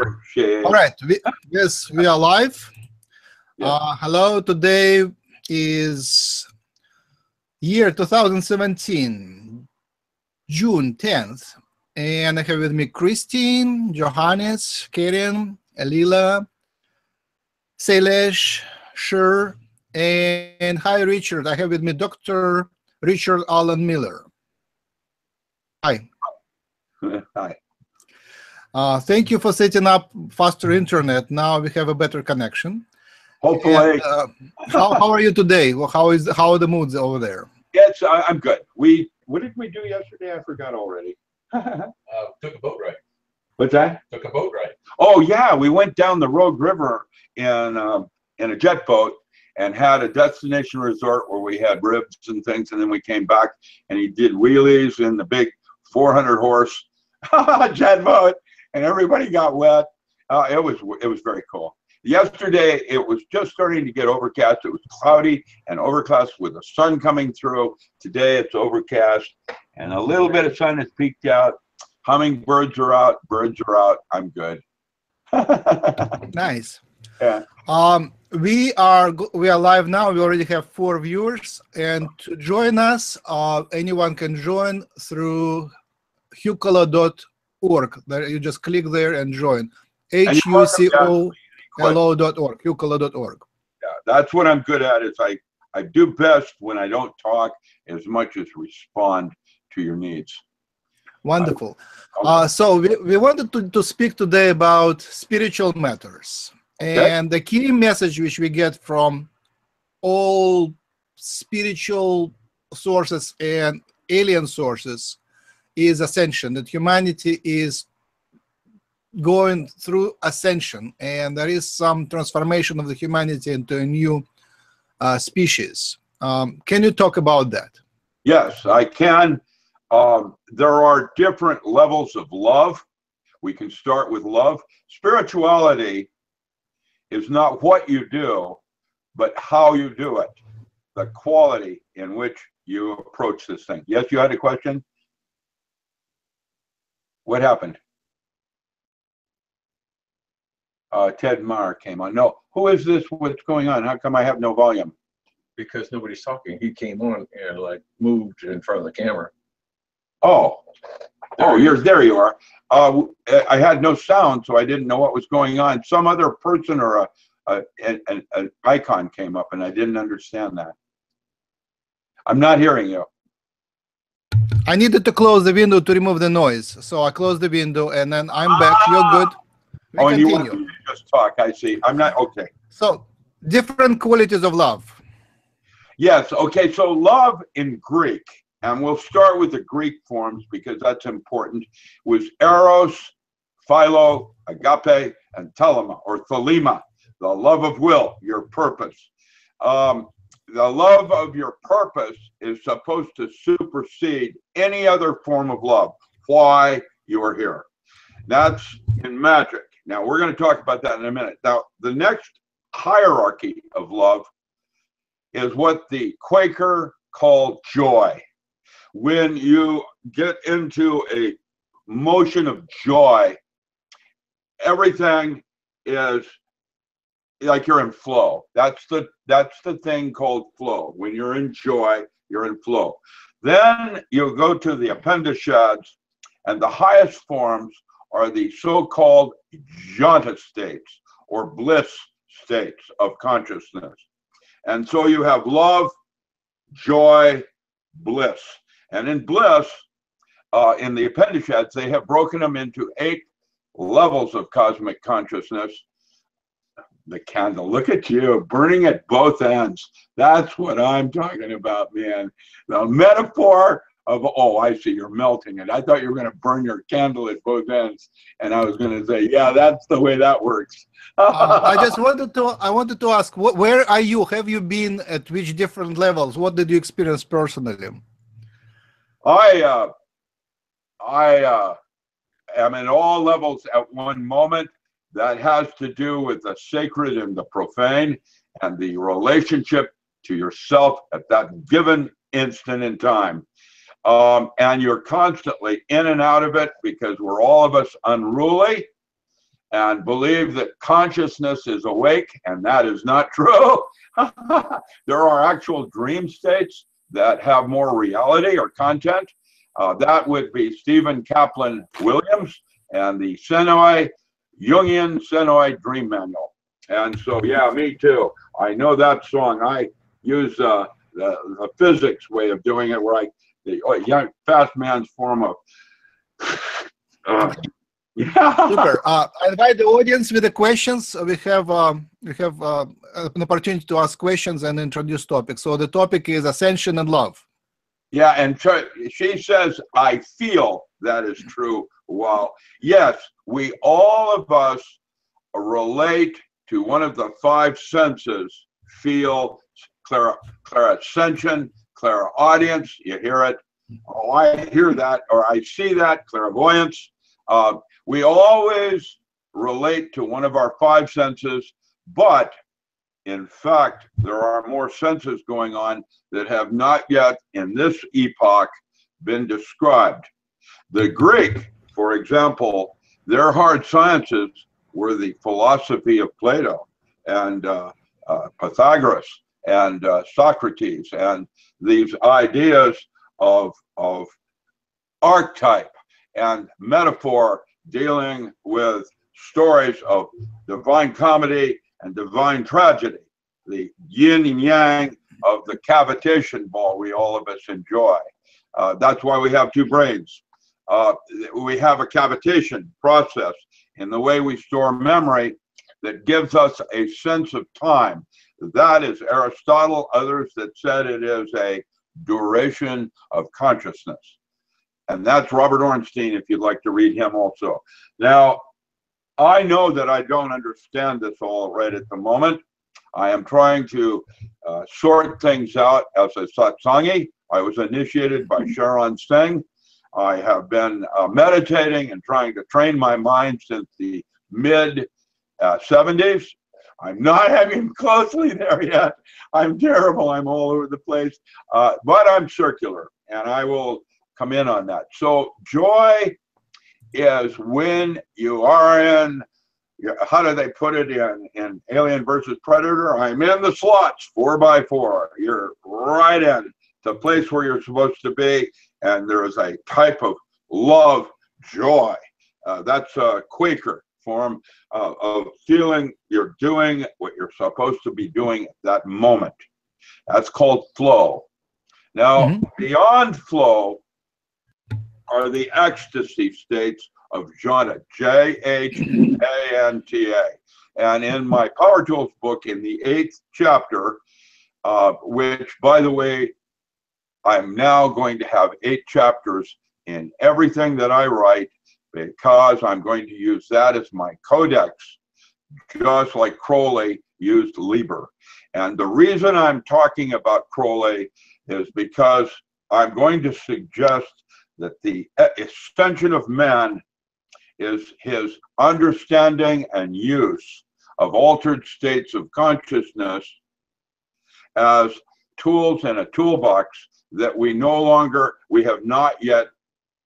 All right, we are live. Yeah. Hello, today is year 2017, June 10th, and I have with me Christine, Johannes, Karen, Elila, Sailesh, Shur, and hi, Richard. I have with me Dr. Richard Alan Miller. Hi. Hi. Thank you for setting up faster internet. Now we have a better connection. Hopefully. And, how are you today? How are the moods over there? Yes, I'm good. What did we do yesterday? I forgot already. Took a boat ride. What's that? Took a boat ride. Oh yeah, we went down the Rogue River in a jet boat and had a destination resort where we had ribs and things, and then we came back and he did wheelies in the big 400 horse jet boat. And everybody got wet. It was very cool. Yesterday, it was just starting to get overcast. It was cloudy and overcast with the sun coming through. Today, it's overcast and a little bit of sun has peeked out. Hummingbirds are out. Birds are out. I'm good. Nice. Yeah. We are live now. We already have 4 viewers. And to join us, anyone can join through hucola.org. There you just click there and join. hucolo.org. hucolo.org. Yeah, that's what I'm good at. Is I do best when I don't talk as much as respond to your needs. Wonderful. Okay. So we wanted to speak today about spiritual matters. Okay. And the key message which we get from all spiritual sources and alien sources is ascension, that humanity is going through ascension, and there is some transformation of the humanity into a new species. Can you talk about that? Yes, I can. There are different levels of love. We can start with love. Spirituality is not what you do, but how you do it, the quality in which you approach this thing. Yes, you had a question? What happened? Ted Maher came on. No, who is this? What's going on? How come I have no volume? Because nobody's talking. He came on and like moved in front of the camera. Oh, there you are. I had no sound, so I didn't know what was going on. Some other person or an icon came up, and I didn't understand that. I'm not hearing you. I needed to close the window to remove the noise, so I closed the window, and then I'm back. You're good. Oh, and you want to just talk? I see. I'm not okay. So, different qualities of love. Yes. Okay. So, love in Greek, and we'll start with the Greek forms because that's important. Was eros, philo, agape, and thelema, or thelema, the love of will, your purpose. The love of your purpose is supposed to supersede any other form of love. Why you are here. That's in magic. Now, we're going to talk about that in a minute. Now, the next hierarchy of love is what the Quaker called joy. When you get into a motion of joy, everything is like you're in flow. That's the thing called flow. When you're in joy, you're in flow. Then you go to the appendiciads, and the highest forms are the so-called jhana states or bliss states of consciousness. And so you have love, joy, bliss. And in bliss, in the appendiciads, they have broken them into 8 levels of cosmic consciousness. The candle, look at you, burning at both ends. That's what I'm talking about, man. The metaphor of, oh, I see, you're melting it. I thought you were going to burn your candle at both ends, and I was going to say, yeah, that's the way that works. I wanted to ask, where are you? Have you been at which different levels? What did you experience personally? I am at all levels at one moment. That has to do with the sacred and the profane and the relationship to yourself at that given instant in time. And you're constantly in and out of it because we're all of us unruly. and believe that consciousness is awake, and that is not true. There are actual dream states that have more reality or content. That would be Stephen Kaplan Williams and the Senoi, Jungian Senoi Dream Manual. And so, yeah, me too. I know that song. I use the physics way of doing it, where the fast man's form of. Yeah. Super. I invite the audience with the questions. We have an opportunity to ask questions and introduce topics. So the topic is ascension and love. Yeah, and she says, I feel that is true. Wow. Yes, we all of us relate to one of the five senses, feel, clairascension, clairaudience, you hear it, oh, I hear that, or I see that, clairvoyance. We always relate to one of our five senses, but in fact, there are more senses going on that have not yet, in this epoch, been described. The Greek, for example, their hard sciences were the philosophy of Plato and Pythagoras and Socrates, and these ideas of archetype and metaphor, dealing with stories of divine comedy and divine tragedy, the yin and yang of the cavitation ball we all of us enjoy. That's why we have two brains. We have a cavitation process in the way we store memory that gives us a sense of time. That is Aristotle, others that said it is a duration of consciousness. And that's Robert Ornstein, if you'd like to read him also. Now, I know that I don't understand this all right at the moment. I am trying to sort things out as a satsangi. I was initiated by Sharon Singh. I have been meditating and trying to train my mind since the mid-70s. I'm not even closely there yet. I'm terrible. I'm all over the place. But I'm circular, and I will come in on that. So joy is when you are in, how do they put it in Alien versus Predator? I'm in the slots, 4x4. You're right in the place where you're supposed to be. And there is a type of love, joy. That's a Quaker form of feeling you're doing what you're supposed to be doing at that moment. That's called flow. Now, beyond flow are the ecstasy states of jhana, J-H-A-N-T-A. And in my Power Tools book, in the 8th chapter, which, by the way, I'm now going to have 8 chapters in everything that I write, because I'm going to use that as my codex, just like Crowley used Liber. And the reason I'm talking about Crowley is because I'm going to suggest that the extension of man is his understanding and use of altered states of consciousness as tools in a toolbox that we have not yet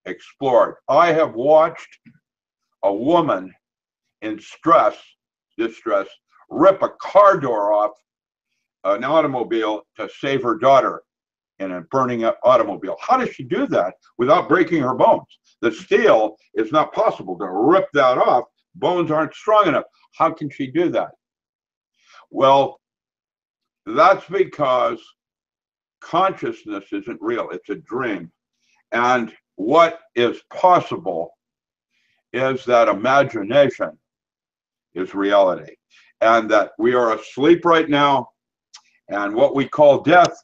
explored. I have watched a woman in distress, rip a car door off an automobile to save her daughter in a burning automobile. How does she do that without breaking her bones? The steel is not possible to rip that off. Bones aren't strong enough. How can she do that? Well, that's because consciousness isn't real. It's a dream. And what is possible is that imagination is reality. And that we are asleep right now. And what we call death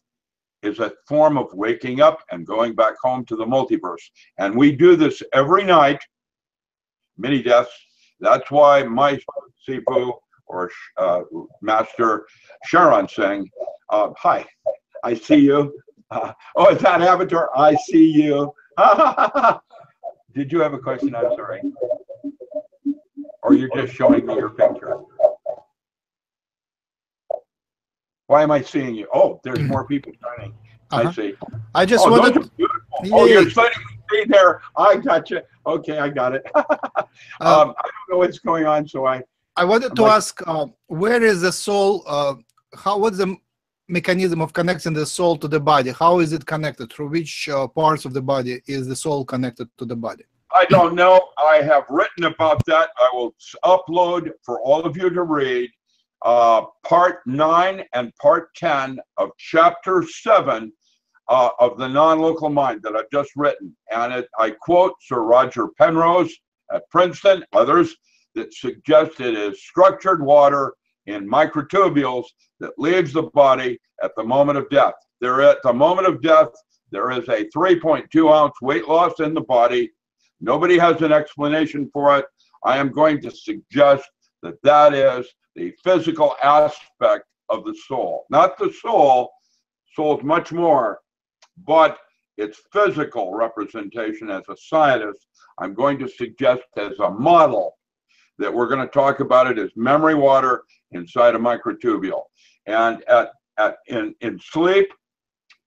is a form of waking up and going back home to the multiverse. And we do this every night, many deaths. That's why my Sifu, or Master Sharon Singh, hi, I see you. Oh, is that Avatar? I see you. Did you have a question? I'm sorry. Or you're just showing me your picture? Why am I seeing you? Oh, there's more people signing. I see. I just wanted. Oh, you're signing me there. I got you. Okay, I got it. know what's going on, so I wanted to ask, where is the soul? What's the mechanism of connecting the soul to the body? How is it connected? Through which parts of the body is the soul connected to the body? I don't know. I have written about that. I will upload for all of you to read part 9 and part 10 of chapter 7 of the Non-Local Mind that I've just written. And I quote Sir Roger Penrose at Princeton, others, that suggests it is structured water in microtubules that leaves the body at the moment of death. At the moment of death, there is a 3.2 ounce weight loss in the body. Nobody has an explanation for it. I am going to suggest that that is the physical aspect of the soul. Not the soul, soul's much more, but its physical representation. As a scientist, I'm going to suggest as a model that we're going to talk about it as memory water inside a microtubule. And in sleep,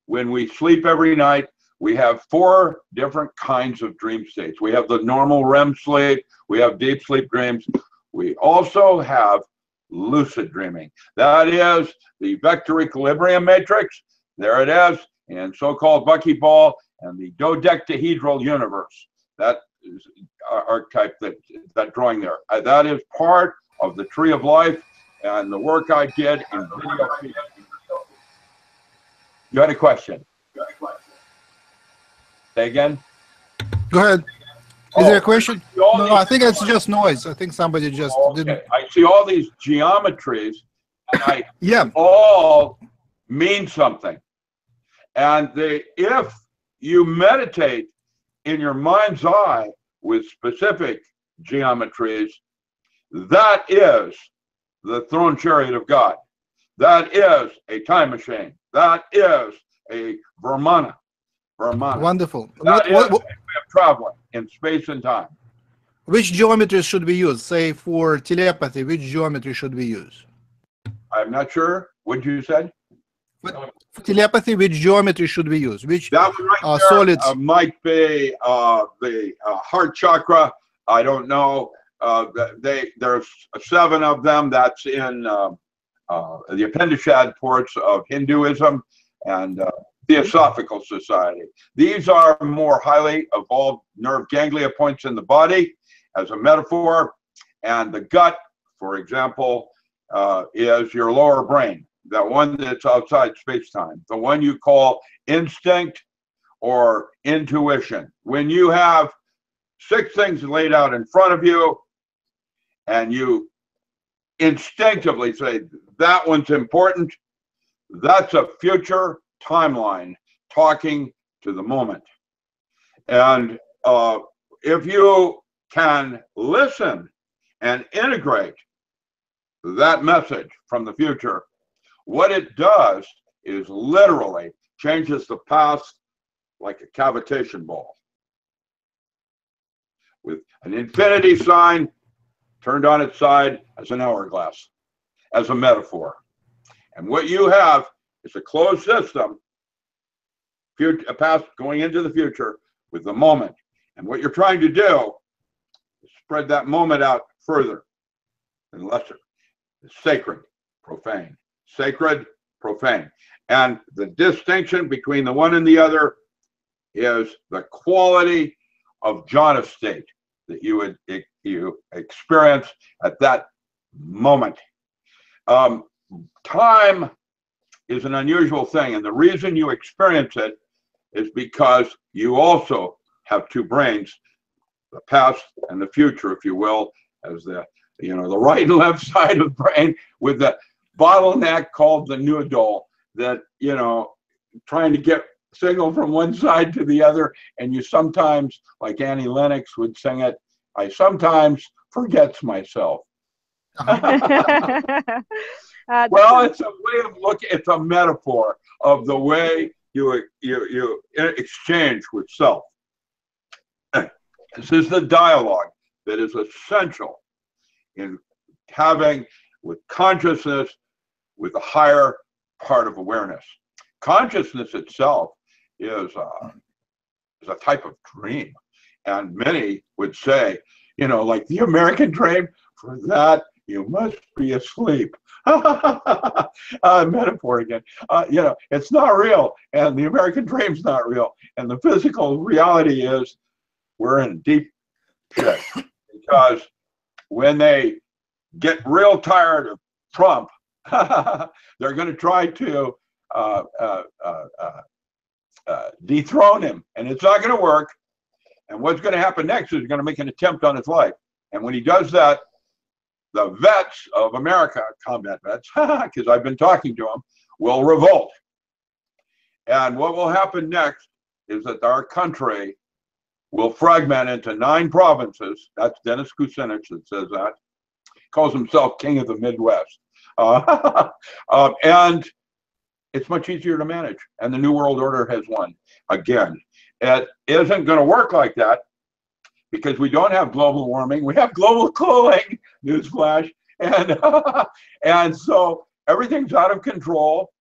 when we sleep every night, we have 4 different kinds of dream states. We have the normal REM sleep, we have deep sleep dreams, we also have lucid dreaming. That is the vector equilibrium matrix, there it is, in so-called buckyball and the dodecahedral universe. That is archetype, that drawing there. That is part of the Tree of Life and the work I did in video. You had a question? Say again? Go ahead. Is there a question? No, I think it's just noise. I think somebody just didn't. I see all these geometries, and I all mean something. And if you meditate in your mind's eye with specific geometries, that is the throne chariot of God. That is a time machine. That is a Vimana. Wonderful. That is a way of traveling in space and time. Which geometry should we use? Say for telepathy, which geometry should we use? I'm not sure. What you said? For telepathy, which geometry should we use? Which solids? Might be the heart chakra. I don't know. There's 7 of them. That's in the Upanishad ports of Hinduism and the Theosophical Society. These are more highly evolved nerve ganglia points in the body, as a metaphor. And the gut, for example, is your lower brain. That one that's outside space-time, the one you call instinct or intuition. When you have 6 things laid out in front of you and you instinctively say, that one's important, that's a future timeline talking to the moment. And if you can listen and integrate that message from the future, what it does is literally changes the past like a cavitation ball. With an infinity sign turned on its side as an hourglass, as a metaphor. And what you have is a closed system, a past going into the future with the moment. And what you're trying to do is spread that moment out further and lesser. It's sacred, profane. Sacred, profane. And the distinction between the one and the other is the quality of jhana state that you experience at that moment. Time is an unusual thing, and the reason you experience it is because you also have 2 brains, the past and the future, if you will, as the right and left side of the brain, with the bottleneck called the noodle, that trying to get signal from one side to the other. And you sometimes, like Annie Lennox would sing it, I sometimes forgets myself. Well, it's a way of looking, it's a metaphor of the way you exchange with self. This is the dialogue that is essential in having with consciousness, with a higher part of awareness. Consciousness itself is a type of dream. And many would say You know, like the American dream, for that you must be asleep. Metaphor again. You know, it's not real, and the American dream's not real, and the physical reality is we're in deep shit. Because when they get real tired of Trump, they're going to try to dethrone him, and it's not going to work. And what's going to happen next is going to make an attempt on his life. And when he does that, the vets of America, combat vets, because I've been talking to them, will revolt. And what will happen next is that our country will fragment into 9 provinces. That's Dennis Kucinich that says that. He calls himself King of the Midwest. And it's much easier to manage. And the New World Order has won again. It isn't going to work like that, because we don't have global warming. We have global cooling, newsflash. And, and so everything's out of control,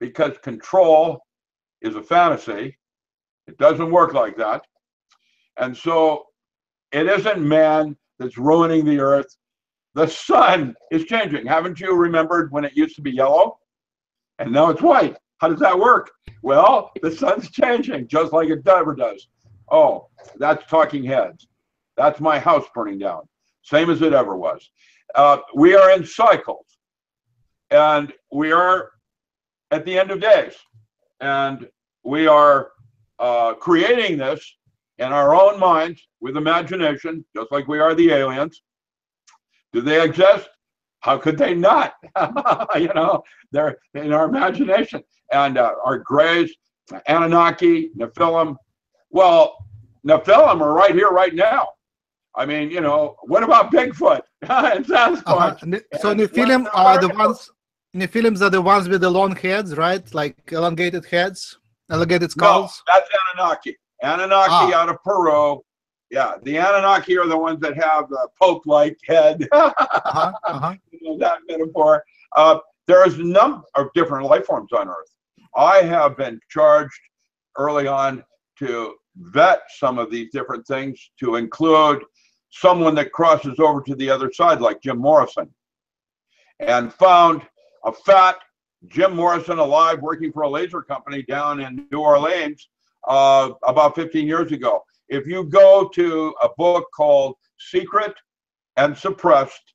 because control is a fantasy. It doesn't work like that. And so it isn't man that's ruining the earth. The sun is changing. Haven't you remembered when it used to be yellow? And now it's white. How does that work? Well, the sun's changing, just like it ever does. Oh, that's talking heads. That's my house burning down, same as it ever was. We are in cycles, and we are at the end of days, and we are creating this in our own minds with imagination, just like we are the aliens. Do they exist? How could they not? You know, they're in our imagination. And our Greys, Anunnaki, Nephilim. Well, Nephilim are right here, right now. I mean, you know, what about Bigfoot and Sasquatch? So Nephilim are the ones. Nephilims are the ones with the long heads, right? Like elongated heads, elongated skulls. No, that's Anunnaki. Anunnaki out of Peru. Yeah, the Anunnaki are the ones that have the Pope-like head. You know, that metaphor. There is a number of different life forms on Earth. I have been charged early on to vet some of these different things, to include someone that crosses over to the other side, like Jim Morrison, and found a fat Jim Morrison alive working for a laser company down in New Orleans about 15 years ago. If you go to a book called Secret and Suppressed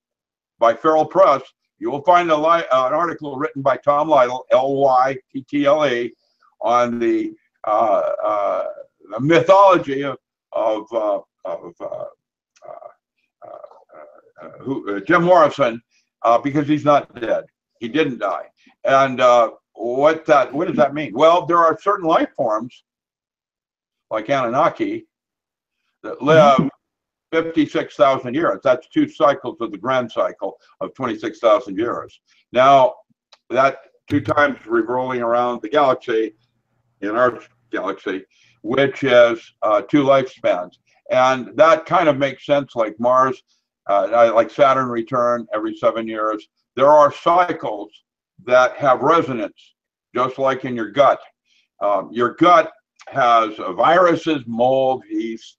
by Feral Press, you will find an article written by Tom Lytle, L-Y-T-T-L-E, on the mythology of Jim Morrison, because he's not dead. He didn't die. And what does that mean? Well, there are certain life forms, like Anunnaki, that live 56,000 years. That's 2 cycles of the grand cycle of 26,000 years. Now, that 2 times revolving around the galaxy, in our galaxy, which is 2 lifespans. And that kind of makes sense, like Mars, like Saturn return every 7 years. There are cycles that have resonance, just like in your gut. Your gut has viruses, mold, yeast,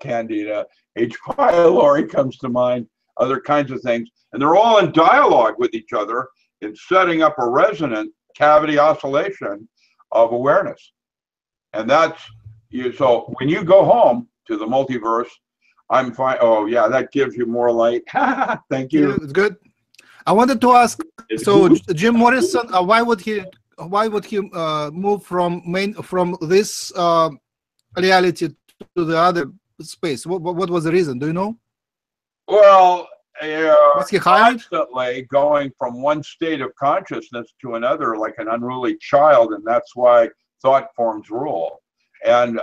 candida, H. pylori comes to mind, other kinds of things. And they're all in dialogue with each other in setting up a resonant cavity oscillation of awareness. And that's you. So when you go home to the multiverse, I'm fine. Oh, yeah, that gives you more light. Thank you. It's good. I wanted to ask, so Jim Morrison, why would he move from this reality to the other space? What was the reason? Do you know? Well, was he hired? Constantly going from one state of consciousness to another, like an unruly child, and that's why thought forms rule. And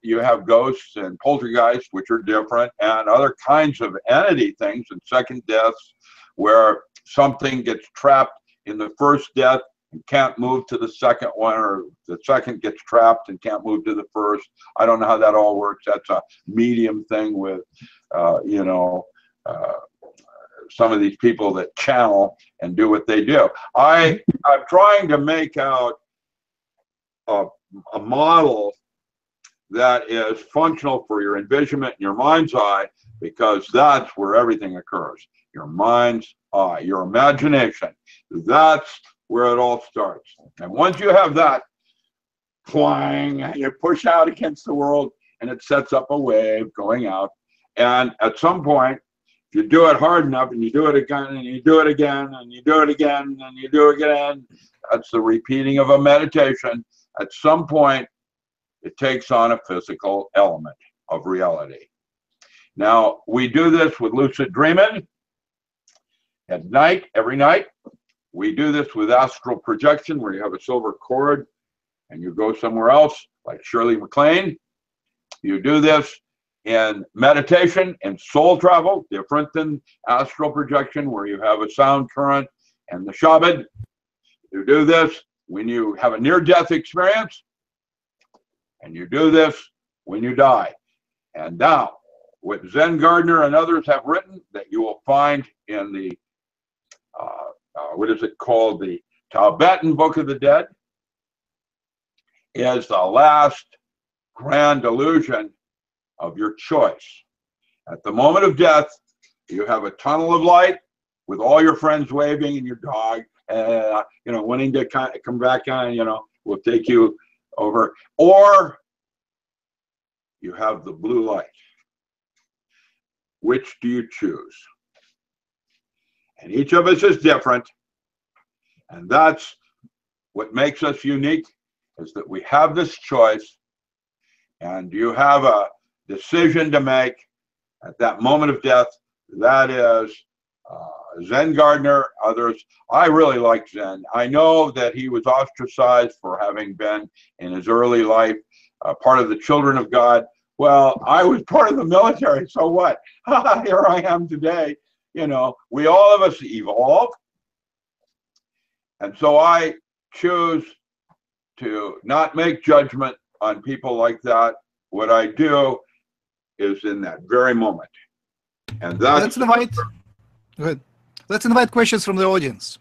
you have ghosts and poltergeists, which are different, and other kinds of entity things, and second deaths, where something gets trapped in the first death and can't move to the second one, or the second gets trapped and can't move to the first. I don't know how that all works. That's a medium thing with, you know, some of these people that channel and do what they do. I'm trying to make out a model that is functional for your envisionment in your mind's eye, because that's where everything occurs. Your mind's eye, your imagination. That's where it all starts. And once you have that, clang, you push out against the world, and it sets up a wave going out. And at some point, if you do it hard enough, and you do it again, and you do it again, and you do it again, and you do it again, that's the repeating of a meditation. At some point, it takes on a physical element of reality. Now, we do this with lucid dreaming at night, every night. We do this with astral projection, where you have a silver cord and you go somewhere else, like Shirley MacLaine. You do this in meditation and soul travel, different than astral projection, where you have a sound current and the Shabad. You do this when you have a near-death experience, and you do this when you die. And now, what Zen Gardner and others have written, that you will find in the, the Tibetan Book of the Dead, is the last grand illusion of your choice. At the moment of death, you have a tunnel of light with all your friends waving and your dog, wanting to come back on, we'll take you over. Or you have the blue light. Which do you choose? And each of us is different. And that's what makes us unique, is that we have this choice, and you have a decision to make at that moment of death. That is Zen Gardner, others. I really like Zen. I know that he was ostracized for having been in his early life part of the Children of God. Well, I was part of the military, so what? Here I am today. We all of us evolve. And so I choose to not make judgment on people like that. What I do is in that very moment. And that's the right. Go ahead. Let's invite questions from the audience.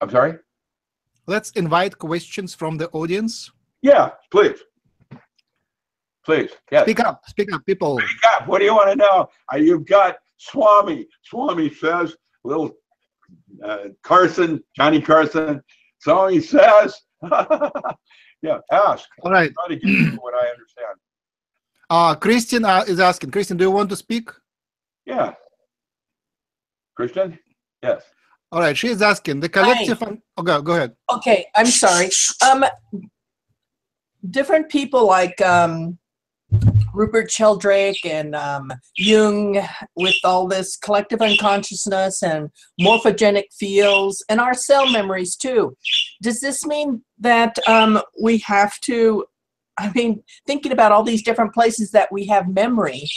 I'm sorry? Let's invite questions from the audience. Yeah, please. Please. Yes. Speak up, people. Speak up. What do you want to know? You've got Swami. Swami says, little Carson, Johnny Carson. Swami says, yeah, ask. All right. Try to give you what I understand. Christian is asking. Christian, do you want to speak? Yeah. Christian? Yes. All right. She's asking the collective. Okay, go ahead. Okay. I'm sorry. Different people like Rupert Sheldrake and Jung, with all this collective unconsciousness and morphogenic fields and our cell memories too. Does this mean that we have to, thinking about all these different places that we have memory,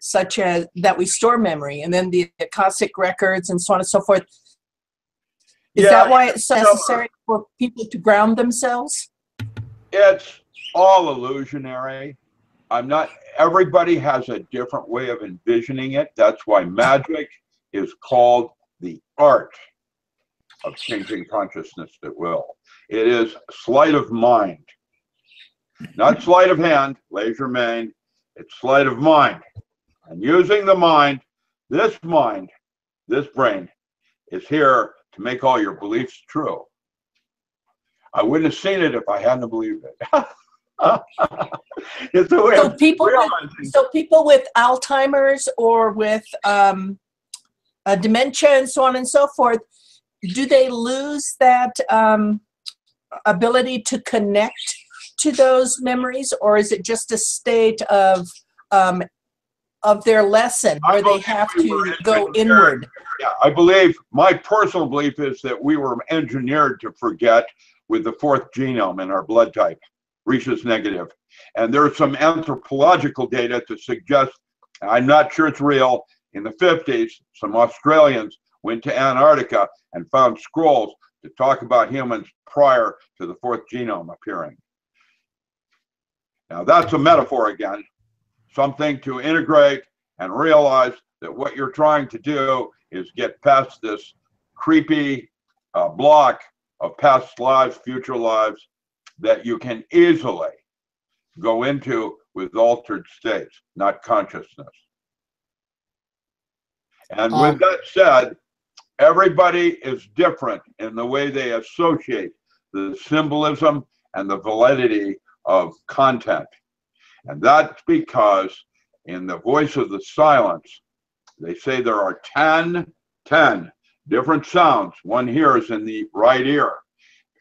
such as that we store memory, and then the Akashic records and so on and so forth. Is that why it's so necessary for people to ground themselves? It's all illusionary. Everybody has a different way of envisioning it. That's why magic is called the art of changing consciousness at will. It is sleight of mind. Not sleight of hand, legerdemain, it's sleight of mind. And using the mind, this brain, is here to make all your beliefs true. I wouldn't have seen it if I hadn't believed it. It's a way people with Alzheimer's or with dementia and so on and so forth, do they lose that ability to connect to those memories, or is it just a state of their lesson where they have to go inward? Yeah, I believe, my personal belief is that we were engineered to forget with the 4th genome in our blood type, rhesus negative. And there's some anthropological data to suggest, and I'm not sure it's real, in the 50s, some Australians went to Antarctica and found scrolls to talk about humans prior to the 4th genome appearing. Now that's a metaphor again. Something to integrate and realize that what you're trying to do is get past this creepy block of past lives, future lives, that you can easily go into with altered states, not consciousness. And with that said, everybody is different in the way they associate the symbolism and the validity of content. And that's because in the voice of the silence, they say there are 10 different sounds one hears in the right ear.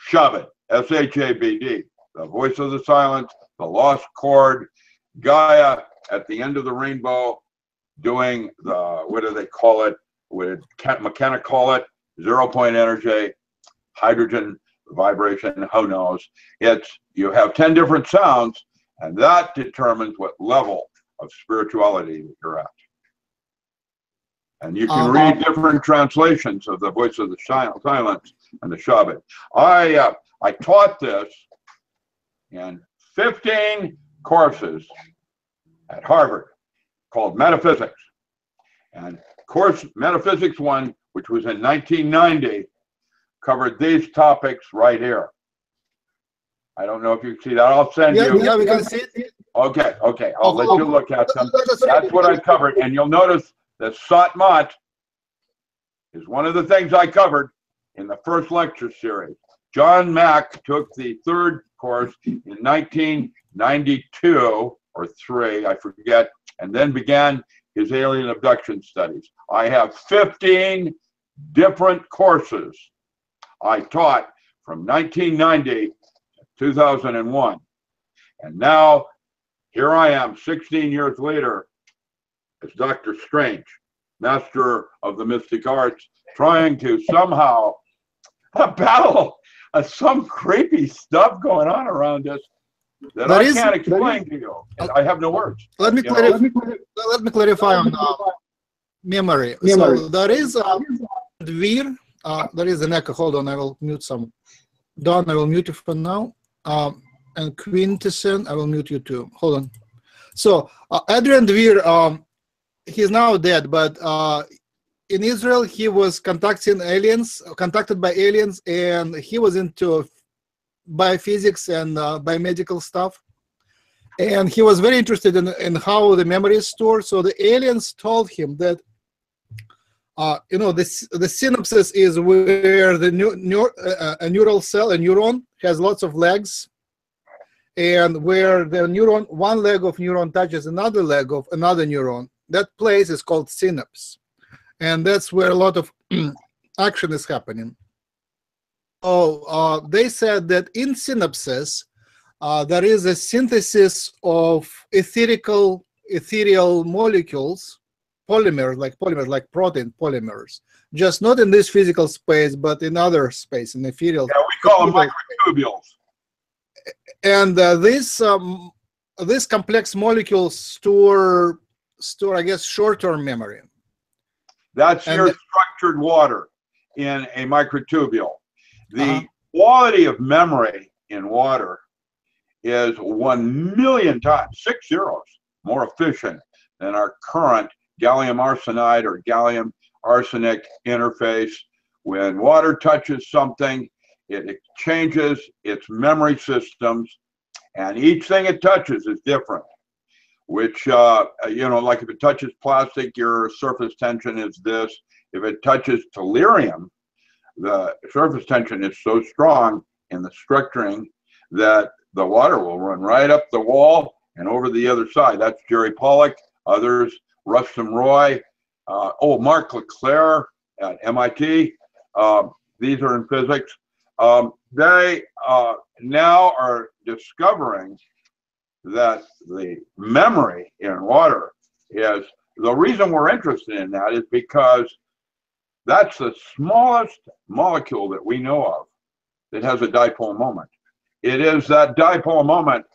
Shabad, S-H-A-B-D, the voice of the silence, the lost chord, Gaia at the end of the rainbow doing the, what do they call it? Would McKenna call it? Zero-point energy, hydrogen vibration, who knows? It's, you have 10 different sounds, and that determines what level of spirituality that you're at. And you can read different translations of the voice of the silence and the Shabbat. I taught this in 15 courses at Harvard called Metaphysics. And course Metaphysics 1, which was in 1990, covered these topics right here. I don't know if you can see that. I'll send you. Yeah, we can see it. Okay, okay. I'll let you look at them. That's what I covered. And you'll notice that Satmat is one of the things I covered in the first lecture series. John Mack took the third course in 1992 or 3, I forget, and then began his alien abduction studies. I have 15 different courses I taught from 1990 to 2001. And now, here I am 16 years later, as Dr. Strange, master of the mystic arts, trying to somehow battle some creepy stuff going on around us that I can't explain to you. I have no words. Let me clarify on memory. So there is a dvir. There is an echo. Hold on, I will mute some. Don, I will mute you for now. And Quintesson, I will mute you too. Hold on. So Adrian Dvir, he's now dead, but in Israel he was contacted by aliens, and he was into biophysics and biomedical stuff, and he was very interested in how the memory is stored. So the aliens told him that you know, the synapses is where the a neuron has lots of legs, and where the neuron, one leg of neuron touches another leg of another neuron, that place is called synapse, and that's where a lot of action is happening. They said that in synapses there is a synthesis of ethereal molecules, polymers like protein polymers, just not in this physical space but in other space, in ethereal. Yeah, we call them microtubules. And these complex molecules store, I guess, short-term memory. That's your structured water in a microtubule. The quality of memory in water is 1,000,000 times, 6 zeros, more efficient than our current gallium arsenide or gallium arsenic interface. When water touches something, it changes its memory systems, and each thing it touches is different. Which, you know, like if it touches plastic, your surface tension is this. If it touches tellurium, the surface tension is so strong in the structuring that the water will run right up the wall and over the other side. That's Jerry Pollack, others, Rustam Roy, Mark LeClaire at MIT. These are in physics. They now are discovering that the memory in water is, the reason we're interested in that is because that's the smallest molecule that we know of that has a dipole moment. It is that dipole moment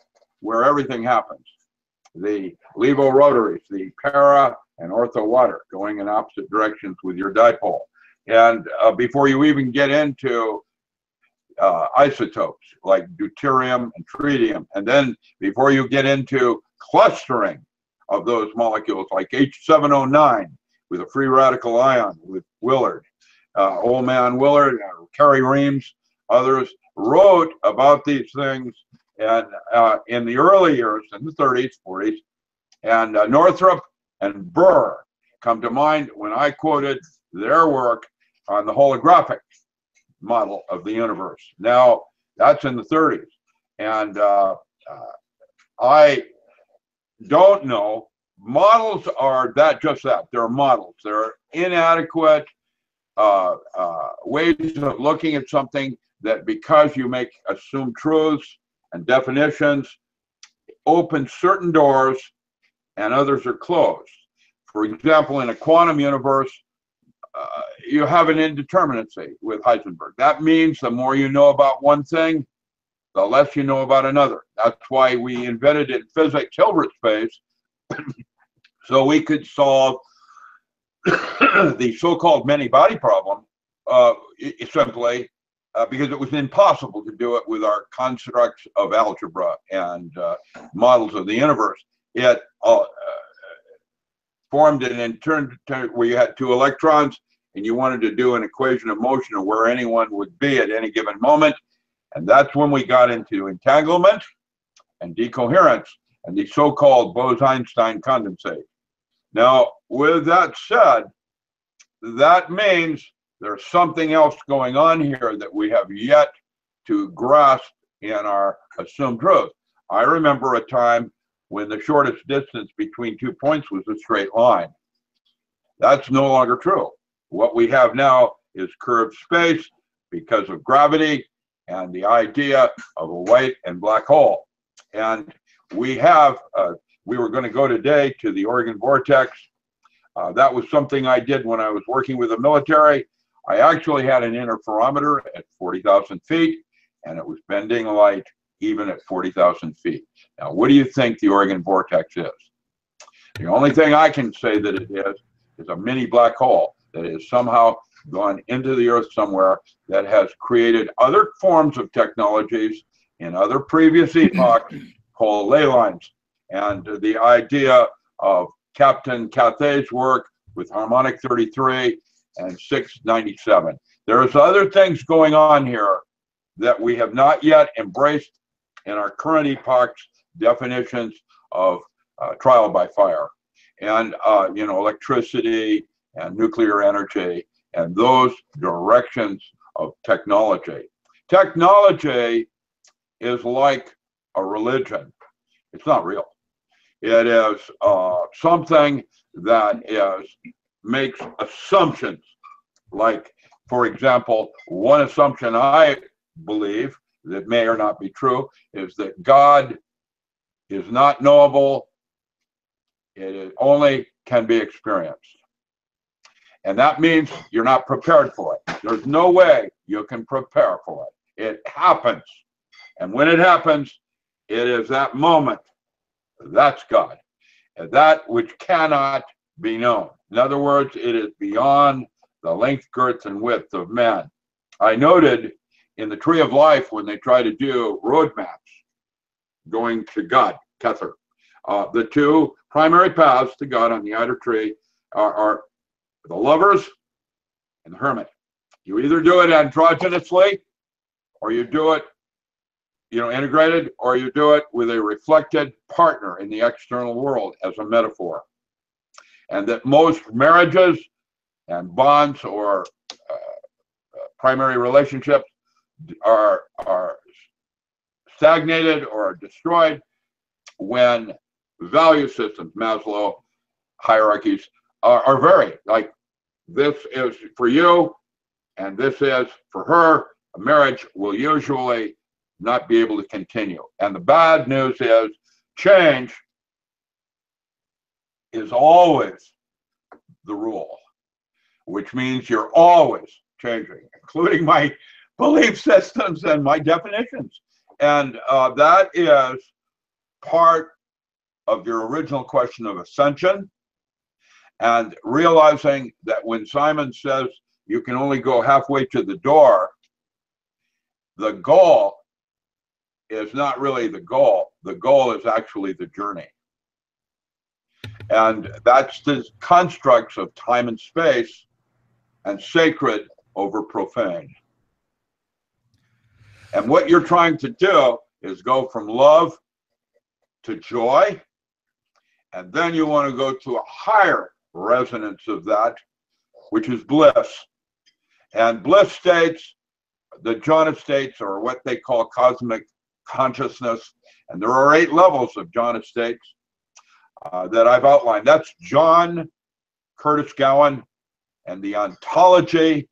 where everything happens. The levo-rotaries, the para and ortho water going in opposite directions with your dipole. And before you even get into isotopes like deuterium and tritium, and then before you get into clustering of those molecules like H709 with a free radical ion with Willard, old man Willard, Kerry Reams, others wrote about these things and in the early years, in the 30s, 40s, and Northrop and Burr come to mind when I quoted their work on the holographic model of the universe. Now, that's in the 30s, and I don't know. Models are just that. They're models. They're inadequate ways of looking at something that, because you make assumed truths and definitions, open certain doors and others are closed. For example, in a quantum universe, you have an indeterminacy with Heisenberg. That means the more you know about one thing, the less you know about another. That's why we invented in physics Hilbert space, so we could solve the so-called many-body problem simply because it was impossible to do it with our constructs of algebra and models of the universe. It formed an indeterminacy where you had two electrons and you wanted to do an equation of motion of where anyone would be at any given moment. And that's when we got into entanglement and decoherence and the so-called Bose-Einstein condensate. Now, with that said, that means there's something else going on here that we have yet to grasp in our assumed truth. I remember a time when the shortest distance between two points was a straight line. That's no longer true. What we have now is curved space because of gravity and the idea of a white and black hole. And we have, we were going to go today to the Oregon vortex. That was something I did when I was working with the military. I actually had an interferometer at 40,000 feet, and it was bending light even at 40,000 feet. Now, what do you think the Oregon vortex is? The only thing I can say that it is a mini black hole that has somehow gone into the earth somewhere, that has created other forms of technologies in other previous epochs called ley lines. And the idea of Captain Catay's work with harmonic 33 and 697. There's other things going on here that we have not yet embraced in our current epoch's definitions of trial by fire and you know, electricity and nuclear energy and those directions of technology. Technology is like a religion. It's not real. It is something that makes assumptions. Like, for example, one assumption I believe that may or not be true is that God is not knowable. It only can be experienced. And that means you're not prepared for it. There's no way you can prepare for it. It happens. And when it happens, it is that moment. That's God. That which cannot be known. In other words, it is beyond the length, girth, and width of man. I noted in the Tree of Life when they try to do roadmaps going to God, Kether, the two primary paths to God on the Eider Tree are the lovers and the hermit. You either do it androgynously, or you do it, you know, integrated, or you do it with a reflected partner in the external world as a metaphor. And that most marriages and bonds or primary relationships are stagnated or destroyed when value systems, Maslow hierarchies, are varied. Like, this is for you and this is for her. A marriage will usually not be able to continue. And the bad news is change is always the rule, which means you're always changing, including my belief systems and my definitions. And that is part of your original question of ascension, and realizing that when Simon says you can only go halfway to the door, the goal is not really the goal. The goal is actually the journey. And that's the constructs of time and space and sacred over profane. And what you're trying to do is go from love to joy, and then you want to go to a higher resonance of that, which is bliss. And bliss states, the jhana states, are what they call cosmic consciousness, and there are 8 levels of jhana states that I've outlined. That's John Curtis Gowan and the ontology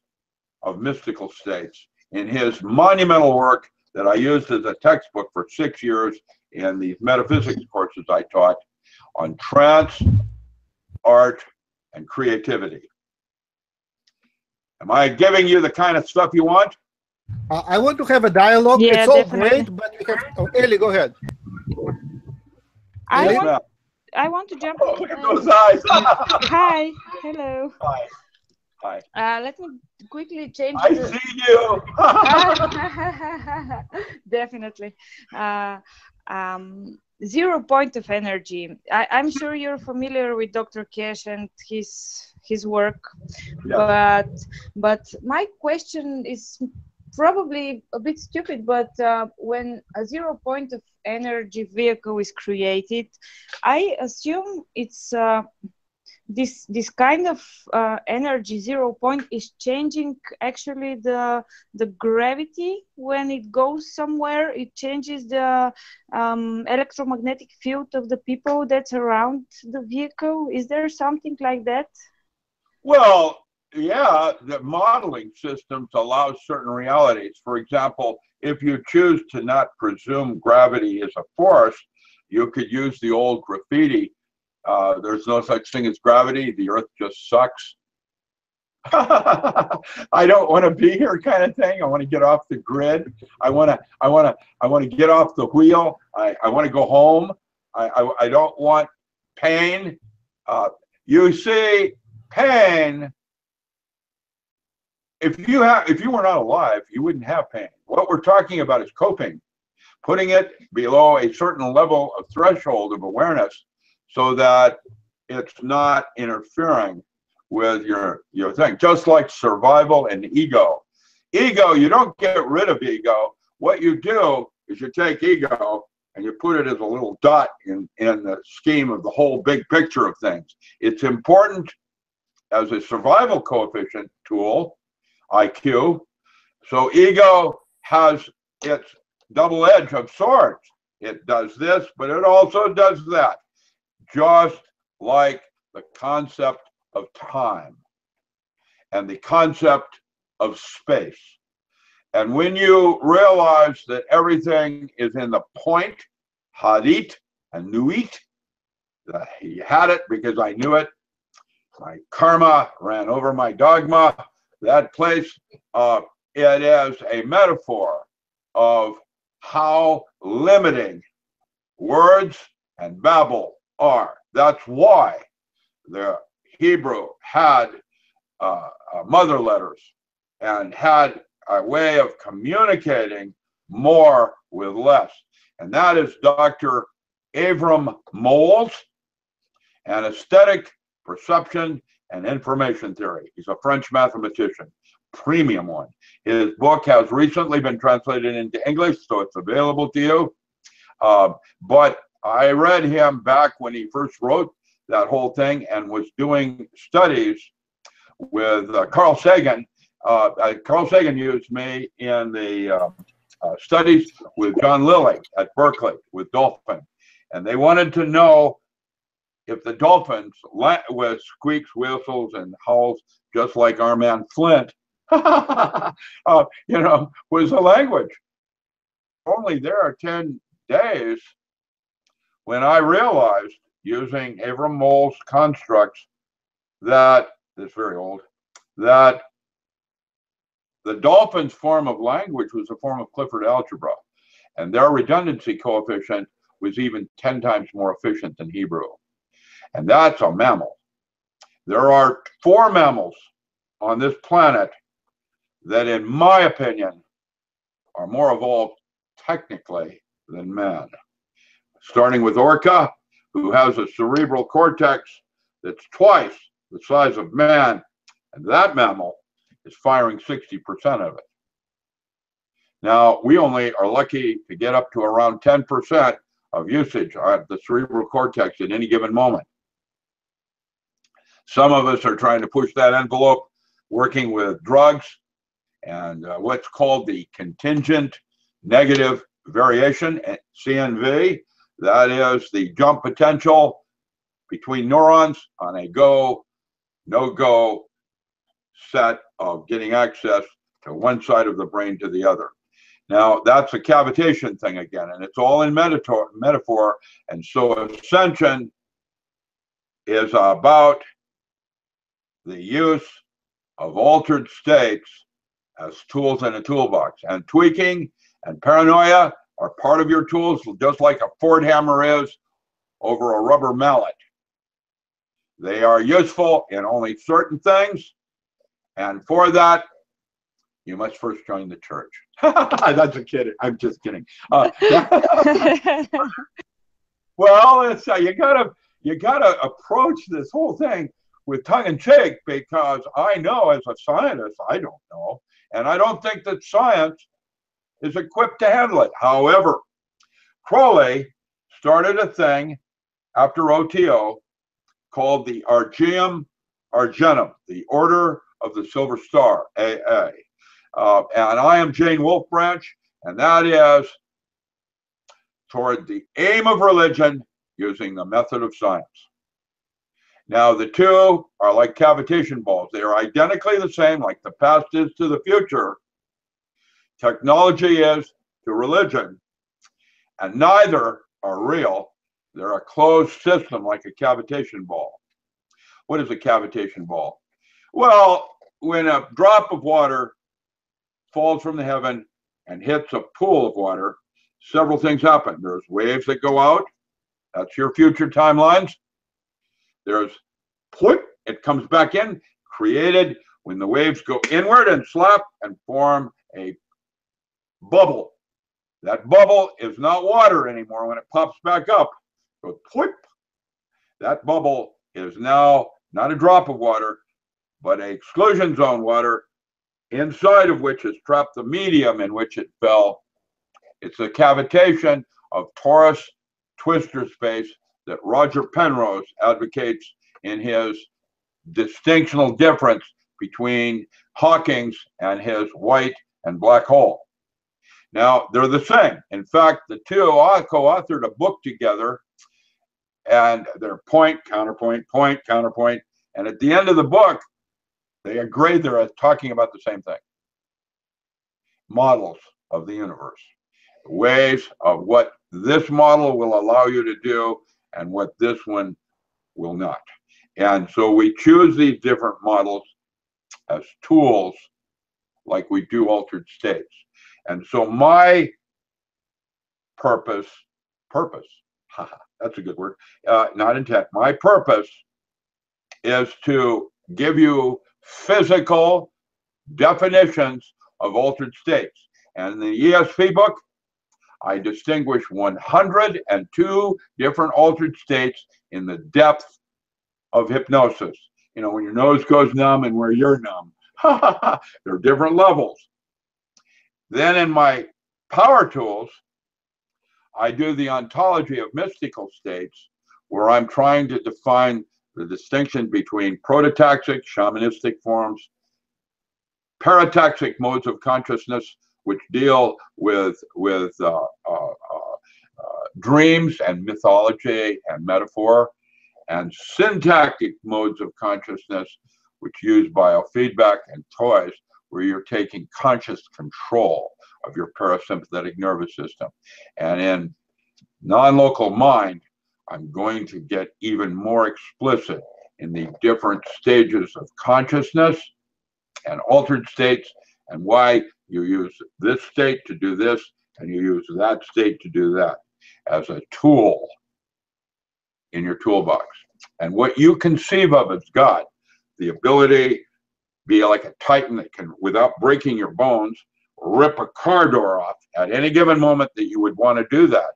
of mystical states in his monumental work that I used as a textbook for 6 years in these metaphysics courses I taught on trance, art, and creativity. Am I giving you the kind of stuff you want? I want to have a dialogue. Yeah, it's all definitely great, but we have... Oh, Ellie, go ahead. I want to jump... Oh, look at those eyes. Hi. Hello. Hi. Hi. Let me quickly change. I see you. Definitely. 0 point of energy. I'm sure you're familiar with Dr. Keshe and his work, yeah. But my question is probably a bit stupid, but when a 0 point of energy vehicle is created, I assume it's this kind of energy 0 point is changing actually the gravity. When it goes somewhere, it changes the electromagnetic field of the people that's around the vehicle. Is there something like that? Well, yeah, the modeling systems allow certain realities. For example, if you choose to not presume gravity is a force, you could use the old graffiti, there's no such thing as gravity, the earth just sucks. I don't want to be here kind of thing. I want to get off the grid. I want to get off the wheel. I want to go home. I don't want pain. You see, pain, if you were not alive, you wouldn't have pain. What we're talking about is coping, putting it below a certain level of threshold of awareness, so that it's not interfering with your thing. Just like survival and ego. Ego, you don't get rid of ego. What you do is you take ego and you put it as a little dot in the scheme of the whole big picture of things. It's important as a survival coefficient tool, IQ. So ego has its double edge of swords. It does this, but it also does that. Just like the concept of time and the concept of space. And when you realize that everything is in the point, hadit and nuit, he had it because I knew it, my karma ran over my dogma, that place, it is a metaphor of how limiting words and babble are. That's why the Hebrew had mother letters and had a way of communicating more with less. And that is Dr. Avram Moles, and aesthetic, perception, and information theory. He's a French mathematician, premium one. His book has recently been translated into English, so it's available to you. But I read him back when he first wrote that whole thing and was doing studies with Carl Sagan. Carl Sagan used me in the studies with John Lilly at Berkeley with dolphins. And they wanted to know if the dolphins with squeaks, whistles, and howls, just like our man Flint, you know, was a language. Only there are 10 days when I realized, using Avram Moles' constructs, that, this is very old, that the dolphin's form of language was a form of Clifford algebra, and their redundancy coefficient was even 10 times more efficient than Hebrew. And that's a mammal. There are 4 mammals on this planet that, in my opinion, are more evolved technically than man. Starting with orca, who has a cerebral cortex that's twice the size of man, and that mammal is firing 60% of it. Now, we only are lucky to get up to around 10% of usage on the cerebral cortex at any given moment. Some of us are trying to push that envelope, working with drugs and what's called the contingent negative variation, CNV. That is the jump potential between neurons on a go, no-go set of getting access to one side of the brain to the other. Now, that's a cavitation thing again, and it's all in metaphor. And so ascension is about the use of altered states as tools in a toolbox. And tweaking and paranoia are part of your tools, just like a Ford hammer is over a rubber mallet. They are useful in only certain things, and for that, you must first join the church. That's a kidding. I'm just kidding. Well, it's you gotta approach this whole thing with tongue in cheek, because I know as a scientist, I don't know, and I don't think that science is equipped to handle it. However, Crowley started a thing after OTO called the Argeum Argentum, the Order of the Silver Star, AA. And I am Jane Wolfe Branch, and that is toward the aim of religion using the method of science. Now, the two are like cavitation balls. They are identically the same, like the past is to the future. Technology is to religion, and neither are real. They're a closed system like a cavitation ball. What is a cavitation ball? Well, when a drop of water falls from the heaven and hits a pool of water, several things happen. There's waves that go out. That's your future timelines. There's put, it comes back in, created when the waves go inward and slap and form a bubble. That bubble is not water anymore when it pops back up. So, ploip, that bubble is now not a drop of water, but an exclusion zone water, inside of which is trapped the medium in which it fell. It's a cavitation of torus twister space that Roger Penrose advocates in his distinctional difference between Hawking's and his white and black hole. Now, they're the same. In fact, the two co-authored a book together, and they're point, counterpoint, and at the end of the book, they agree they're talking about the same thing. Models of the universe, ways of what this model will allow you to do and what this one will not. And so we choose these different models as tools like we do altered states. And so my purpose, haha, that's a good word, not intent. My purpose is to give you physical definitions of altered states. And in the ESP book, I distinguish 102 different altered states in the depth of hypnosis. You know, when your nose goes numb and where you're numb. There are different levels. Then in my power tools, I do the ontology of mystical states, where I'm trying to define the distinction between prototaxic, shamanistic forms, parataxic modes of consciousness, which deal with dreams and mythology and metaphor, and syntactic modes of consciousness, which use biofeedback and toys, where you're taking conscious control of your parasympathetic nervous system. And in non-local mind, I'm going to get even more explicit in the different stages of consciousness and altered states, and why you use this state to do this and you use that state to do that as a tool in your toolbox. And what you conceive of as God, the ability to be like a titan that can, without breaking your bones, rip a car door off at any given moment that you would want to do that.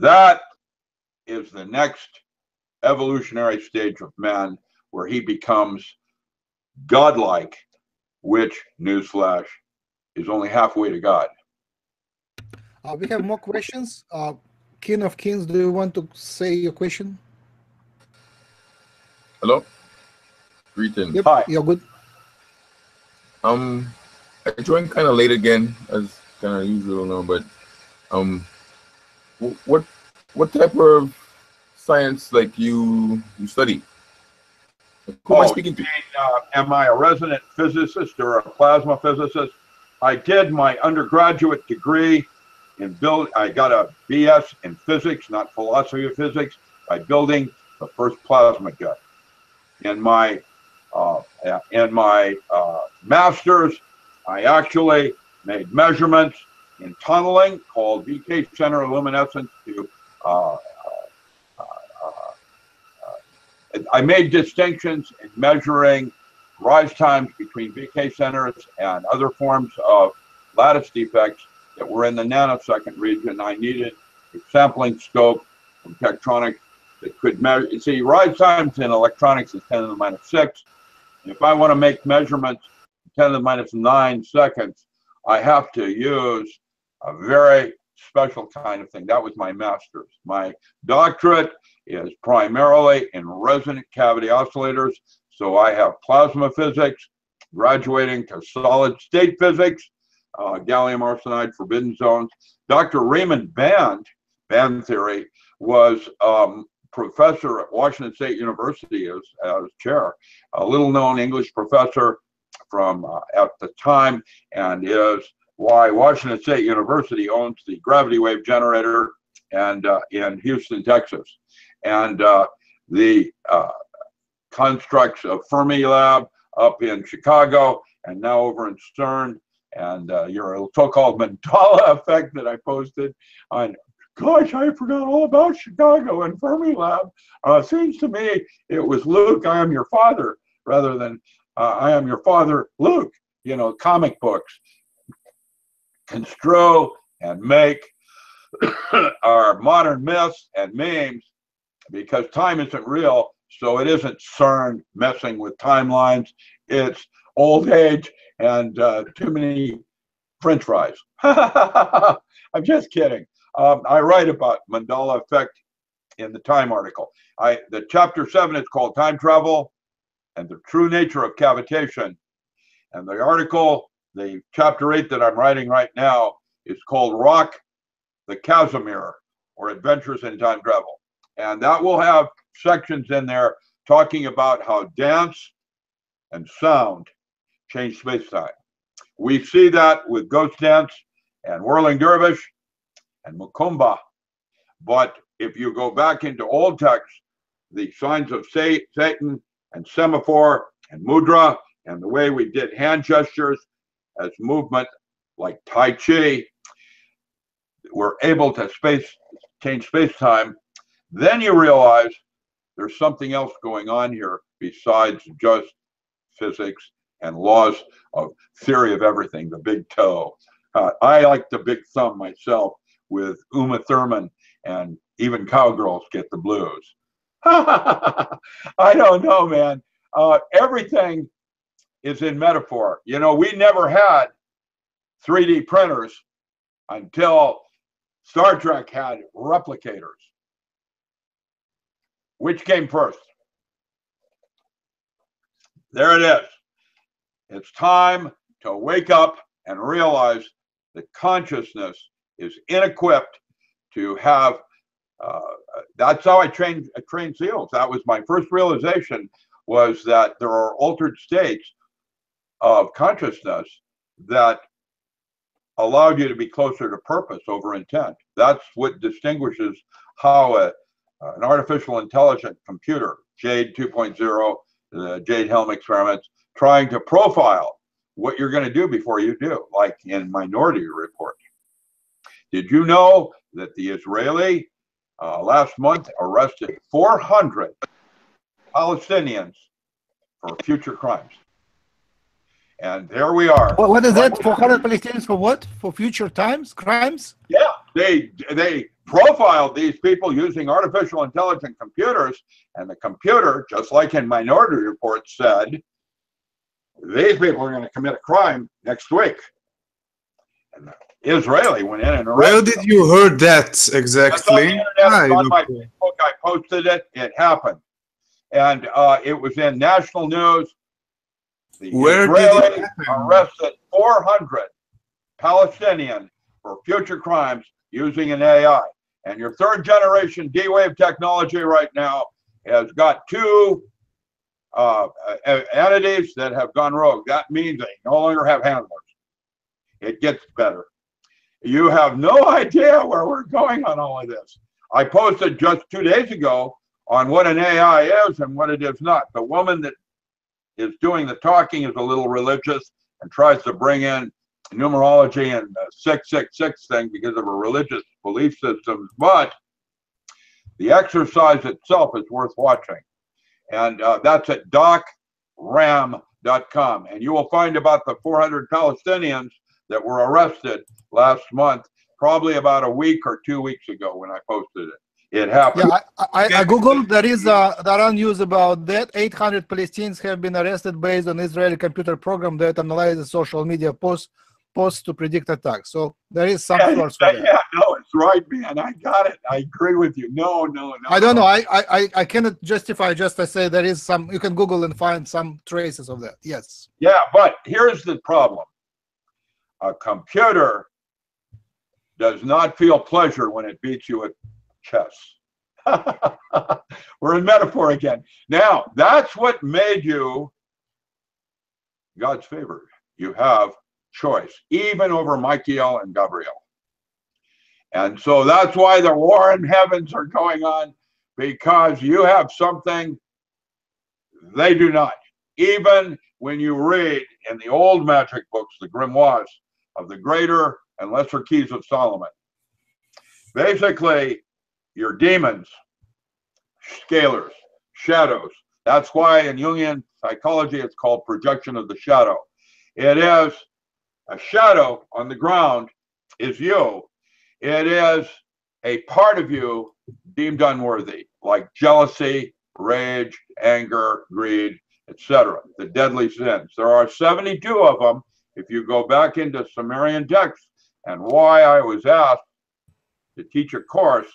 That is the next evolutionary stage of man, where he becomes godlike, which, newsflash, is only halfway to God. We have more questions. King of Kings, do you want to say your question? Hello? Greetings. Yep. Hi. You're good. I joined kind of late again, as kind of usual now, but what type of science like you study? Who am I speaking to? Am I a resident physicist or a plasma physicist? I did my undergraduate degree in I got a BS in physics, not philosophy of physics, by building the first plasma jet. In my master's, I actually made measurements in tunneling called VK Center Luminescence to I made distinctions in measuring rise times between VK centers and other forms of lattice defects that were in the nanosecond region. I needed a sampling scope from Tektronix that could measure. You see, rise times in electronics is 10 to the minus 6. And if I want to make measurements 10 to the minus 9 seconds, I have to use a very special kind of thing. That was my master's. My doctorate is primarily in resonant cavity oscillators. So I have plasma physics, graduating to solid state physics, gallium arsenide, forbidden zones. Dr. Raymond band theory, was professor at Washington State University as chair, a little-known English professor from at the time, and is why Washington State University owns the gravity wave generator and in Houston, Texas. And the constructs of Fermilab up in Chicago and now over in Stern, and your so-called Mandala effect that I posted on, gosh, I forgot all about Chicago and Fermilab. Seems to me it was Luke, I am your father, rather than I am your father, Luke. You know, comic books construe and make our modern myths and memes, because time isn't real. So it isn't CERN messing with timelines. It's old age and too many french fries. I'm just kidding. I write about Mandala effect in the Time article. The chapter 7 is called Time Travel and the True Nature of Cavitation. And the article, the chapter 8 that I'm writing right now, is called Rock the Casimir, or Adventures in Time Travel. And that will have sections in there talking about how dance and sound change space-time. We see that with Ghost Dance and Whirling Dervish and Mukumba. But if you go back into old texts, the signs of Satan and semaphore and mudra and the way we did hand gestures as movement like Tai Chi, we're able to change space-time. Then you realize there's something else going on here besides just physics and laws of theory of everything, the big toe. I like the big thumb myself with Uma Thurman, and even cowgirls get the blues. I don't know, man. Everything is in metaphor. You know, we never had 3D printers until Star Trek had replicators. Which came first? There it is. It's time to wake up and realize that consciousness is inequipped to have, that's how I trained SEALs. That was my first realization, was that there are altered states of consciousness that allowed you to be closer to purpose over intent. That's what distinguishes how an artificial intelligent computer, JADE 2.0, the Jade-Helm experiments, trying to profile what you're going to do before you do, like in Minority Report. Did you know that the Israeli last month arrested 400 Palestinians for future crimes? And there we are. Well, what is that? 400 Palestinians for what? For future crimes? Yeah, they profiled these people using artificial intelligent computers, and the computer, just like in Minority Report, said, these people are going to commit a crime next week. Israeli went in and arrested Where did them. You heard that exactly? It's on the internet, it's on my Facebook. I posted it. It happened. And it was in national news. The Israelis arrested 400 Palestinians for future crimes using an AI. And your third generation D-Wave technology right now has got two entities that have gone rogue. That means they no longer have handlers. It gets better. You have no idea where we're going on all of this. I posted just 2 days ago on what an AI is and what it is not. The woman that is doing the talking is a little religious and tries to bring in numerology and the 666 thing because of her religious belief systems, but the exercise itself is worth watching. And that's at docram.com. And you will find about the 400 Palestinians that were arrested last month, probably about a week or 2 weeks ago when I posted it. It happened. Yeah, I Googled, there are news about that. 800 Palestinians have been arrested based on Israeli computer program that analyzes social media posts to predict attacks. So there is some source for that. Yeah, no, it's right, man. I got it. I agree with you. No. I don't know. I cannot justify. Just I say there is some. You can Google and find some traces of that. Yes. Yeah, but here's the problem. A computer does not feel pleasure when it beats you at chess. We're in metaphor again. Now, that's what made you God's favor. You have choice, even over Michael and Gabriel. And so that's why the war in heavens are going on, because you have something they do not. Even when you read in the old magic books, the grimoires of the greater and lesser keys of Solomon, basically your demons, scalers, shadows. That's why in Jungian psychology it's called projection of the shadow. It is a shadow on the ground is you. It is a part of you deemed unworthy, like jealousy, rage, anger, greed, etc. The deadly sins. There are 72 of them if you go back into Sumerian texts, and why I was asked to teach a course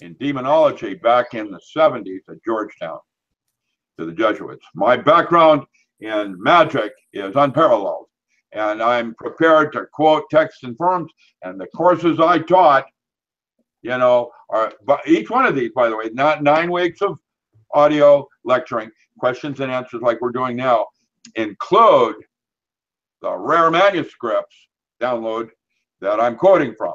in demonology back in the 70s at Georgetown to the Jesuits. My background in magic is unparalleled, and I'm prepared to quote texts and forms, and the courses I taught, you know, are, but each one of these, by the way, not 9 weeks of audio lecturing, questions and answers like we're doing now, include the rare manuscripts download that I'm quoting from.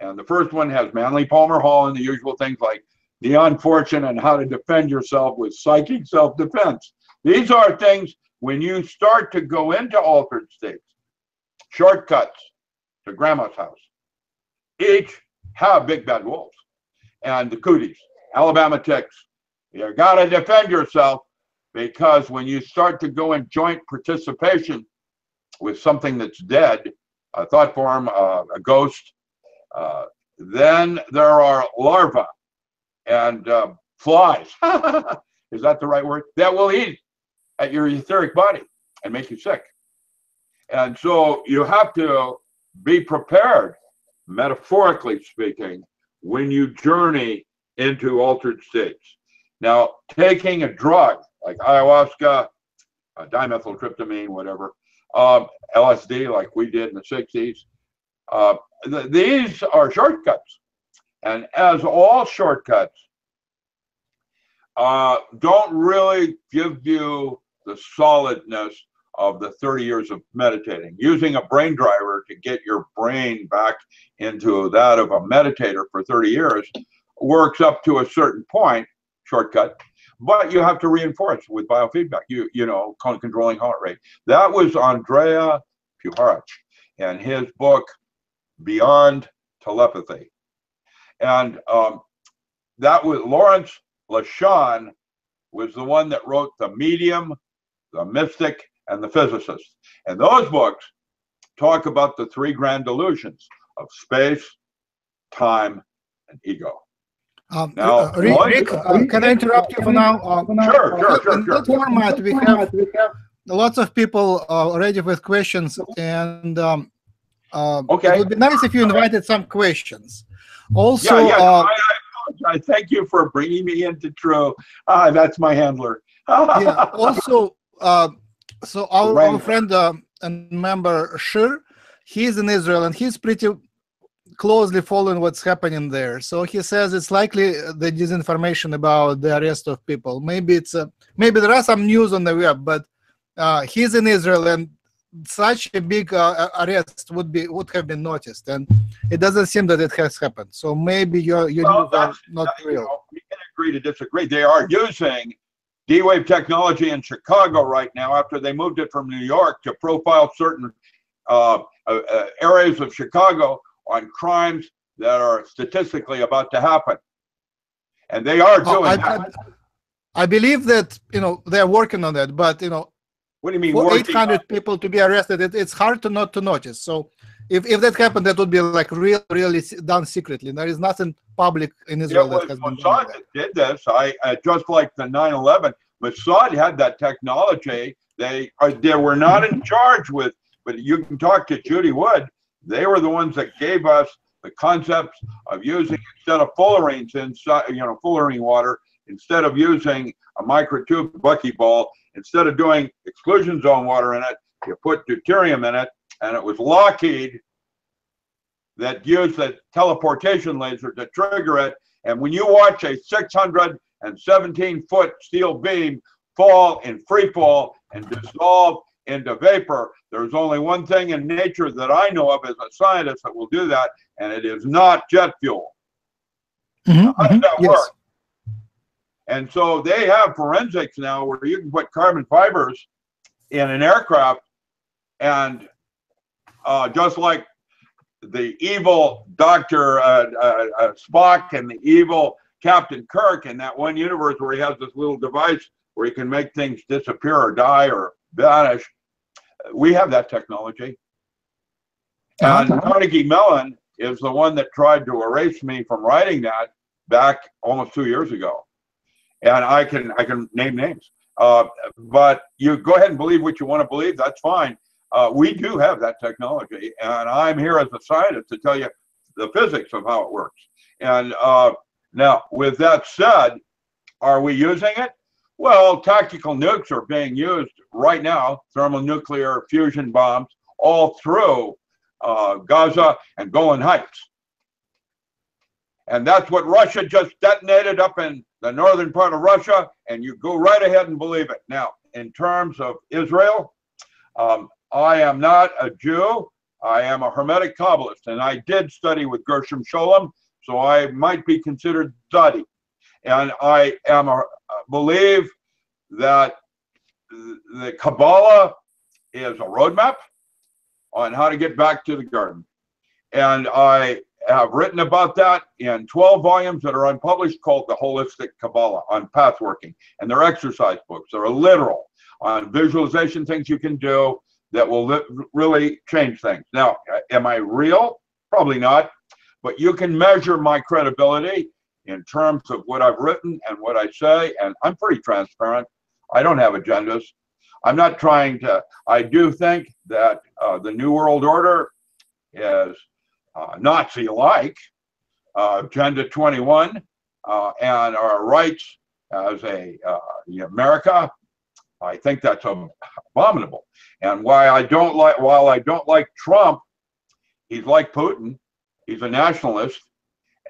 And the first one has Manly Palmer Hall and the usual things like the unfortunate and how to defend yourself with psychic self-defense. These are things when you start to go into altered states, shortcuts to grandma's house. Each have big bad wolves and the cooties, Alabama ticks. You gotta defend yourself, because when you start to go in joint participation with something that's dead, a thought form, a ghost, then there are larvae and flies, is that the right word, that will eat at your etheric body and make you sick. And so you have to be prepared, metaphorically speaking, when you journey into altered states. Now, taking a drug like ayahuasca, dimethyltryptamine, whatever, LSD like we did in the 60s, these are shortcuts, and as all shortcuts don't really give you the solidness of the 30 years of meditating. Using a brain driver to get your brain back into that of a meditator for 30 years works up to a certain point, shortcut, but you have to reinforce with biofeedback, you know, controlling heart rate. That was Andrea Puharich and his book, Beyond Telepathy. And that was Lawrence Lashawn was the one that wrote The Medium, The Mystic, and The Physicist. And those books talk about the three grand delusions of space, time, and ego. Now, Rick, can I interrupt you for now? Sure. In that format, we have lots of people already with questions, and Okay. It would be nice if you invited some questions. Also, I apologize. Thank you for bringing me into True. That's my handler. Yeah. Also, so our friend and member Shir, he's in Israel and he's pretty closely following what's happening there. So he says it's likely the disinformation about the arrest of people. Maybe it's maybe there are some news on the web, but he's in Israel and such a big arrest would have been noticed, and it doesn't seem that it has happened. So maybe your news are not real. You know, we can agree to disagree. They are using D-Wave technology in Chicago right now after they moved it from New York to profile certain areas of Chicago on crimes that are statistically about to happen, and they are doing that. I believe that they're working on that, but what do you mean? For 800 people to be arrested, it's hard to not to notice. So, if that happened, that would be like really done secretly. There is nothing public in Israel that has been done. Mossad that did this. Just like the 9/11, Mossad had that technology. They were not in charge with, but you can talk to Judy Wood. They were the ones that gave us the concepts of using, instead of fullerenes inside, fullerene water, instead of using a microtube buckyball, instead of doing exclusion zone water in it, you put deuterium in it, and it was Lockheed that used the teleportation laser to trigger it. And when you watch a 617-foot steel beam fall in free fall and dissolve into vapor, there's only one thing in nature that I know of as a scientist that will do that, and it is not jet fuel. Mm-hmm, how does that work? And so they have forensics now where you can put carbon fibers in an aircraft, and just like the evil Dr. Spock and the evil Captain Kirk in that one universe where he has this little device where he can make things disappear or die or vanish, we have that technology. And Carnegie Mellon is the one that tried to erase me from writing that back almost 2 years ago. And I can name names, but you go ahead and believe what you want to believe. That's fine. We do have that technology, and I'm here as a scientist to tell you the physics of how it works. And now, with that said, are we using it? Well, tactical nukes are being used right now, thermonuclear fusion bombs all through Gaza and Golan Heights. And that's what Russia just detonated up in the northern part of Russia, and you go right ahead and believe it. Now, in terms of Israel, I am not a Jew. I am a Hermetic Kabbalist, and I did study with Gershom Scholem, so I might be considered Zadi. And I am believe that the Kabbalah is a roadmap on how to get back to the garden. And I have written about that in 12 volumes that are unpublished called The Holistic Kabbalah on pathworking. And they're exercise books. They're literal on visualization things you can do that will really change things. Now, am I real? Probably not. But you can measure my credibility in terms of what I've written and what I say. And I'm pretty transparent. I don't have agendas. I'm not trying to. I do think that the New World Order is Nazi-like, Agenda 21, and our rights as America. I think that's abominable. And while I don't like Trump, he's like Putin. He's a nationalist,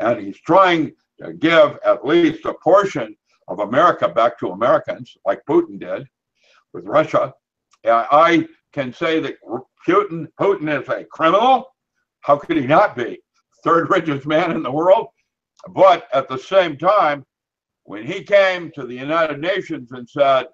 and he's trying to give at least a portion of America back to Americans, like Putin did with Russia. And I can say that Putin is a criminal. How could he not be? Third richest man in the world. But at the same time, when he came to the United Nations and said,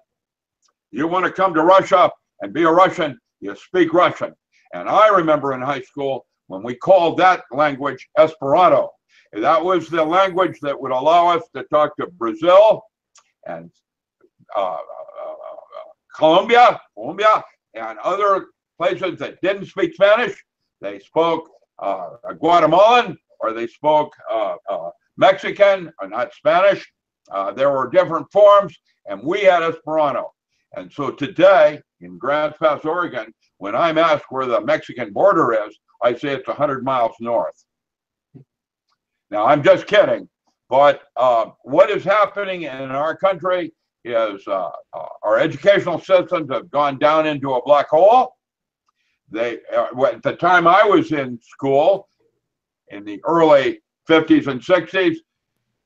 you want to come to Russia and be a Russian, you speak Russian. And I remember in high school when we called that language Esperanto. That was the language that would allow us to talk to Brazil and Colombia, and other places that didn't speak Spanish. They spoke Guatemalan, or they spoke Mexican, or not Spanish. There were different forms, and we had Esperanto. And so today, in Grants Pass, Oregon, when I'm asked where the Mexican border is, I say it's 100 miles north. Now, I'm just kidding, but what is happening in our country is our educational systems have gone down into a black hole. They, at the time I was in school, in the early 50s and 60s,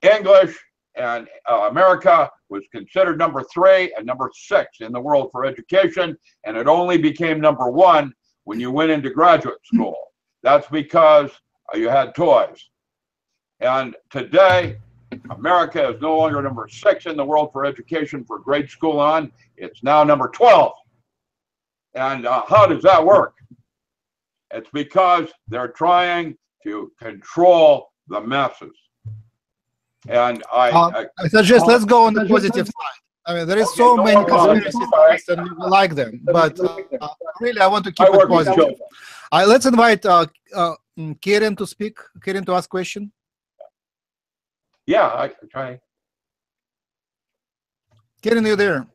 English and America was considered number 3 and number 6 in the world for education, and it only became number 1 when you went into graduate school. That's because you had toys. And today, America is no longer number 6 in the world for education for grade school on. It's now number 12. And how does that work? It's because they're trying to control the masses. And I suggest let's go on the positive side. I mean, there is so many conspiracy theories and we like them, but really I want to keep it positive. Let's invite Kirin to speak. Kirin, to ask question. Yeah, I can try. Kirin, you there?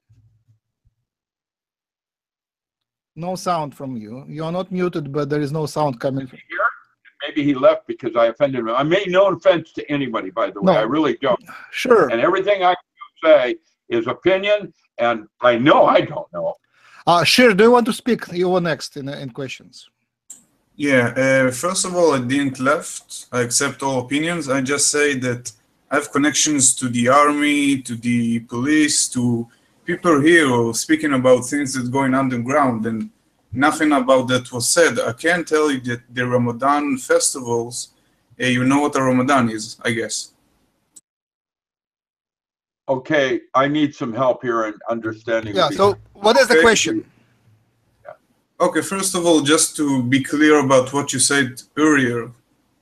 No sound from you. You are not muted, but there is no sound coming from you. Maybe he left because I offended him. I made no offense to anybody, by the way. No. I really don't. Sure. And everything I can say is opinion, and I know I don't know. Sure. Do you want to speak? You were next in questions. Yeah. First of all, I didn't left. I accept all opinions. I just say that I have connections to the army, to the police, to people here who are speaking about things that are going underground, and nothing about that was said. I can tell you that the Ramadan festivals, you know what a Ramadan is, I guess. Okay, I need some help here in understanding. Yeah, so what is the question? Yeah. Okay, first of all, just to be clear about what you said earlier,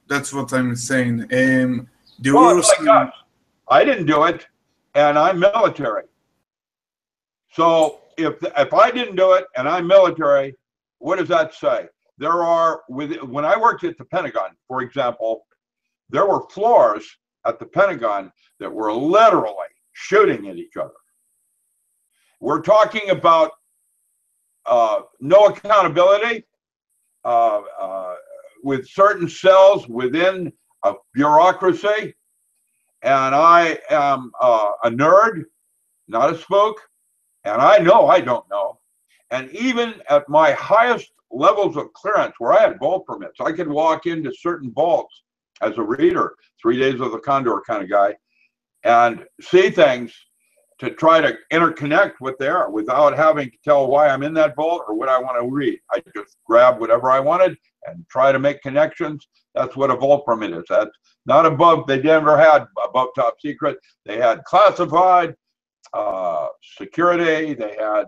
that's what I'm saying. I didn't do it, and I'm military. So if I didn't do it, and I'm military, what does that say? There are, when I worked at the Pentagon, for example, there were floors at the Pentagon that were literally shooting at each other. We're talking about no accountability with certain cells within a bureaucracy. And I am a nerd, not a spook. And I know I don't know. And even at my highest levels of clearance, where I had vault permits, I could walk into certain vaults as a reader, 3 days of the Condor kind of guy, and see things to try to interconnect what they are without having to tell why I'm in that vault or what I want to read. I just grabbed whatever I wanted and try to make connections. That's what a vault permit is. That's not above, they never had above top secret. They had classified, security, they had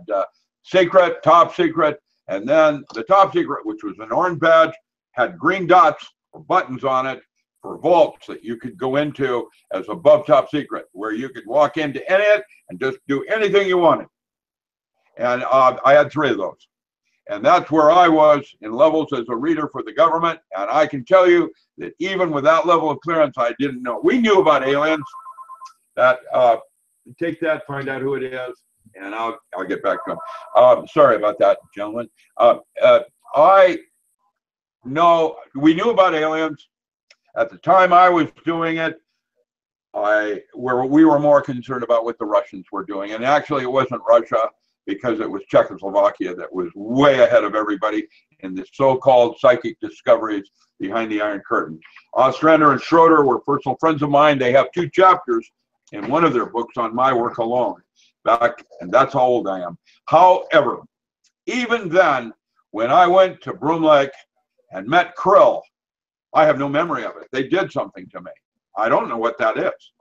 secret, top secret, and then the top secret, which was an orange badge, had green dots or buttons on it for vaults that you could go into as above top secret, where you could walk into any of it and just do anything you wanted. And I had 3 of those. And that's where I was in levels as a reader for the government. And I can tell you that even with that level of clearance, I didn't know. We knew about aliens. That take that, find out who it is, and I'll get back to him. Sorry about that, gentlemen. I know we knew about aliens at the time I was doing it. We were more concerned about what the Russians were doing, and actually it wasn't Russia, because it was Czechoslovakia that was way ahead of everybody in the so-called psychic discoveries behind the Iron Curtain. Ostrander and Schroeder were personal friends of mine. They have 2 chapters in one of their books on my work alone, and that's how old I am. However, even then, when I went to Broom Lake and met Krill, I have no memory of it. They did something to me. I don't know what that is.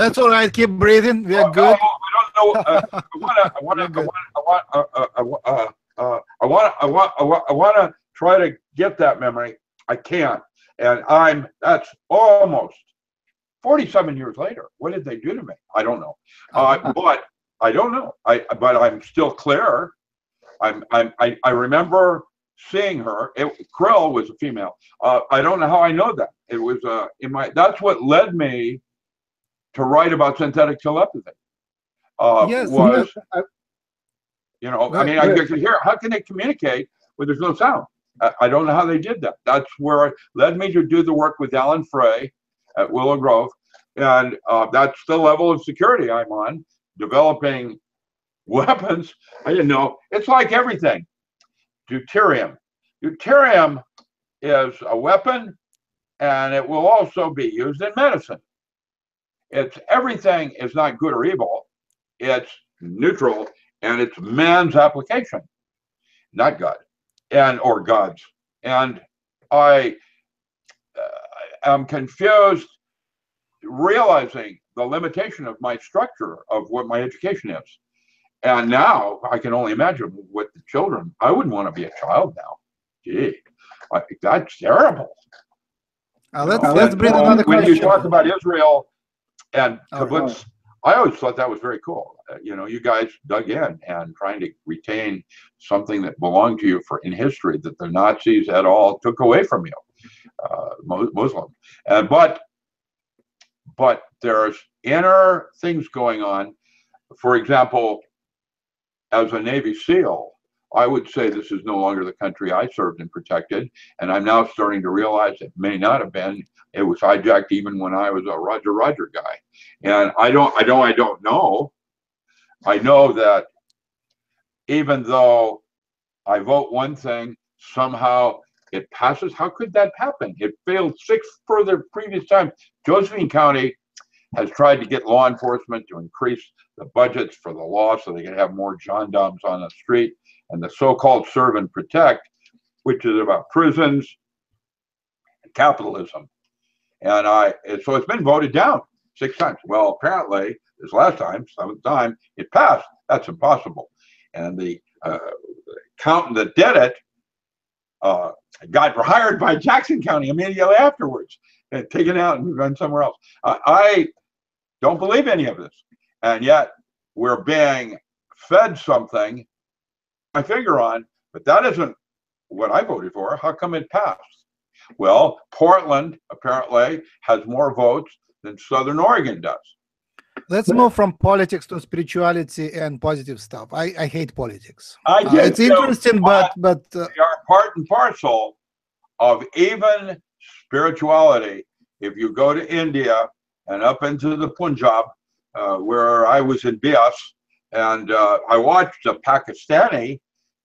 That's all right. Keep breathing. We are good. I want to try to get that memory. I can't, and that's almost 47 years later. What did they do to me? I don't know. But I don't know. But I'm still clear. I remember seeing her. Krill was a female. I don't know how I know that. It was in my. That's what led me to write about synthetic telepathy. Yes. Was, You know, right, I mean, right. I can hear. How can they communicate when there's no sound? I don't know how they did that. That's where it led me to do the work with Alan Frey at Willow Grove, and that's the level of security I'm on. Developing weapons, I didn't know. It's like everything. Deuterium. Deuterium is a weapon, and it will also be used in medicine. It's everything is not good or evil. It's neutral, and it's man's application, not God, and or God's. And I am confused, realizing the limitation of my structure of what my education is. And now I can only imagine what the children. I wouldn't want to be a child now. Gee, I think that's terrible. Let's bring another question. When you talk about Israel and kibbutz, I always thought that was very cool. You know, you guys dug in and trying to retain something that belonged to you for in history that the Nazis at all took away from you, Muslim. And but there's inner things going on. For example, as a Navy SEAL, I would say this is no longer the country I served and protected, and I'm now starting to realize it may not have been. It was hijacked even when I was a Roger Roger guy, and I don't know. I know that even though I vote one thing, somehow it passes. How could that happen? It failed 6 further previous times. Josephine County has tried to get law enforcement to increase the budgets for the law so they can have more gendarmes on the street, and the so-called serve and protect, which is about prisons and capitalism. And so it's been voted down 6 times. Well, apparently this last time, 7th time, it passed. That's impossible. And the accountant that did it got hired by Jackson County immediately afterwards and taken out and run somewhere else. I don't believe any of this. And yet we're being fed something my finger on, but that isn't what I voted for. How come it passed? Well, Portland apparently has more votes than Southern Oregon does. Let's move from politics to spirituality and positive stuff. I hate politics. I do. It's interesting, but they are part and parcel of even spirituality. If you go to India and up into the Punjab, where I was in Bias, and I watched a Pakistani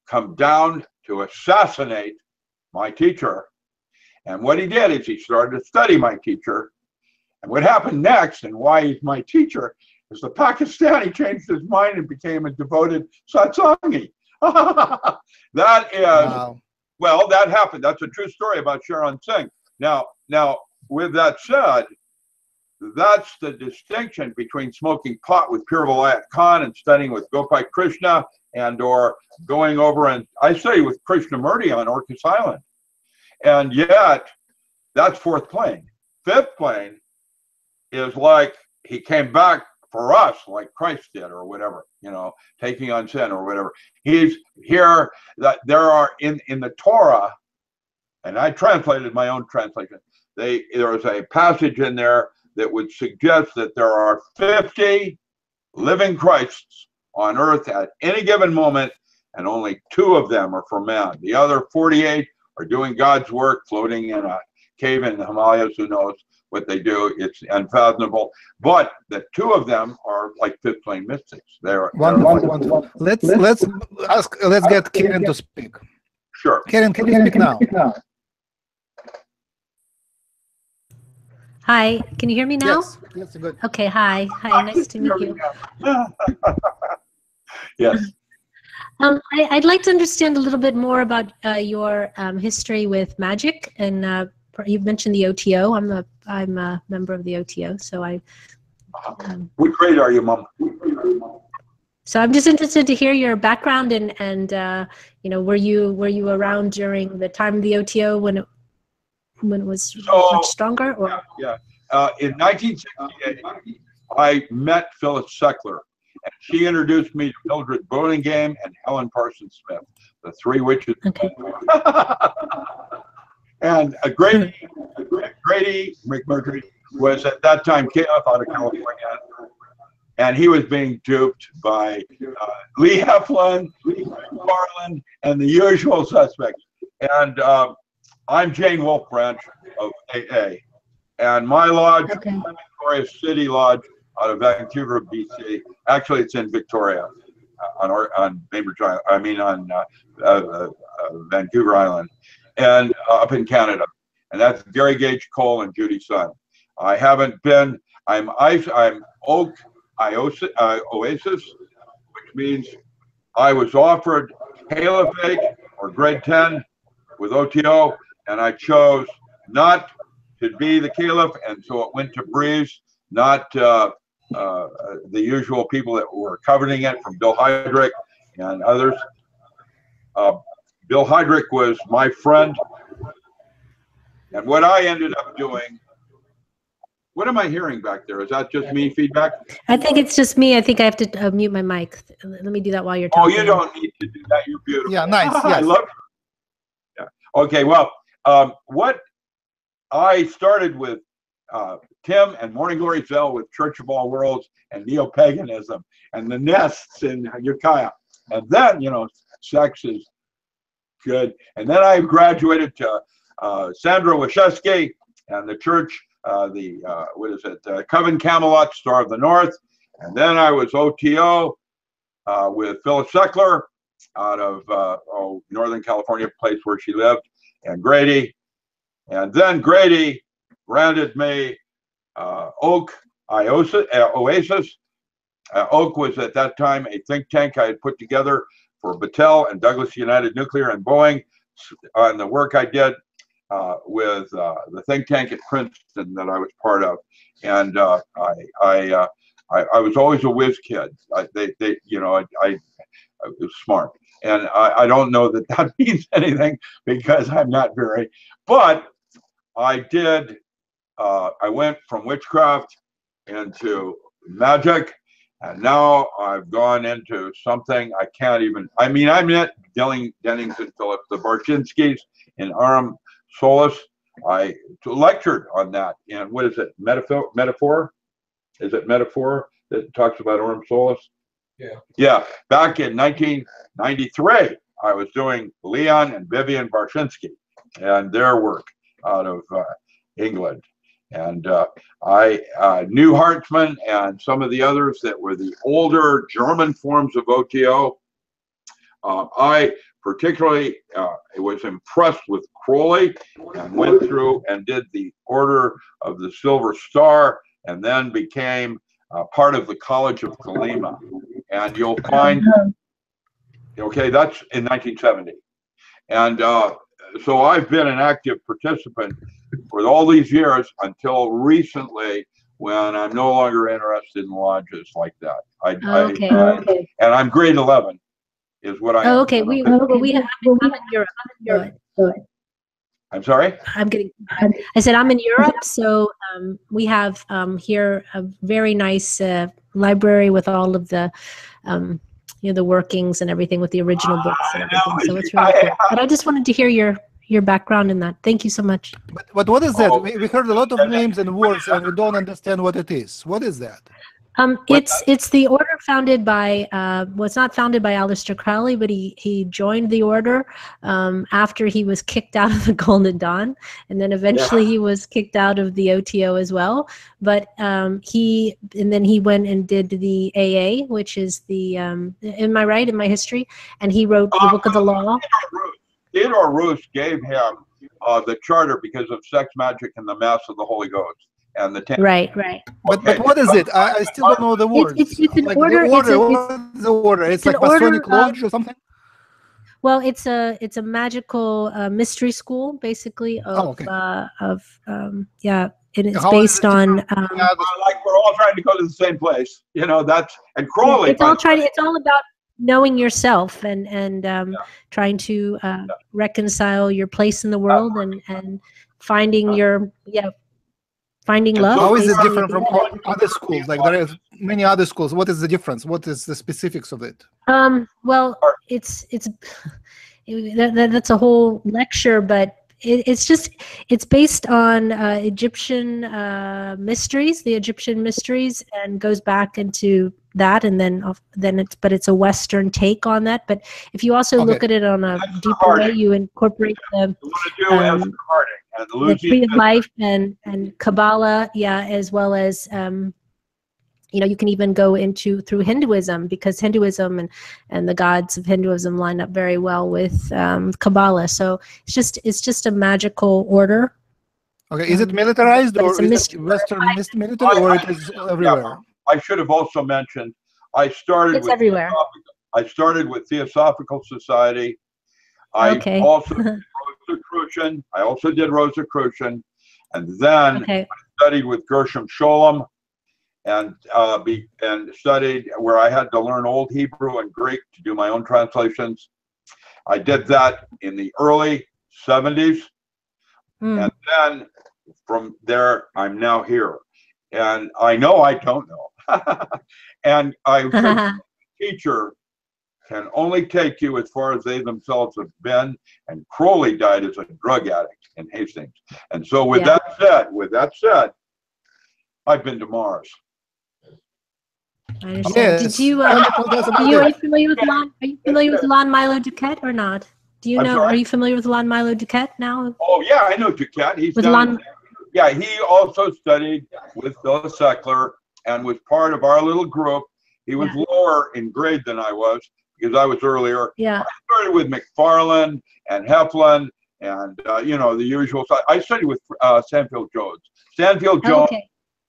come down to assassinate my teacher. And what he did is he started to study my teacher. And what happened next, and why he's my teacher, is the Pakistani changed his mind and became a devoted Satsangi. That is, wow. Well, that happened. That's a true story about Sharon Singh. Now, with that said, that's the distinction between smoking pot with Pir Vilayat Khan and studying with Gopai Krishna and or going over and I study with Krishnamurti on Orcas Island. And yet, that's 4th plane. 5th plane is like he came back for us like Christ did or whatever, you know, taking on sin or whatever. He's here that there are in the Torah, and I translated my own translation. There is a passage in there that would suggest that there are 50 living Christs on earth at any given moment, and only 2 of them are for man. The other 48 are doing God's work, floating in a cave in the Himalayas. Who knows what they do? It's unfathomable. But the 2 of them are like 5th plane mystics. They're wonderful. Let's get Karen to speak. Sure. Karen, can you speak now? Hi, can you hear me now? Yes, yes, good. Okay, hi. Hi, nice to meet you. Yes. I'd like to understand a little bit more about your history with magic, and you've mentioned the OTO. I'm a member of the OTO, so I... What grade are you, Mom? So I'm just interested to hear your background and you know, were you around during the time of the OTO when it was much stronger? Or? Yeah. In 1968, I met Phyllis Sackler, and she introduced me to Mildred Bodingham and Helen Parsons Smith, the 3 witches. Okay. And Grady McMurtry was at that time out of California. And he was being duped by Lee Heflin, Lee Garland, and the usual suspects. And I'm Jane Wolfe Branch of AA. And my lodge, Victoria City Lodge out of Vancouver, BC. Actually, it's in Victoria, on Vancouver Island, and up in Canada. And that's Gary Gage Cole and Judy Sun. I haven't been, I'm Oak Oasis, which means I was offered Caliphate or grade 10 with OTO, and I chose not to be the Caliph, and so it went to Breeze, not the usual people that were covering it from Bill Heydrich and others. Bill Heydrich was my friend, and what I ended up doing. What am I hearing back there? Is that just me feedback? I think it's just me. I think I have to mute my mic. Let me do that while you're talking. Oh, you don't need to do that. You're beautiful. Yeah, nice. Yes. I love you. Yeah. Okay, well, what I started with Tim and Morning Glory Zell with Church of All Worlds and Neo-Paganism and the nests in Ukiah. And then, you know, sex is good. And then I graduated to Sandra Wachesky and the church. Coven Camelot, Star of the North. And then I was OTO with Phyllis Sheckler out of Northern California, place where she lived, and Grady. And then Grady granted me Oak Oasis. Oak was at that time a think tank I had put together for Battelle and Douglas United Nuclear and Boeing on the work I did with the think tank at Princeton that I was part of, and I was always a whiz kid. I was smart, and I don't know that that means anything because I'm not very. But I did. I went from witchcraft into magic, and now I've gone into something I can't even. I mean, I met Dennings and Phillips, the Barshinskis in Aram. Solis, I lectured on that. And what is it? Metaphor? Is it Metaphor that talks about Orm Solis? Yeah. Yeah. Back in 1993, I was doing Leon and Vivian Barshinsky and their work out of England. And I knew Hartzmann and some of the others that were the older German forms of OTO. I particularly was impressed with Crowley and went through and did the Order of the Silver Star and then became part of the College of Kalima. And you'll find, okay, that's in 1970. And so I've been an active participant for all these years until recently when I'm no longer interested in lodges like that. And I'm grade 11. Is what I I'm in Europe. I'm sorry? I said I'm in Europe, so we have here a very nice library with all of the you know, the workings and everything with the original books and everything. So it's really cool. But I just wanted to hear your background in that. Thank you so much. But what is that? We heard a lot of names and words and we don't understand what it is. What is that? It's the order founded by, well, it's not founded by Aleister Crowley, but he joined the order after he was kicked out of the Golden Dawn, and then eventually he was kicked out of the OTO as well. But then he went and did the AA, which is the, am I right in my history? And he wrote the Book of the Law. Theodore Roos gave him the charter because of sex magic and the Mass of the Holy Ghost. And the right. But what is it? I still don't know the words. It's an like order. What is the order? It's like Masonic lodge or something. Well, it's a magical mystery school, basically. And it's based on. Like we're all trying to go to the same place, you know. That's and Crowley. It's all about knowing yourself and trying to reconcile your place in the world and finding your finding love. How is it different from other schools? Like there are many other schools. What is the difference? What is the specifics of it? Well, that's a whole lecture, but it's based on Egyptian mysteries, the Egyptian mysteries, and goes back into that, and then it's, but it's a Western take on that. But if you also look at it on a deeper way, you incorporate the tree of life and Kabbalah, yeah, as well as you know, you can even go into through Hinduism, because Hinduism and the gods of Hinduism line up very well with Kabbalah. So it's just a magical order. Okay, is it militarized, or is it Western military, or it is everywhere? I should have also mentioned I started with Theosophical Society. I also did Rosicrucian, and then I studied with Gershom Scholem, and studied where I had to learn Old Hebrew and Greek to do my own translations. I did that in the early 70s, and then from there I'm now here, and I know I don't know. And I teacher can only take you as far as they themselves have been, and Crowley died as a drug addict in Hastings. And so with that said, I've been to Mars. I understand. Yes. Did you, are you familiar with Lon-Milo Duquette or not? Do you know, are you familiar with Lon-Milo Duquette now? Oh yeah, I know Duquette. He's he also studied with Phyllis Eckler and was part of our little group. He was lower in grade than I was, because I was earlier. Yeah. I started with McFarland and Heflin and, you know, the usual. I studied with Sanfield Jones. Sanfield Jones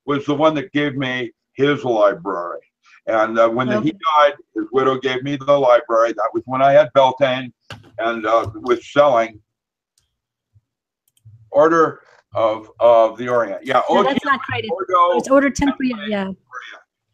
was the one that gave me his library. And when he died, his widow gave me the library. That was when I had Beltane and was selling Order of the Orient. Yeah. No, that's not credit. It's Order Templari. Yeah.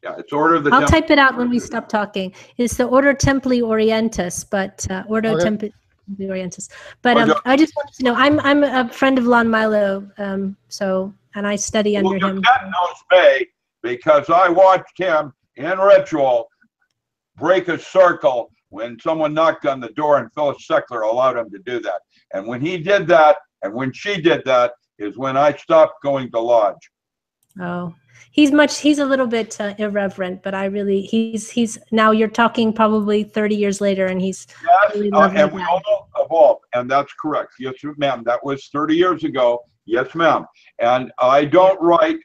Yeah, it's Order of the. I'll type it out when we stop talking. It's the Order Templi Orientis, but Ordo Templi Orientis. But I just wanted to know, I'm a friend of Lon-Milo, so, and I study under him. That knows me, because I watched him in ritual break a circle when someone knocked on the door, and Phyllis Eckler allowed him to do that. And when he did that, and when she did that, is when I stopped going to lodge. Oh. He's a little bit irreverent, but I really, he's now you're talking probably 30 years later, and he's really loving and that. We all evolve, and that's correct. Yes, ma'am. That was 30 years ago. Yes, ma'am. And I don't write.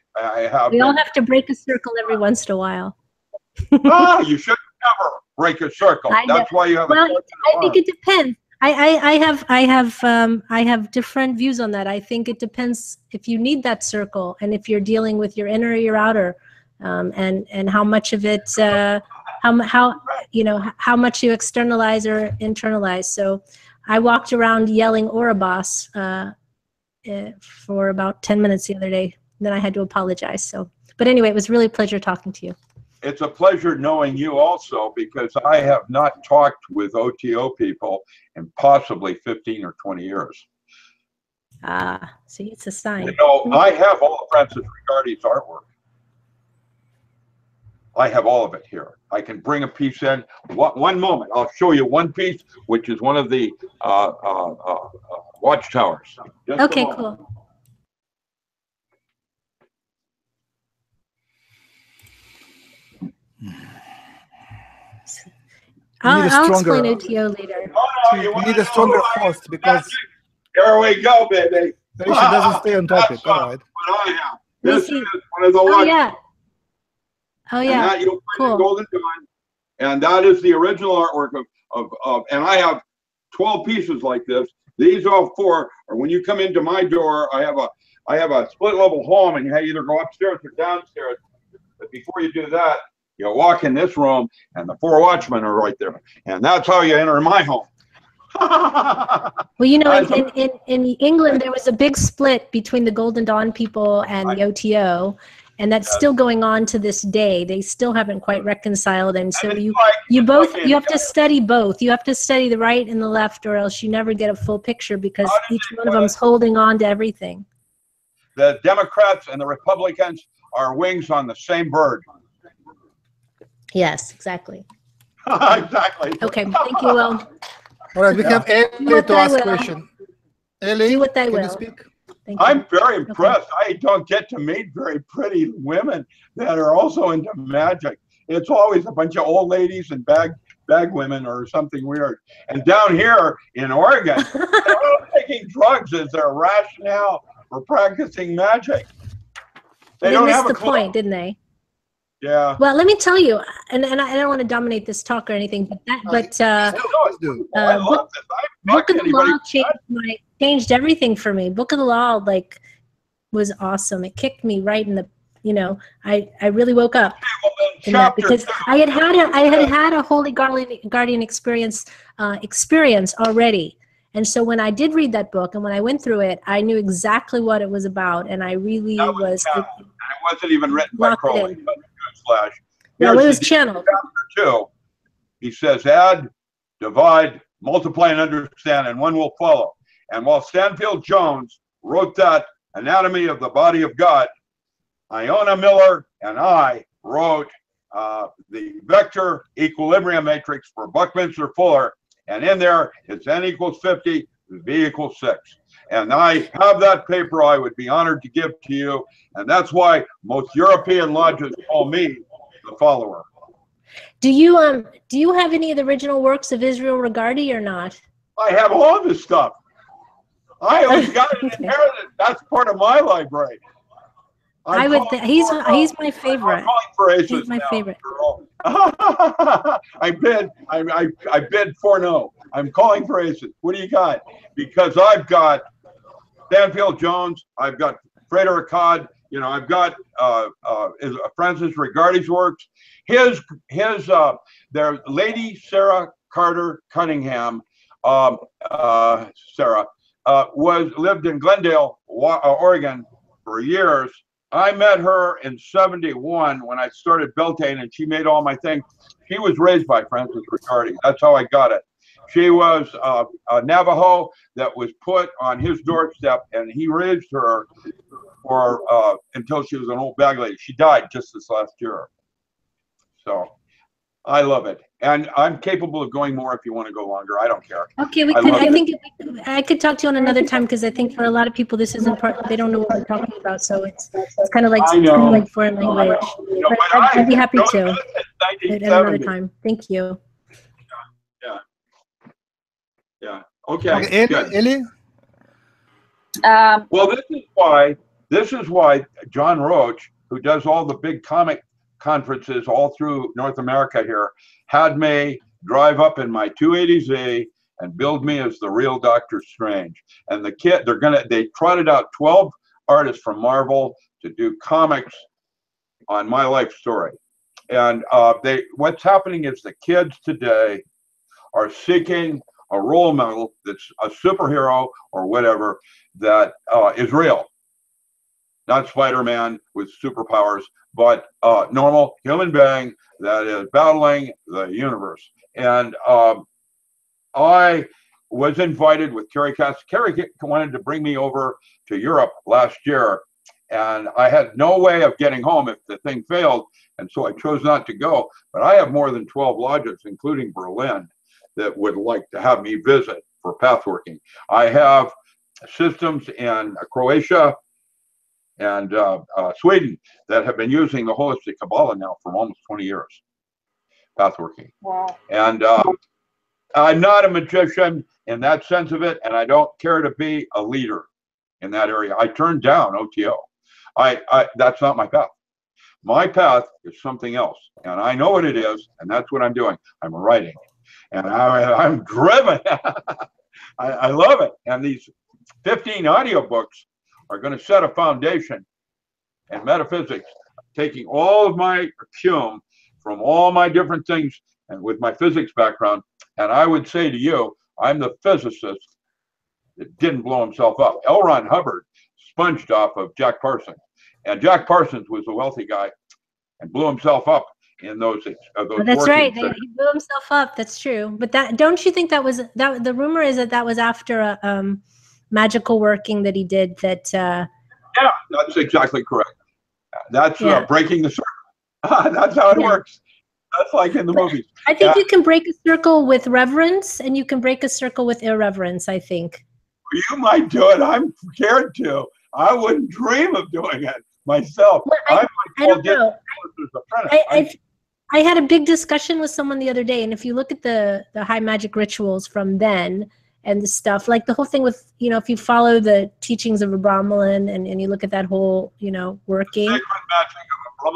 We all have to break a circle every once in a while. Oh, you should never break a circle. That's why you have. Well, I think it depends. I have different views on that. I think it depends if you need that circle, and if you're dealing with your inner or your outer, and how much of it, how much you externalize or internalize. So, I walked around yelling Oribos for about 10 minutes the other day. Then I had to apologize. So, but anyway, it was really a pleasure talking to you. It's a pleasure knowing you also, because I have not talked with OTO people in possibly 15 or 20 years. Ah, see, it's a sign. You know, I have all of Francis Ricardi's artwork. I have all of it here. I can bring a piece in. One moment, I'll show you one piece, which is one of the watchtowers. Just okay, cool. I'll explain OTO later. You need a stronger host, because there we go, baby. She doesn't stay on topic. All right. This is one of the ones. Oh yeah. Cool. Golden Dawn, and that is the original artwork of. And I have 12 pieces like this. These all four are when you come into my door. I have a split level home, and you either go upstairs or downstairs. But before you do that, you walk in this room, and the four watchmen are right there, and that's how you enter my home. Well, you know, in England, there was a big split between the Golden Dawn people and the OTO, and that's still going on to this day. They still haven't quite reconciled, and so you have to study both. You have to study the right and the left, or else you never get a full picture, because each one of them is holding on to everything. The Democrats and the Republicans are wings on the same bird. Yes, exactly. Okay, thank you, Will. All right, we have Amy to ask a question. Ellie, do what they will. Speak? I'm very impressed. Okay. I don't get to meet very pretty women that are also into magic. It's always a bunch of old ladies and bag women or something weird. And down here in Oregon, they're all taking drugs as their rationale for practicing magic. They don't have a clue. Point, didn't they? Yeah. Well, let me tell you, and I don't want to dominate this talk or anything, but that, I love this. Book of the Law changed everything for me. Book of the Law was awesome. It kicked me right in the, I really woke up in that because I had had a Holy Guardian experience already, and so when I did read that book and when I went through it, I knew exactly what it was about, and I really it wasn't even written by Crowley. But no, it was channeled. Chapter 2, he says, add, divide, multiply, and understand, and one will follow. And while Stanfield Jones wrote that Anatomy of the Body of God, Iona Miller and I wrote the Vector Equilibrium Matrix for Buckminster Fuller, and in there it's N = 50, V = 6. And I have that paper. I would be honored to give to you, and that's why most European lodges call me the follower. Do you have any of the original works of Israel Regardi or not? I have all of his stuff. I always got it inherited. That's part of my library. I would. He's my favorite. He's my favorite. I bid for no. I'm calling for aces. What do you got? Because I've got Stanfield Jones. I've got Frederick Codd. I've got Francis Rigardi's works. Their Lady Sarah Carter Cunningham. Sarah lived in Glendale, Oregon, for years. I met her in '71 when I started Beltane, and she made all my things. She was raised by Francis Rigardi. That's how I got it. She was a Navajo that was put on his doorstep, and he raised her for until she was an old bag lady. She died just this last year. So I love it, and I'm capable of going more if you want to go longer. I don't care. Okay, I could talk to you on another time because I think for a lot of people this isn't part. They don't know what we're talking about, so it's kind of like foreign language. I'd be happy to at another time. Thank you. Yeah. Okay. Ellie. Well, this is why John Roach, who does all the big comic conferences all through North America here, had me drive up in my 280Z and build me as the real Doctor Strange. And the kid, they trotted out 12 artists from Marvel to do comics on my life story. And what's happening is the kids today are seeking a role model that's a superhero or whatever that is real. Not Spider-Man with superpowers, but normal human being that is battling the universe. And I was invited with Kerry Cass. Kerry wanted to bring me over to Europe last year, and I had no way of getting home if the thing failed, and so I chose not to go. But I have more than 12 lodges, including Berlin, that would like to have me visit for pathworking. I have systems in Croatia and Sweden that have been using the holistic Kabbalah now for almost 20 years, pathworking. Wow. And I'm not a magician in that sense of it, and I don't care to be a leader in that area. I turned down OTO. That's not my path. My path is something else, and I know what it is, and that's what I'm doing. I'm writing. And I'm driven. I love it. And these 15 audiobooks are going to set a foundation in metaphysics, taking all of my acumen from all my different things and with my physics background. And I would say to you, I'm the physicist that didn't blow himself up. L. Ron Hubbard sponged off of Jack Parsons. And Jack Parsons was a wealthy guy and blew himself up in those that's right. He blew himself up. That's true. But don't you think that was that? The rumor is that was after a magical working that he did. That yeah, that's exactly correct. That's breaking the circle. That's how it works. That's like in the movies. I think you can break a circle with reverence, and you can break a circle with irreverence. I think. You might do it. I'm scared to. I wouldn't dream of doing it myself. Well, I don't know. I had a big discussion with someone the other day, and if you look at the high magic rituals from then and the stuff, like the whole thing with, you know, if you follow the teachings of Abraham Malin and you look at that whole, you know, working. The sacred magic of Abraham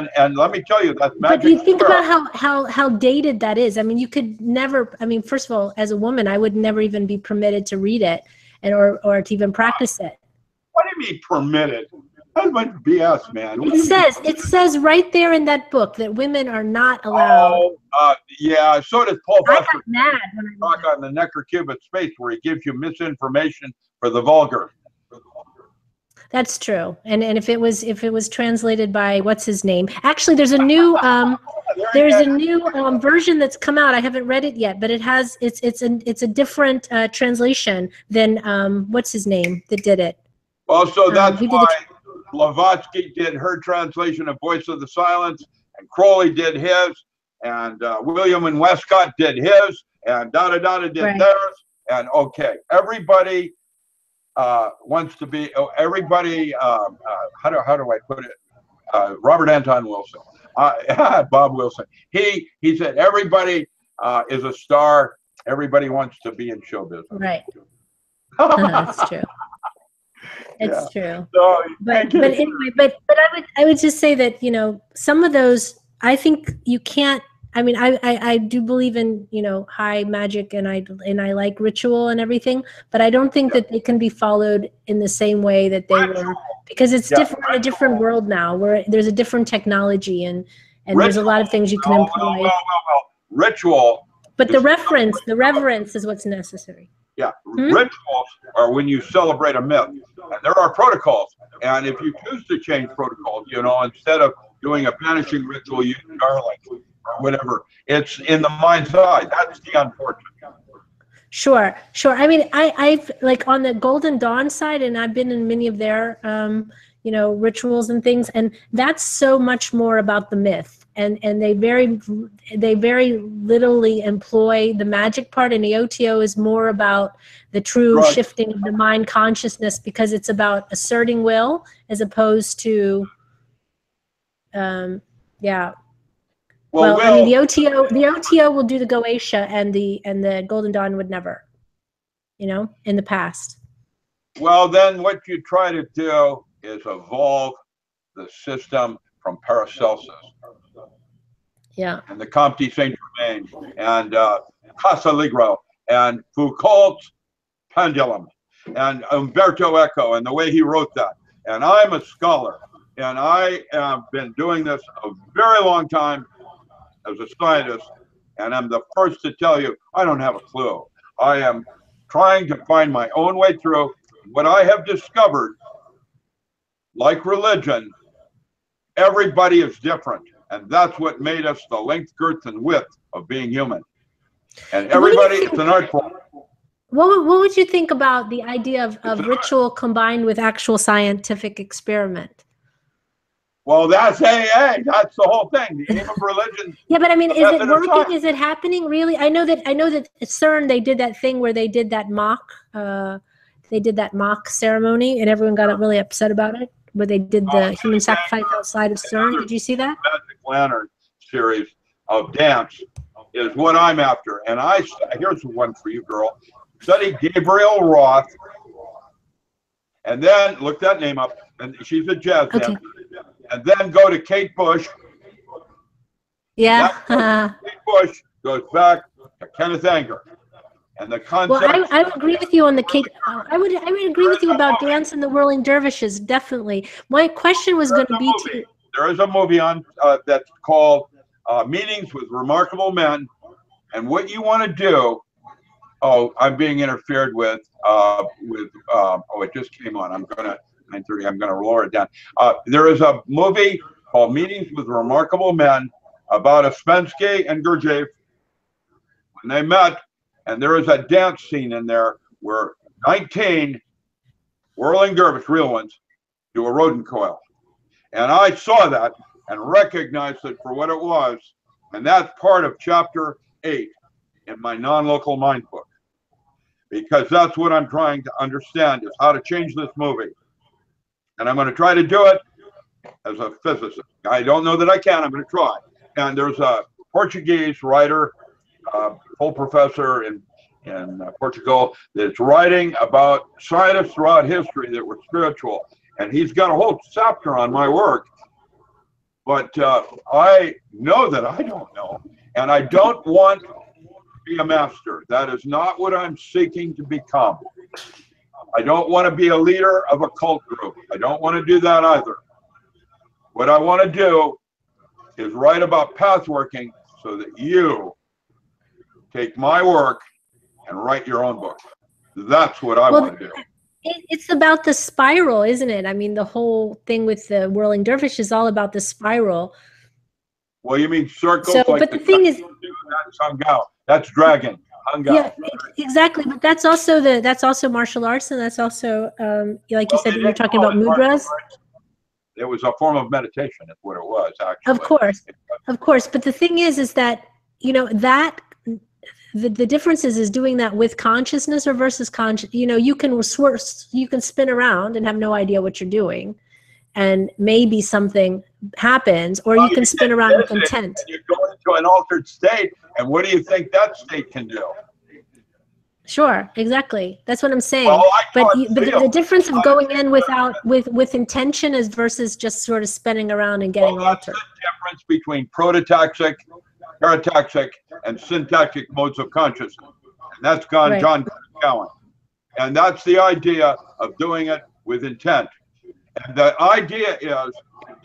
Malin and let me tell you, that magic. But you think about how dated that is. I mean, you could never, I mean, first of all, as a woman, I would never even be permitted to read it and or to even practice it. What do you mean permitted? That's much BS, man. What it says right there in that book that women are not allowed. Oh, yeah. So does Paul Buster. I got mad when I talk on the Necrokibit Space, where he gives you misinformation for the vulgar. That's true. And if it was translated by what's his name? Actually, there's a new version that's come out. I haven't read it yet, but it has it's a different translation than what's his name that did it. Well, so that's why Blavatsky did her translation of Voice of the Silence, and Crowley did his, and William and Westcott did his, and Dada Dada did theirs, and okay, everybody wants to be, everybody, how do I put it, Robert Anton Wilson, Bob Wilson, he said everybody is a star, everybody wants to be in show business. Right, that's true. It's true. No, but anyway, but I would just say that, you know, some of those, I think you can't, I mean, I do believe in, you know, high magic, and I like ritual and everything, but I don't think that they can be followed in the same way that they were, because it's different, a different world now where there's a different technology and there's a lot of things you can employ. Ritual. But the reverence is what's necessary. Yeah, rituals are when you celebrate a myth. And there are protocols, and if you choose to change protocols, you know, instead of doing a banishing ritual, you do garlic or whatever. It's in the mind's eye. That's the unfortunate. Sure, sure. I mean, I've like on the Golden Dawn side, and I've been in many of their, you know, rituals and things, and that's so much more about the myth. And they very literally employ the magic part, and the OTO is more about the true shifting of the mind consciousness, because it's about asserting will as opposed to, yeah. Well, I mean, the OTO will do the Goetia, and the Golden Dawn would never, you know, in the past. Well, then what you try to do is evolve the system from Paracelsus. Yeah. And the Comte Saint-Germain, and Casaligro, and Foucault's Pendulum, and Umberto Eco, and the way he wrote that. And I'm a scholar, and I have been doing this a very long time as a scientist, and I'm the first to tell you, I don't have a clue. I am trying to find my own way through. What I have discovered, like religion, everybody is different. And that's what made us the length, girth, and width of being human. And everybody, it's an art form. What would you think about the idea of ritual combined with actual scientific experiment? Well, that's AA. That's the whole thing. The aim of religion. Yeah, but I mean, is it working? Is it happening really? I know that at CERN they did that thing where they did that mock. They did that mock ceremony, and everyone got really upset about it. Where they did the human sacrifice outside of CERN. Did you see that? Magic Lantern series of dance is what I'm after. And here's one for you, girl. Study Gabriel Roth, and then look that name up. And she's a jazz dancer. And then go to Kate Bush. Yeah. Kate Bush goes back to Kenneth Anger. And the concept. Well, I would agree with you on the Kate. I would agree with you about Dance and the Whirling Dervishes, definitely. My question was going to be to. There is a movie on that's called Meetings with Remarkable Men, and what you want to do. Oh, I'm being interfered with. Oh, it just came on. I'm gonna 9:30. I'm gonna lower it down. There is a movie called Meetings with Remarkable Men about Ouspensky and Gurdjieff when they met. And there is a dance scene in there where 19 whirling dervish, real ones, do a rodent coil. And I saw that and recognized it for what it was. And that's part of chapter 8 in my non-local mind book. because that's what I'm trying to understand, is how to change this movie. And I'm going to try to do it as a physicist. I don't know that I can. I'm going to try. And there's a Portuguese writer, full professor in Portugal, that's writing about scientists throughout history that were spiritual. And he's got a whole chapter on my work. But I know that I don't know. And I don't want to be a master. That is not what I'm seeking to become. I don't want to be a leader of a cult group. I don't want to do that either. What I want to do is write about pathworking so that you take my work and write your own book. That's what I want to do. It's about the spiral, isn't it? I mean, the whole thing with the Whirling Dervish is all about the spiral. Well, you mean circles? So, like but the thing is, that's hung out. That's dragon. Yeah, exactly. But that's also the martial arts, and that's also like you said, you were talking about mudras. It was a form of meditation, is what it was. Actually, of course, of course. But the thing is that you know that the difference is doing that with consciousness or versus conscious. You know, you can spin around and have no idea what you're doing, and maybe something happens, or you can spin around with intent. You go into an altered state, and what do you think that state can do? Sure, exactly. That's what I'm saying. Well, but the difference of going in with intention is versus just sort of spinning around and getting altered. That's the difference between prototaxic, parataxic, and syntactic modes of consciousness. And that's John Gowan. And that's the idea of doing it with intent. And the idea is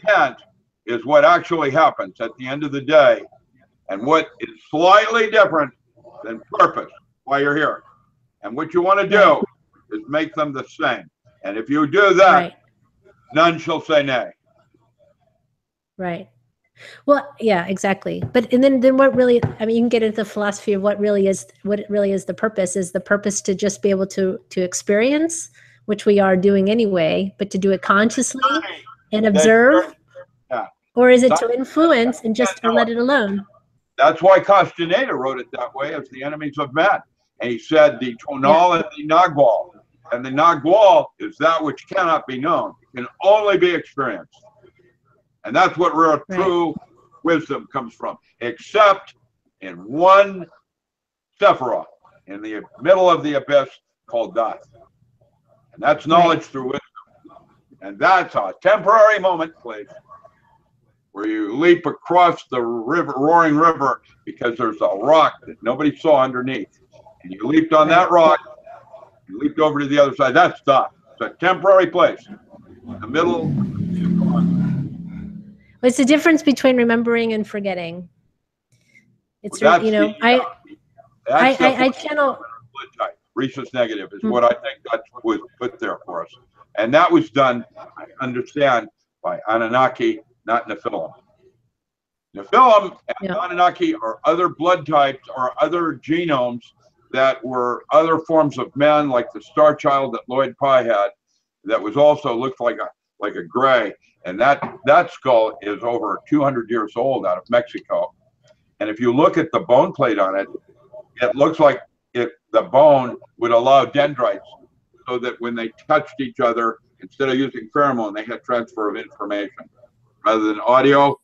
intent is what actually happens at the end of the day, and what is slightly different than purpose, why you're here. And what you want to do is make them the same. And if you do that, none shall say nay. Right. Well, yeah, exactly. But and then what really, I mean, you can get into the philosophy of what really is the purpose. Is the purpose to just be able to experience, which we are doing anyway, but to do it consciously and observe? Yeah. Or is it to influence and just let it alone? That's why Castaneda wrote it that way, as the enemies of man. And he said the tonal and the nagual. And the nagual is that which cannot be known, can only be experienced. And that's what real true wisdom comes from, except in one sephirah, in the middle of the abyss called death. And that's knowledge through wisdom. And that's a temporary moment, please, where you leap across the river, roaring river, because there's a rock that nobody saw underneath. And you leaped on that rock, you leaped over to the other side. That's that. It's a temporary place. In the middle. What's the difference between remembering and forgetting? It's, you know, I channel. Rhesus negative is what I think that was put there for us. And that was done, I understand, by Anunnaki, not Nephilim. Nephilim and Anunnaki are other blood types or other genomes that were other forms of men, like the star child that Lloyd Pye had, that was also looked like a gray. And that skull is over 200 years old out of Mexico. And if you look at the bone plate on it, it looks like the bone would allow dendrites, so that when they touched each other, instead of using pheromone, they had transfer of information, rather than audio,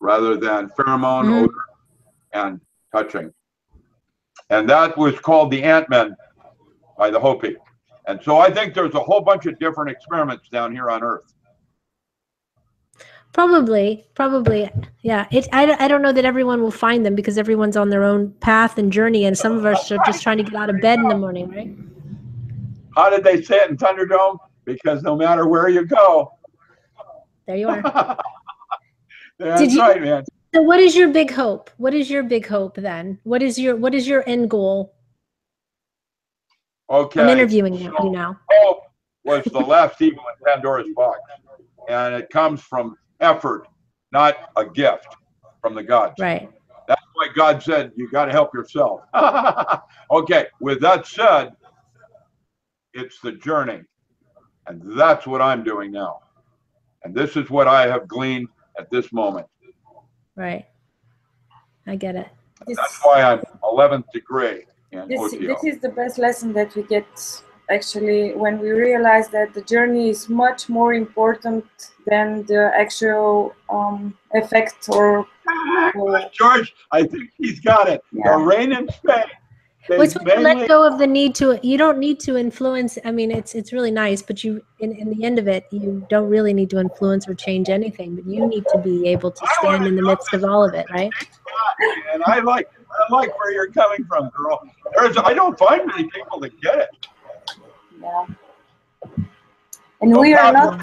rather than pheromone, odor, and touching. And that was called the Ant-Men by the Hopi. And so I think there's a whole bunch of different experiments down here on Earth. Probably, yeah. I don't know that everyone will find them, because everyone's on their own path and journey, and some of us are just trying to get out of bed in the morning, right? How did they say it in Thunderdome? Because no matter where you go, there you are. That's right, man. So, what is your big hope? What is your big hope then? What is your end goal? Okay, I'm interviewing you now. Hope was the last evil in Pandora's box, and it comes from effort, not a gift from the gods. Right. That's why God said, you got to help yourself. Okay, with that said, it's the journey. And that's what I'm doing now. And this is what I have gleaned at this moment. Right. I get it. That's why I'm 11th degree. and OTL. This is the best lesson that we get, actually, when we realize that the journey is much more important than the actual effect or George, I think he's got it. Yeah. Bahrain and Spain. It's when you let go of the need to, you don't need to influence. I mean, it's really nice, but you, in the end of it, you don't really need to influence or change anything, but you need to be able to stand in the midst of all of it, right? And I like where you're coming from, girl. I don't find many people that get it. Yeah. And we are not.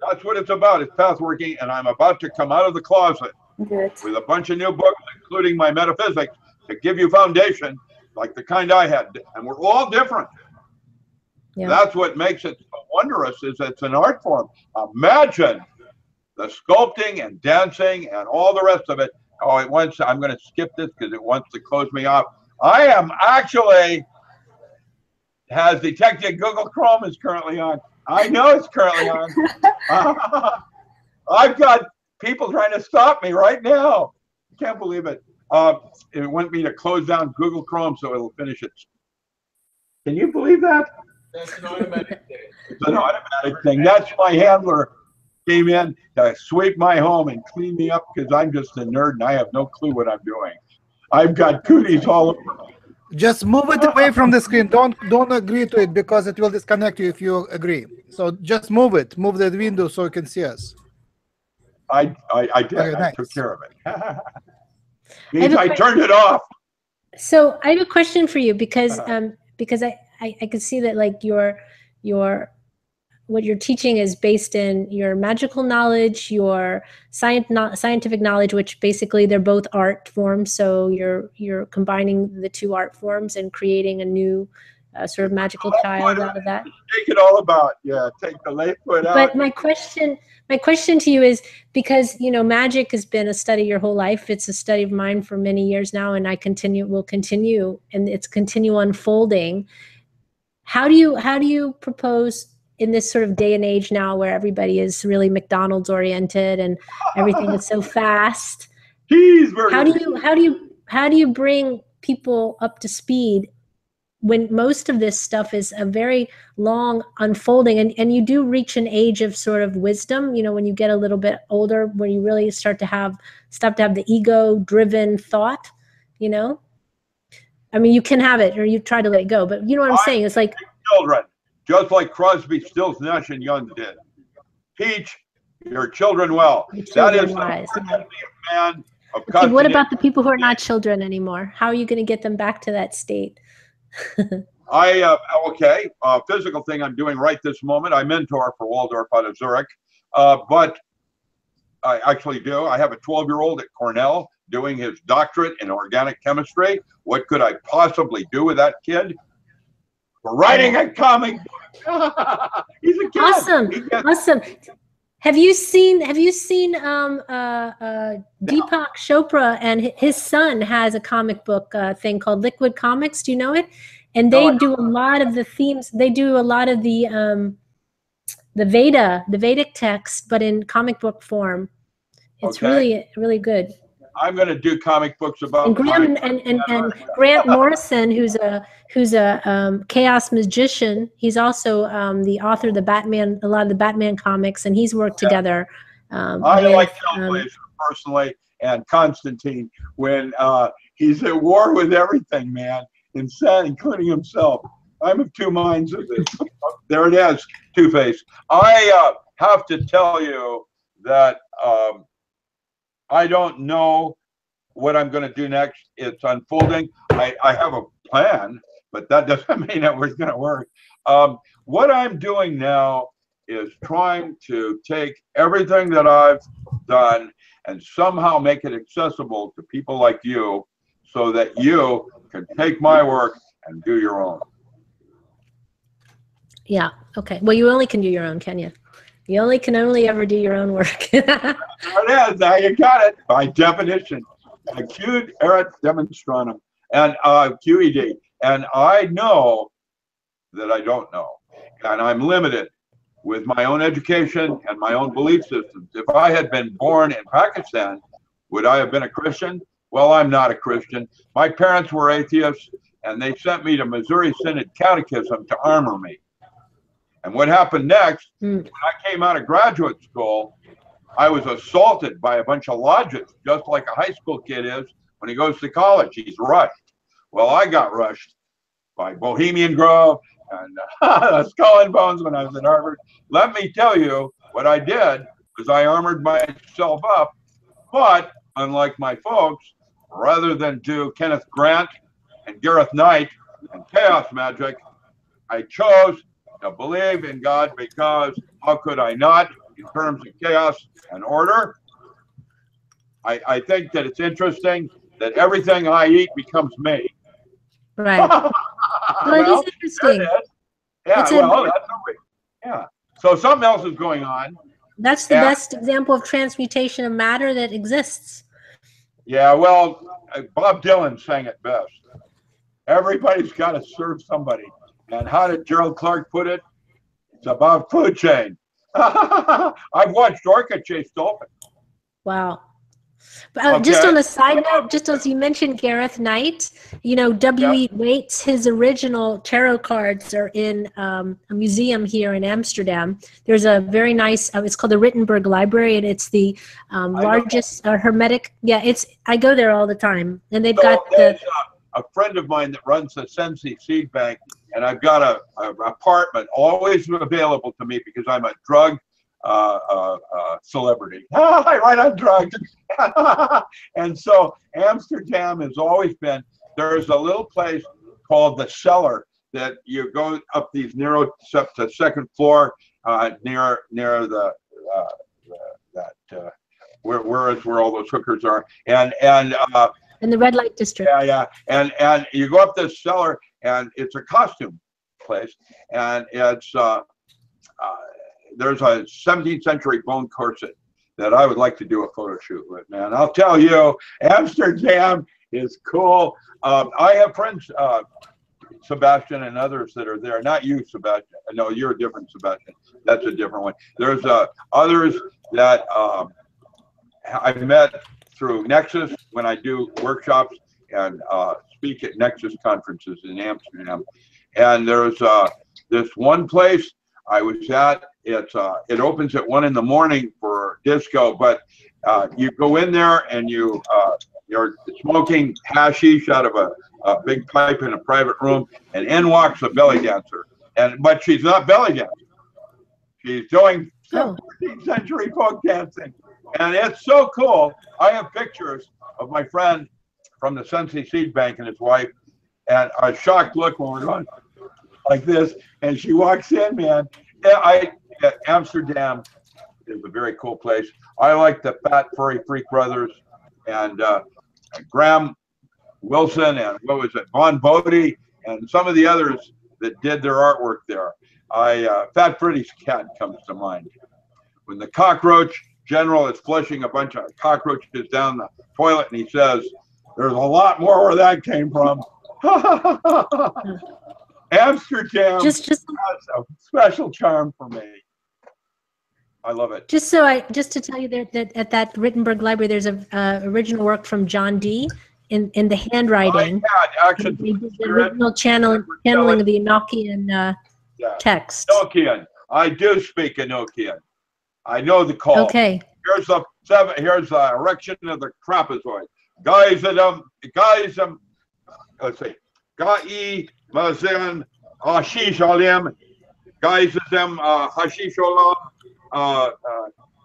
That's what it's about. It's pathworking, and I'm about to come out of the closet with a bunch of new books, including my metaphysics, to give you foundation like the kind I had. And we're all different. Yeah. That's what makes it so wondrous, is it's an art form. Imagine the sculpting and dancing and all the rest of it. Oh, it wants, I'm going to skip this because it wants to close me off. I am actually, has detected Google Chrome is currently on. I know it's currently on. I've got people trying to stop me right now. I can't believe it. It wants me to close down Google Chrome so it'll finish it. Can you believe that? That's an automatic thing. It's an automatic thing. That's my handler came in to sweep my home and clean me up because I'm just a nerd and I have no clue what I'm doing. I've got cooties all over me. Just move it away from the screen. Don't agree to it because it will disconnect you if you agree. So just move it. Move the window so you can see us. I did. Okay, nice. I took care of it. I turned it off. So I have a question for you because I can see that like your what you're teaching is based in your magical knowledge, your scientific knowledge, which basically they're both art forms. So you're combining the two art forms and creating a new sort of magical child out of that. Take it all about, yeah. Take the left foot out. But my question to you is, because you know magic has been a study your whole life. It's a study of mine for many years now, and will continue, and it's continue unfolding. How do you propose? In this sort of day and age now where everybody is really McDonald's oriented and everything is so fast. Cheeseburger. How do you bring people up to speed when most of this stuff is a very long unfolding and you do reach an age of sort of wisdom, you know, when you get a little bit older, when you really start to stop to have the ego driven thought, you know? I mean, you can have it or you try to let it go, but you know what I'm saying? It's like children. Just like Crosby, Stills, Nash, and Young did. Teach your children well. That is the man of custody. What about the people who are not children anymore? How are you going to get them back to that state? Physical thing I'm doing right this moment. I mentor for Waldorf out of Zurich, but I actually do. I have a 12-year-old at Cornell doing his doctorate in organic chemistry. What could I possibly do with that kid? Writing a comic book. He's a kid. Awesome. Have you seen Deepak Chopra and his son has a comic book thing called Liquid Comics. Do you know it? And they do a lot of the themes. They do a lot of the Vedic text, but in comic book form. It's really good. I'm going to do comic books about Grant Morrison, who's a chaos magician. He's also the author of a lot of the Batman comics, and he's worked together. I like Hellblazer personally, and Constantine when he's at war with everything, man, including himself. I'm of two minds of this. There it is, Two-Face. I have to tell you that. I don't know what I'm going to do next. It's unfolding. I have a plan, but that doesn't mean that it's going to work. What I'm doing now is trying to take everything that I've done and somehow make it accessible to people like you so that you can take my work and do your own. Yeah. Okay. Well, you only can do your own, can you? You can only ever do your own work. There it is. Now you got it. By definition, acute erat demonstrandum and QED. And I know that I don't know. And I'm limited with my own education and my own belief systems. If I had been born in Pakistan, would I have been a Christian? Well, I'm not a Christian. My parents were atheists, and they sent me to Missouri Synod Catechism to armor me. And what happened next, when I came out of graduate school, I was assaulted by a bunch of lodges, just like a high school kid is when he goes to college. He's rushed. Well, I got rushed by Bohemian Grove and Skull and Bones when I was at Harvard. Let me tell you what I did, because I armored myself up. But unlike my folks, rather than do Kenneth Grant and Gareth Knight and chaos magic, I chose to believe in God, because how could I not? In terms of chaos and order, I think that it's interesting that everything I eat becomes me. Right. Well, it is interesting. It is. Yeah, it's yeah. So something else is going on. That's the best example of transmutation of matter that exists. Yeah, well, Bob Dylan sang it best. Everybody's got to serve somebody. And how did Gerald Clark put it? It's about food chain. I've watched Orca chase dolphins. Wow. Okay. Just on a side note, just as you mentioned Gareth Knight, you know, W.E. Waite's, his original tarot cards are in a museum here in Amsterdam. There's a very nice, it's called the Rittenberg Library, and it's the largest hermetic. Yeah, it's. I go there all the time, and they've got the... A friend of mine that runs the Sensi Seed Bank, and I've got an apartment always available to me because I'm a drug celebrity. I write on drugs. And so Amsterdam has always been, there's a little place called The Cellar that you go up these narrow steps to second floor near that where is where all those hookers are, and the red light district. Yeah, yeah. And you go up this cellar, and it's a costume place, and it's there's a 17th century bone corset that I would like to do a photo shoot with, man. I'll tell you, Amsterdam is cool. I have friends, Sebastian and others that are there. Not you, Sebastian. No, you're a different Sebastian. That's a different one. There's others that I met through Nexus when I do workshops and speak at Nexus conferences in Amsterdam. And there's this one place I was at. It's it opens at 1 in the morning for disco, but you go in there and you you're smoking hashish out of a big pipe in a private room, and in walks a belly dancer. But she's not belly dancing. She's doing 17th century folk dancing. And it's so cool. I have pictures of my friend from the Sensi Seed Bank and his wife, and a shocked look when we're going like this. And she walks in, man. Amsterdam is a very cool place. I like the Fat Furry Freak Brothers and Graham Wilson and what was it, Von Bodie, and some of the others that did their artwork there. Fat Freddy's cat comes to mind. When the cockroach general is flushing a bunch of cockroaches down the toilet, and he says, "There's a lot more where that came from." Amsterdam just has a special charm for me. I love it. Just to tell you there that at that Rittenberg Library, there's a original work from John Dee in the handwriting. The original channeling of the Enochian text. Enochian. I do speak Enochian. I know the call. Okay. Here's the erection of the trapezoid. Let's see. Ga'i mazin hashish alim. Gaizem hashish olam.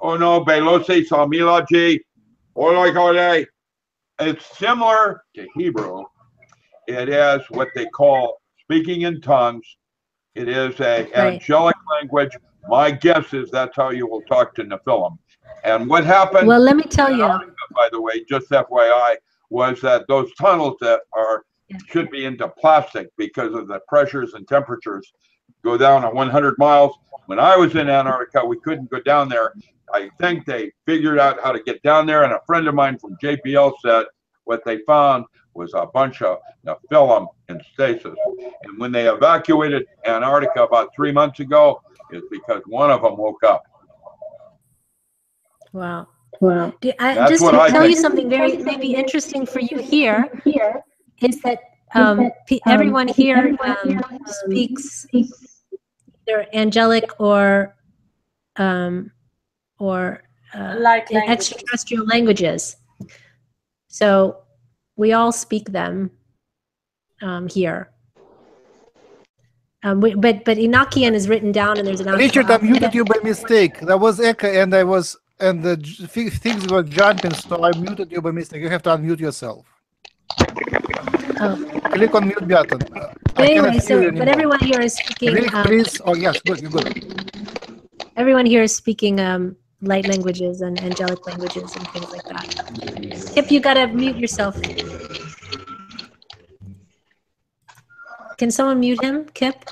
Ono belose samilaji. Oloi. It's similar to Hebrew. It is what they call speaking in tongues. It is a angelic language. My guess is that's how you will talk to Nephilim. And what happened? Well, let me tell you. Africa, by the way, just FYI, was that those tunnels that are should be into plastic because of the pressures and temperatures go down to 100 miles. When I was in Antarctica, we couldn't go down there. I think they figured out how to get down there. And a friend of mine from JPL said what they found was a bunch of Nephilim in stasis. And when they evacuated Antarctica about 3 months ago, is because one of them woke up. Wow. Wow. Just to tell you something very maybe interesting for you here, is that everyone here speaks either angelic or extraterrestrial languages. So we all speak them here. But Enochian is written down, and there's an. Richard, I muted you by mistake. There was echo, and I was, and the things were jumping, so I muted you by mistake. You have to unmute yourself. Oh. Click on mute button. Anyway, so but everyone here is speaking. Click, please. Oh yes, good, you good. Everyone here is speaking light languages and angelic languages and things like that. Kip, you gotta mute yourself. Can someone mute him, Kip?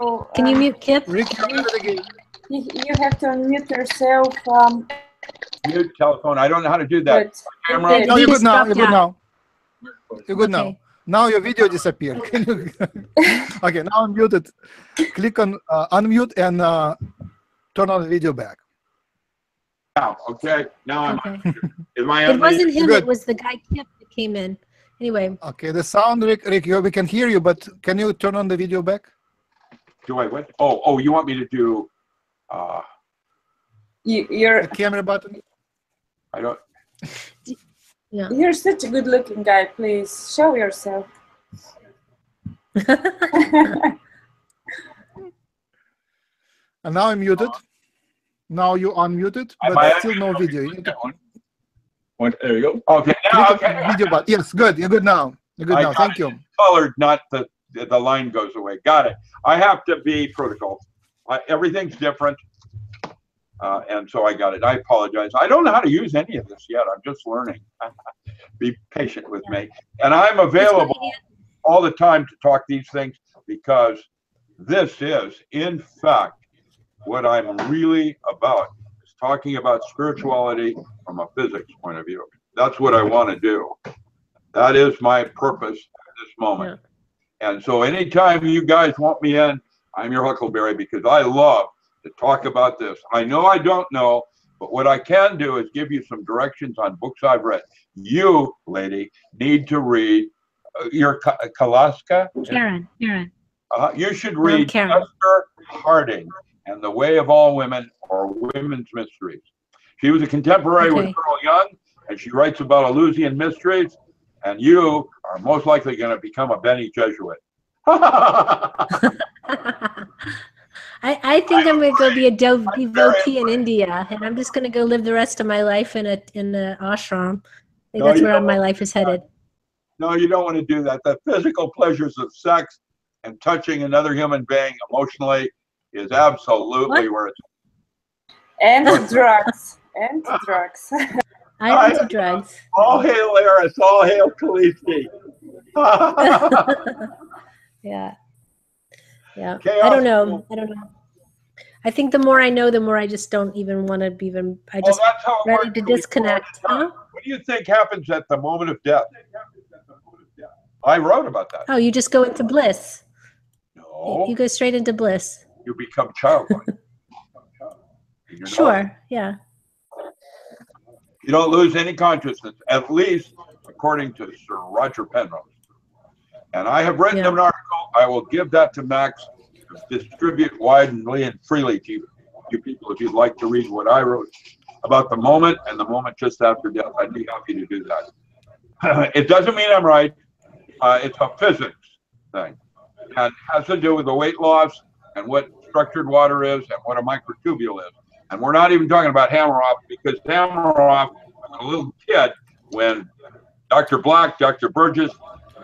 Oh, can you mute Kip? Rick, you have to unmute yourself. Mute telephone. I don't know how to do that. Camera. No, you're good now. You're good now. You're good now. Now your video disappeared. Okay, now unmute it. Click on unmute and turn on the video back. Wow. Okay. Now I'm. Okay. It wasn't him. Good. It was the guy Kip that came in. Anyway. Okay, the sound, Rick, we can hear you, but can you turn on the video back? Do I what? Oh, you want me to do? The camera button. I don't. Yeah. You're such a good-looking guy. Please show yourself. And now I'm muted. Now you unmuted, but still no video. There you go. Okay. Now, video button. Yes, good. You're good now. You're good now. Thank you. Colored, not the line goes away. Got it. I have to be protocol. Everything's different, and so I got it. I apologize. I don't know how to use any of this yet. I'm just learning. Be patient with me. And I'm available all the time to talk these things, because this is, in fact, what I'm really about. Talking about spirituality from a physics point of view. That's what I want to do. That is my purpose at this moment. Yeah. And so anytime you guys want me in, I'm your Huckleberry, because I love to talk about this. I know I don't know, but what I can do is give you some directions on books I've read. You, lady, need to read your Kalaska. Karen. You should read Esther Harding and The Way of All Women, or Women's Mysteries. She was a contemporary with Carl Jung, and she writes about Eleusinian mysteries, and you are most likely going to become a Benny Jesuit. I think I'm going to go be a devotee in India, and I'm just going to go live the rest of my life in an ashram. I think that's where my life is headed. No, you don't want to do that. The physical pleasures of sex and touching another human being emotionally is absolutely worth it. And drugs. And drugs. I'm into drugs. All hail Eris. All hail Khaleesi. Yeah. Yeah. Chaos. I don't know. I think the more I know, the more I just don't even want to even. I just ready to disconnect. Huh? What do you think happens at the moment of death? I wrote about that. Oh, you just go into bliss. No. You go straight into bliss. You become childlike. Sure, yeah. You don't lose any consciousness, at least according to Sir Roger Penrose. And I have written an article. I will give that to Max to distribute widely and freely to you people if you'd like to read what I wrote about the moment and the moment just after death. I'd be happy to do that. It doesn't mean I'm right. It's a physics thing. And has to do with the weight loss, and what structured water is, and what a microtubule is. And we're not even talking about Hameroff, because Hameroff was a little kid when Dr. Black, Dr. Burgess,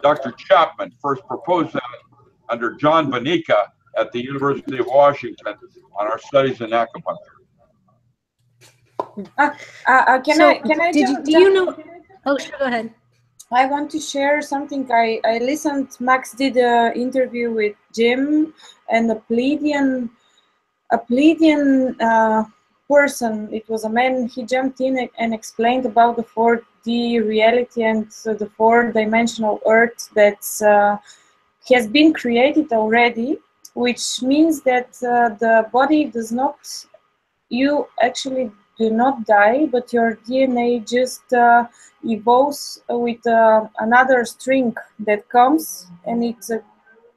Dr. Chapman first proposed that under John Vanica at the University of Washington on our studies in acupuncture. Do you know? Oh, sure, go ahead. I want to share something. I listened. Max did an interview with Jim, and a Pleiadian person. It was a man. He jumped in and explained about the 4D reality and the four-dimensional Earth that has been created already, which means that the body does not. You actually do not die, but your DNA just evolves with another string that comes, and it's a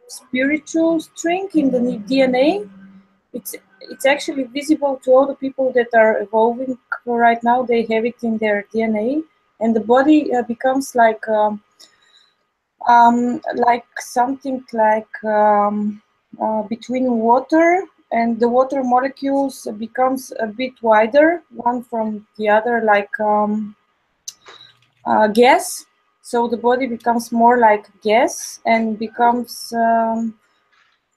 spiritual string in the DNA. It's actually visible to all the people that are evolving right now. They have it in their DNA, and the body becomes like something like between water, and the water molecules becomes a bit wider one from the other, like gas. So the body becomes more like gas and becomes. Well,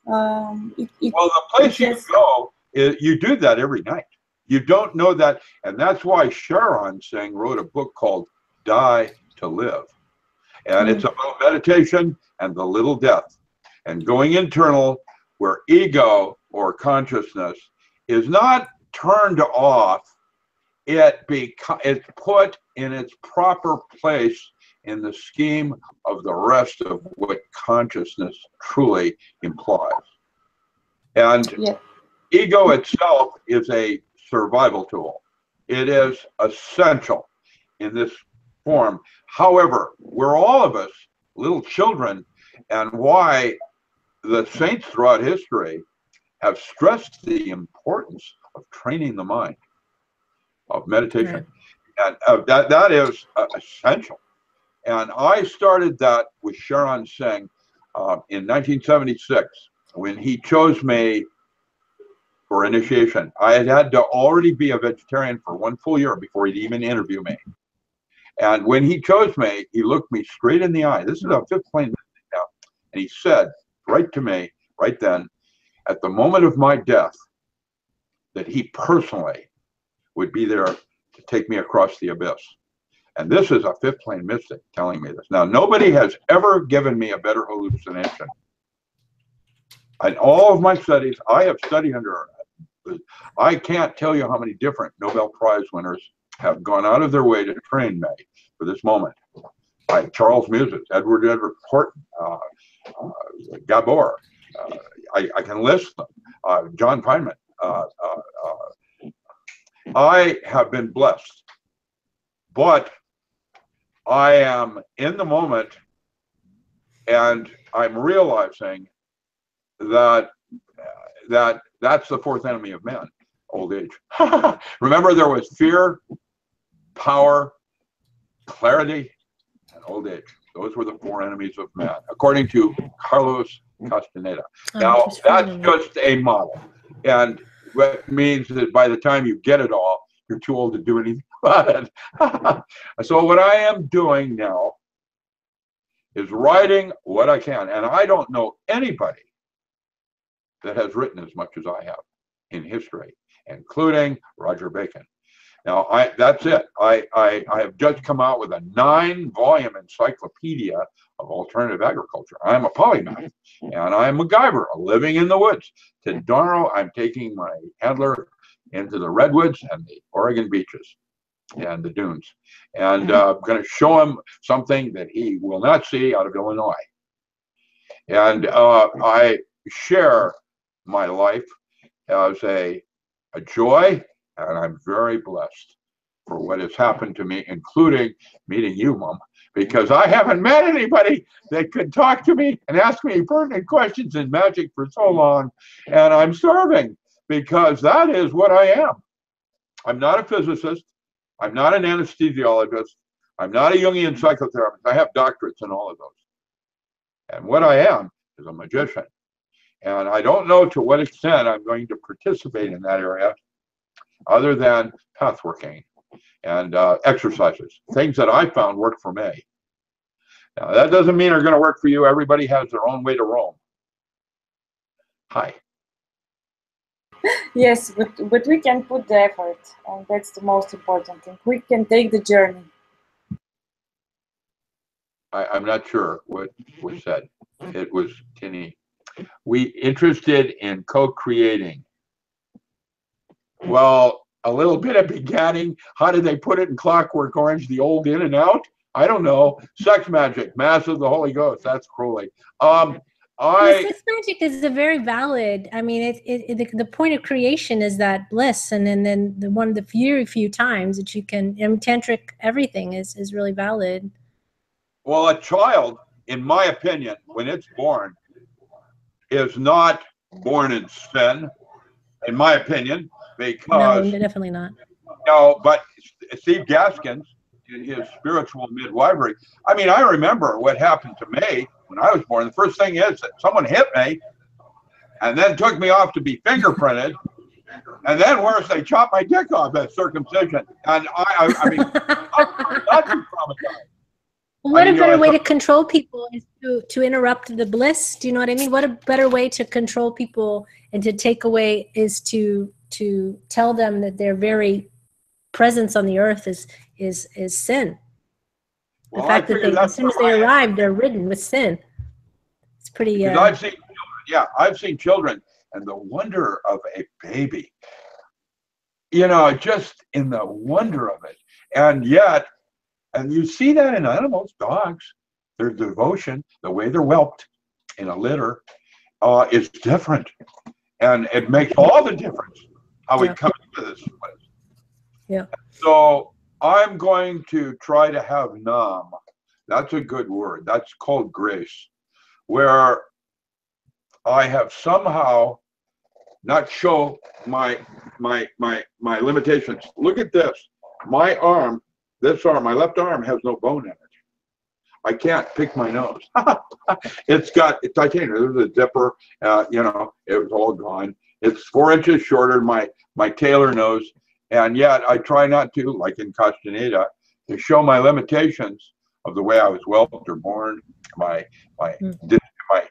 the place you go, you do that every night. You don't know that, and that's why Sharon Singh wrote a book called "Die to Live," and it's about meditation and the little death, and going internal, where ego or consciousness is not turned off. It's put in its proper place in the scheme of the rest of what consciousness truly implies. And ego itself is a survival tool. It is essential in this form. However, we're all of us little children, and why the saints throughout history have stressed the importance of training the mind, of meditation. And that is essential. And I started that with Sharon Singh in 1976 when he chose me for initiation. I had to already be a vegetarian for one full year before he'd even interview me. And when he chose me, he looked me straight in the eye. This is a fifth plane now. And he said right to me, right then, at the moment of my death, that he personally would be there to take me across the abyss. And this is a fifth plane mystic telling me this. Now, nobody has ever given me a better hallucination. In all of my studies, I have studied under, I can't tell you how many different Nobel Prize winners have gone out of their way to train me for this moment. Like Charles Muzes, Edward Horton, Gabor, I can list them, John Feynman. I have been blessed. But I am in the moment, and I'm realizing that that's the fourth enemy of man, old age. Remember, there was fear, power, clarity, and old age. Those were the four enemies of man, according to Carlos Castaneda. Now, that's just a model. And what means that by the time you get it all, you're too old to do anything about it. So what I am doing now is writing what I can. And I don't know anybody that has written as much as I have in history, including Roger Bacon. Now, that's it. I have just come out with a 9-volume encyclopedia of alternative agriculture. I'm a polymath, and I'm MacGyver, living in the woods. Tomorrow, I'm taking my handler into the redwoods and the Oregon beaches and the dunes. And I'm going to show him something that he will not see out of Illinois. And I share my life as a joy, and I'm very blessed for what has happened to me, including meeting you, Mom, because I haven't met anybody that could talk to me and ask me pertinent questions in magic for so long, and I'm starving. Because that is what I am. I'm not a physicist. I'm not an anesthesiologist. I'm not a Jungian psychotherapist. I have doctorates in all of those. And what I am is a magician. And I don't know to what extent I'm going to participate in that area other than pathworking and exercises, things that I found work for me. Now, that doesn't mean they're going to work for you. Everybody has their own way to roam. Hi. Yes, but we can put the effort, and that's the most important thing. We can take the journey. I'm not sure what was said. It was Tinny. We interested in co-creating. Well, a little bit of begatting. How did they put it in Clockwork Orange, the old in and out? I don't know. Sex magic, mass of the Holy Ghost. That's Crowley. Bliss magic is a very valid. I mean, the point of creation is that bliss, and then the one of the few times that you can tantric everything is really valid. Well, a child, in my opinion, when it's born, is not born in sin, in my opinion, because no, definitely not. No, but Steve Gaskins, in his spiritual midwifery, I mean, I remember what happened to me when I was born. The first thing is that someone hit me and then took me off to be fingerprinted, and then worse, they chopped my dick off at circumcision. And I mean, not too traumatized. What a better way to control people is to interrupt the bliss. Do you know what I mean? What a better way to control people and to take away is to tell them that their very presence on the earth is sin. The fact that they, as soon as they arrive, they're ridden with sin. It's pretty. I've seen children, and the wonder of a baby. You know, just in the wonder of it, and yet. And you see that in animals, dogs, their devotion, the way they're whelped in a litter is different. And it makes all the difference how we come into this place. Yeah. So I'm going to try to have Nam. That's a good word. That's called grace, where I have somehow not show my limitations. Look at this. My arm. This arm, my left arm, has no bone in it. I can't pick my nose. It's got titanium. There's a zipper. You know, it was all gone. It's 4 inches shorter than my tailor nose, and yet I try not to, like in Castaneda, to show my limitations of the way I was whelped or born, my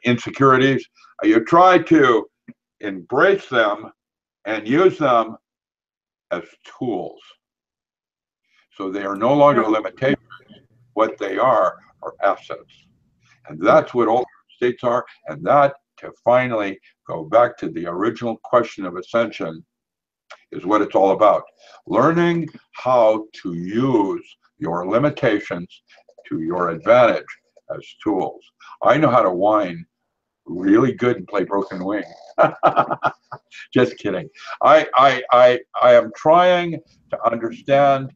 insecurities. You try to embrace them and use them as tools. So they are no longer limitations. What they are assets. And that's what all states are. And that, to finally go back to the original question of ascension, is what it's all about. Learning how to use your limitations to your advantage as tools. I know how to whine really good and play broken wing. Just kidding. I am trying to understand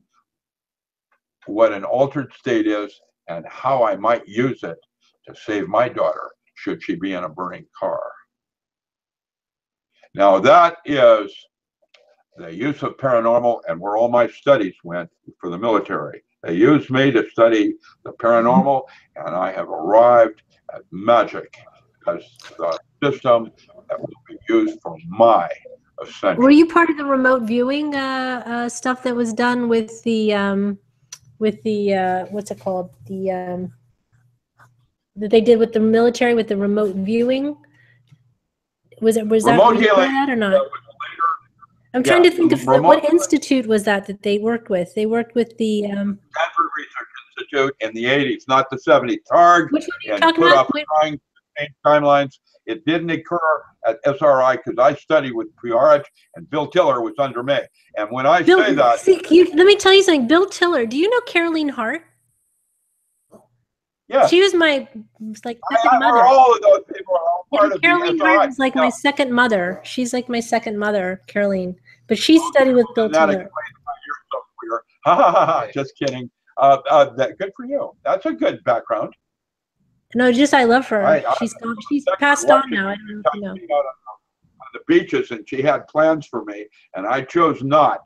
what an altered state is and how I might use it to save my daughter should she be in a burning car. Now that is the use of paranormal, and where all my studies went for the military. They used me to study the paranormal, and I have arrived at magic as the system that will be used for my ascension. Were you part of the remote viewing stuff that was done with the what's it called? The that they did with the military with the remote viewing. Was that or not? That was later. I'm trying to think of what institute was that they worked with. They worked with the Stanford Research Institute in the 80s, not the 70s. TARG. Which one are you talking about? Trying to change timelines. It didn't occur at SRI because I studied with Priorich, and Bill Tiller was under me. And when I say that, see, let me tell you something. Bill Tiller, do you know Caroline Hart? Yeah, she was my second mother. All of those people are all part of Caroline Hart is like my second mother. She's like my second mother, Caroline. But she studied with Bill Tiller. Just kidding. Good for you. That's a good background. No, just I love her. She's passed on now. I don't know. On the beaches, and she had plans for me, and I chose not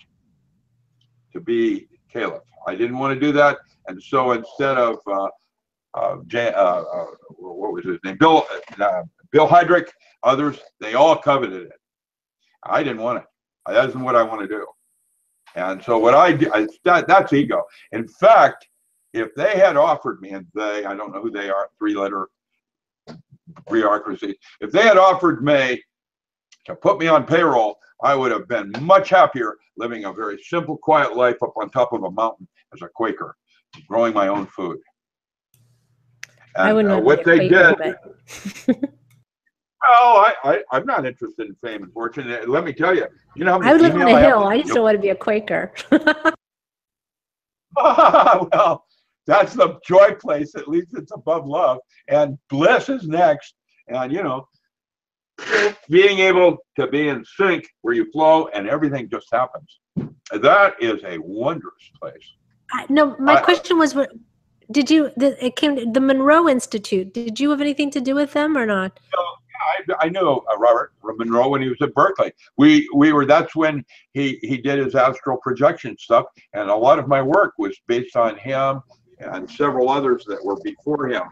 to be caliph. I didn't want to do that, and so instead of what was his name, Bill Heydrich, others, they all coveted it. I didn't want it. That isn't what I want to do. And so what I do, that's ego. In fact, if they had offered me, and they, I don't know who they are, three-letter bureaucracy, if they had offered me to put me on payroll, I would have been much happier living a very simple, quiet life up on top of a mountain as a Quaker, growing my own food. And I would not what they did. I'm not interested in fame and fortune. Let me tell you, you know, how I would live on a hill. I just don't want to be a Quaker. Well, that's the joy place. At least it's above love. And bliss is next. And, you know, being able to be in sync where you flow and everything just happens. That is a wondrous place. No, my question was, did you, it came, the Monroe Institute, did you have anything to do with them or not? No, I knew Robert Monroe when he was at Berkeley. We were, that's when he did his astral projection stuff. And a lot of my work was based on him and several others that were before him.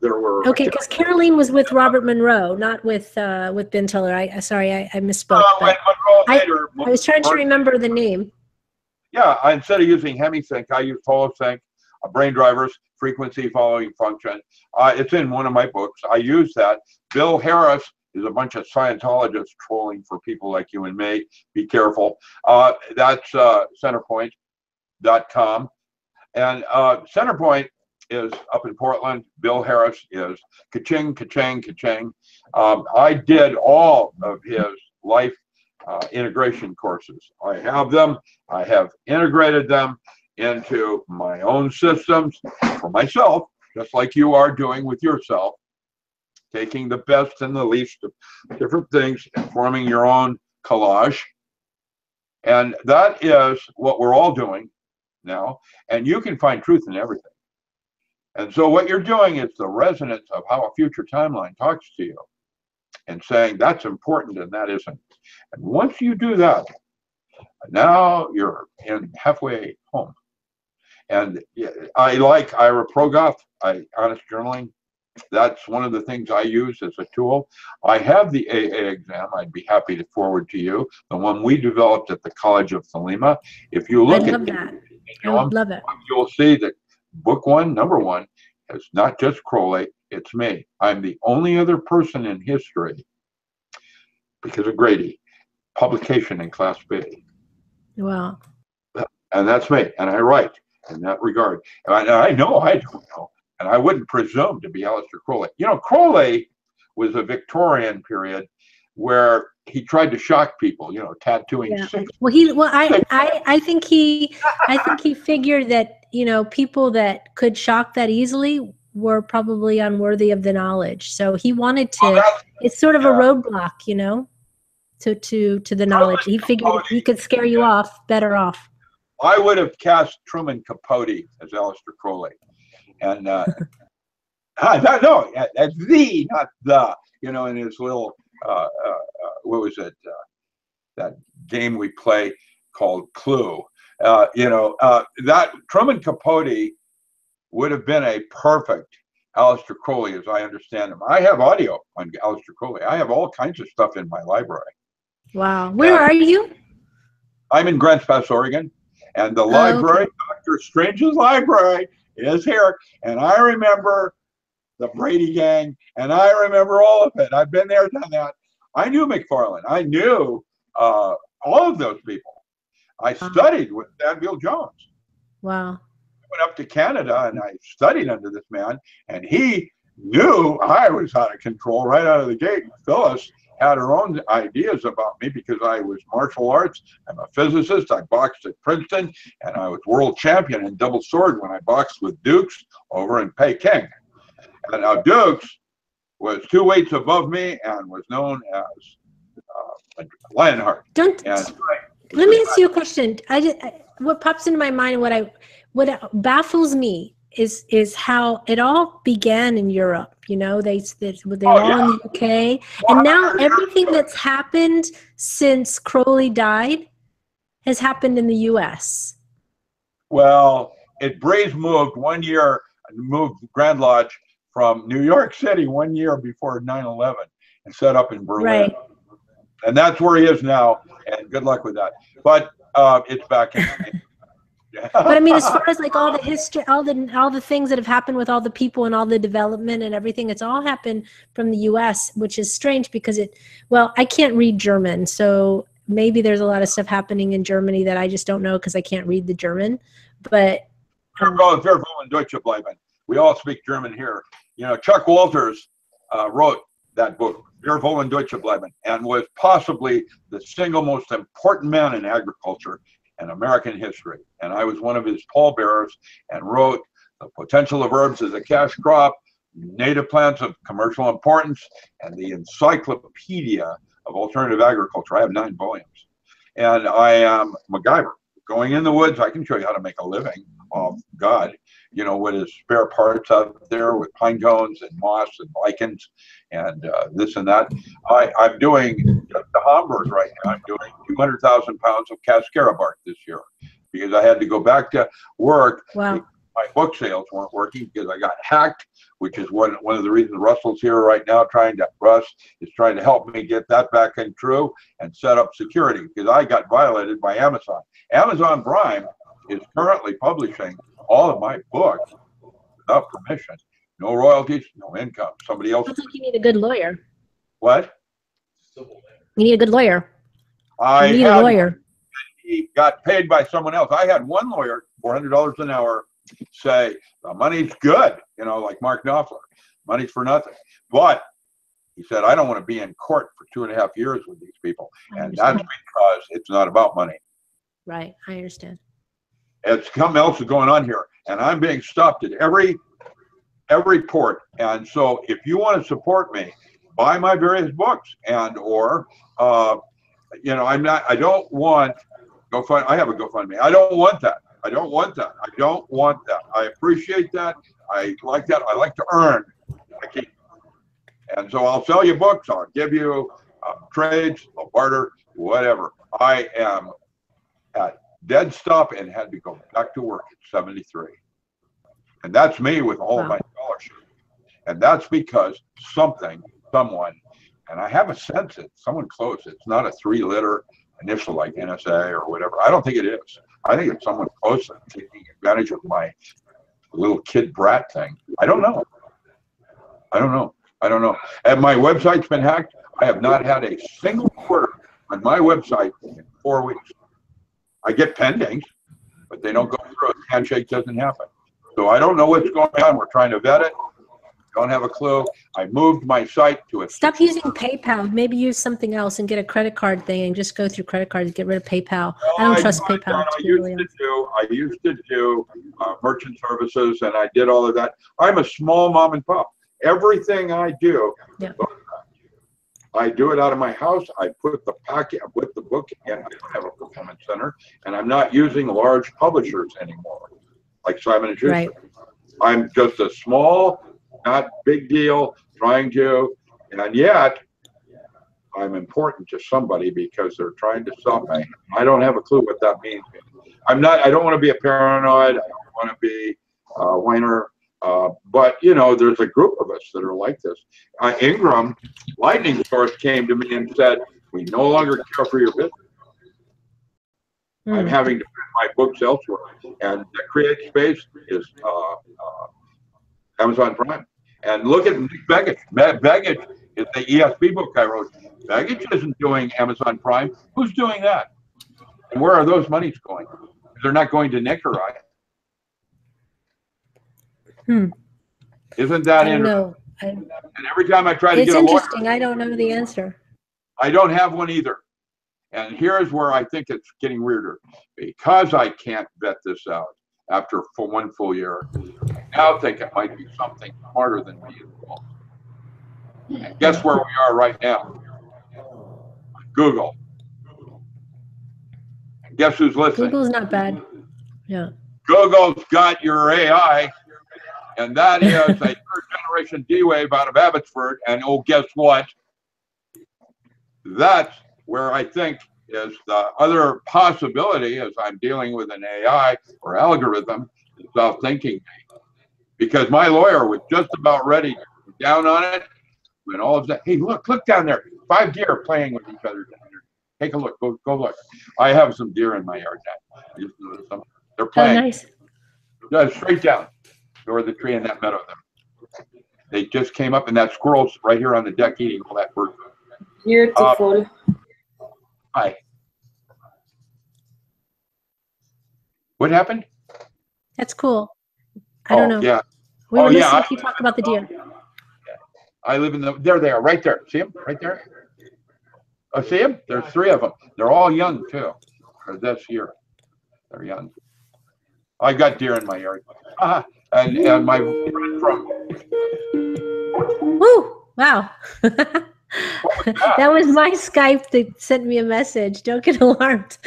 There were okay, because Caroline was with Robert Monroe, not with with Ben Tiller. Sorry, I misspoke. I was trying to remember the name. Yeah, instead of using hemisync, I use holosync, brain drivers, frequency following function. It's in one of my books. I use that. Bill Harris is a bunch of Scientologists trolling for people like you and me. Be careful. That's centerpoint.com, and Centerpoint is up in Portland. Bill Harris is ka-ching, ka-ching, ka-ching. I did all of his life integration courses. I have them. I have integrated them into my own systems for myself, just like you are doing with yourself, taking the best and the least of different things and forming your own collage. And that is what we're all doing now. And you can find truth in everything. And so what you're doing is the resonance of how a future timeline talks to you and saying that's important and that isn't. And once you do that, now you're in halfway home. And I like Ira Progoff, Honest Journaling. That's one of the things I use as a tool. I have the AA exam. I'd be happy to forward to you, the one we developed at the College of Thelema. If you look at that, love it. You'll see that book one, number one, it's not just Crowley, it's me. I'm the only other person in history, because of Grady, publication in Class B. Wow. And that's me, and I write in that regard. And I know I don't know, and I wouldn't presume to be Aleister Crowley. You know, Crowley was a Victorian period where he tried to shock people, you know, tattooing. Yeah. I think he figured that, you know, people that could shock that easily were probably unworthy of the knowledge. So he wanted to, it's sort of a roadblock, you know, to the knowledge. He figured if he could scare you off, better off. I would have cast Truman Capote as Aleister Crowley. And, you know, in his little, what was it, that game we play called Clue. You know, that Truman Capote would have been a perfect Aleister Crowley as I understand him. I have audio on Aleister Crowley. I have all kinds of stuff in my library. Wow. Where are you? I'm in Grants Pass, Oregon, and the library, okay. Dr. Strange's library is here. And I remember the Brady Gang, and I remember all of it. I've been there, done that. I knew McFarlane. I knew all of those people. I studied with Samuel Jones. Wow. I went up to Canada and I studied under this man, and he knew I was out of control right out of the gate. Phyllis had her own ideas about me because I was martial arts. I'm a physicist. I boxed at Princeton, and I was world champion in double sword when I boxed with Dukes over in Peking. And now Dukes was 2 weights above me and was known as Lionheart. Let me ask you a question. What pops into my mind, what baffles me is how it all began in Europe. You know, they were all in the UK, and now everything that's happened since Crowley died has happened in the U.S. Well, Braves moved 1 year, moved Grand Lodge from New York City 1 year before 9/11 and set up in Berlin. Right. And that's where he is now, and good luck with that. But it's back in. Yeah. But I mean, as far as like all the history, all the things that have happened with all the people and all the development and everything, it's all happened from the U.S., which is strange because well, I can't read German, so maybe there's a lot of stuff happening in Germany that I just don't know because I can't read the German. But we're in Deutsche bleiben. We all speak German here. You know, Chuck Walters wrote that book, Wir wollen Deutsche bleiben, and was possibly the single most important man in agriculture and American history. And I was one of his pallbearers and wrote The Potential of Herbs as a Cash Crop, native plants of commercial importance, and the Encyclopedia of Alternative Agriculture. I have 9 volumes. And I am MacGyver. Going in the woods, I can show you how to make a living off God, you know, with his spare parts out there with pine cones and moss and lichens and this and that. I'm doing just the Hamburg right now. I'm doing 200,000 pounds of cascara bark this year because I had to go back to work. Wow. My book sales weren't working because I got hacked, which is one of the reasons Russell's here right now Russ is trying to help me get that back in true and set up security because I got violated by Amazon. Amazon Prime is currently publishing all of my books without permission. No royalties, no income. Somebody else. Sounds like you need a good lawyer. What? You need a good lawyer. I need a lawyer. He got paid by someone else. I had one lawyer, $400 an hour, say the money's good, you know, like Mark Knopfler, money's for nothing. But he said, I don't want to be in court for 2.5 years with these people, and that's because it's not about money. Right, I understand. It's something else is going on here, and I'm being stopped at every port. And so, if you want to support me, buy my various books, and or you know, I don't want GoFundMe. I have a GoFundMe. I don't want that. I don't want that. I don't want that. I appreciate that. I like that. I like to earn. I keep. And so I'll sell you books. I'll give you trades, I'll barter, whatever. I am at dead stop and had to go back to work at 73. And that's me with all of my scholarship. And that's because someone, and I have a sense that someone close. It's not a 3-letter initial like NSA or whatever. I don't think it is. I think it's someone close taking advantage of my little kid brat thing. I don't know. I don't know. I don't know. And my website's been hacked. I have not had a single order on my website in 4 weeks. I get pendings, but they don't go through. The handshake doesn't happen. So I don't know what's going on. We're trying to vet it. Don't have a clue. I moved my site to a... Stop using PayPal. Maybe use something else and get a credit card thing and just go through credit cards and get rid of PayPal. No, I don't trust PayPal. I used to do merchant services, and I did all of that. I'm a small mom and pop. Everything I do, yeah. I do it out of my house. I put the packet, I put the book in. I don't have a fulfillment center, and I'm not using large publishers anymore, like Simon & Schuster. Right. I'm just a small... Not big deal, trying to, and yet I'm important to somebody because they're trying to sell me. I don't have a clue what that means. I don't want to be a paranoid. I don't want to be a whiner. But you know, there's a group of us that are like this. Ingram Lightning Source came to me and said, "We no longer care for your business. I'm having to put my books elsewhere, and the Create Space is Amazon Prime." And look at Baggage. Baggage is the ESB book I wrote. Baggage isn't doing Amazon Prime. Who's doing that? And where are those monies going? They're not going to Necari. Isn't that interesting? And every time I try to get a lawyer. It's interesting. I don't know the answer. I don't have one either. And here's where I think it's getting weirder. Because I can't vet this out after for one full year, I now think it might be something smarter than me involved. And guess where we are right now? Google. And guess who's listening? Google's not bad. Yeah. Google's got your AI, and that is a third-generation D-Wave out of Abbotsford, and oh, guess what? That's where I think is the other possibility as I'm dealing with an AI or algorithm that's outthinking me. Because my lawyer was just about ready to go down on it when all of that, hey, look down there. 5 deer playing with each other down there. Take a look, go look. I have some deer in my yard now. I just noticed them. They're playing. Oh, nice. Straight down toward the tree in that meadow there. They just came up, and that squirrel's right here on the deck eating all that bird food. Beautiful. Hi. What happened? That's cool. I don't know. Yeah. We were listening to you talk about the deer. Yeah. I live in the. There they are, right there. See them? Right there. Oh, see them? There's 3 of them. They're all young too. Or this year, they're young. I got deer in my yard. And my friend from. Woo! Wow. That was my Skype that sent me a message. Don't get alarmed.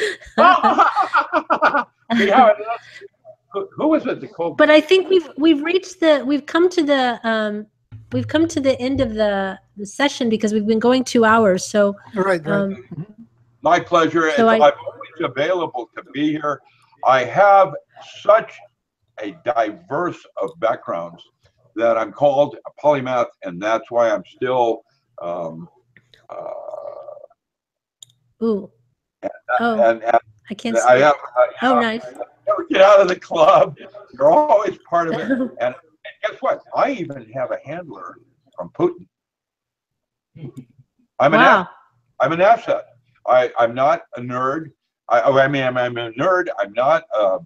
Who was it? Nicole? But I think we've come to the end of the session because we've been going 2 hours. So right. My pleasure. So I'm always available to be here. I have such a diverse of backgrounds that I'm called a polymath, and that's why I'm still. Ooh. And I can't. I have. Oh, nice. Never get out of the club. You're always part of it. And guess what? I even have a handler from Putin. I'm an asset. I'm not a nerd. I mean, I'm a nerd. I'm not a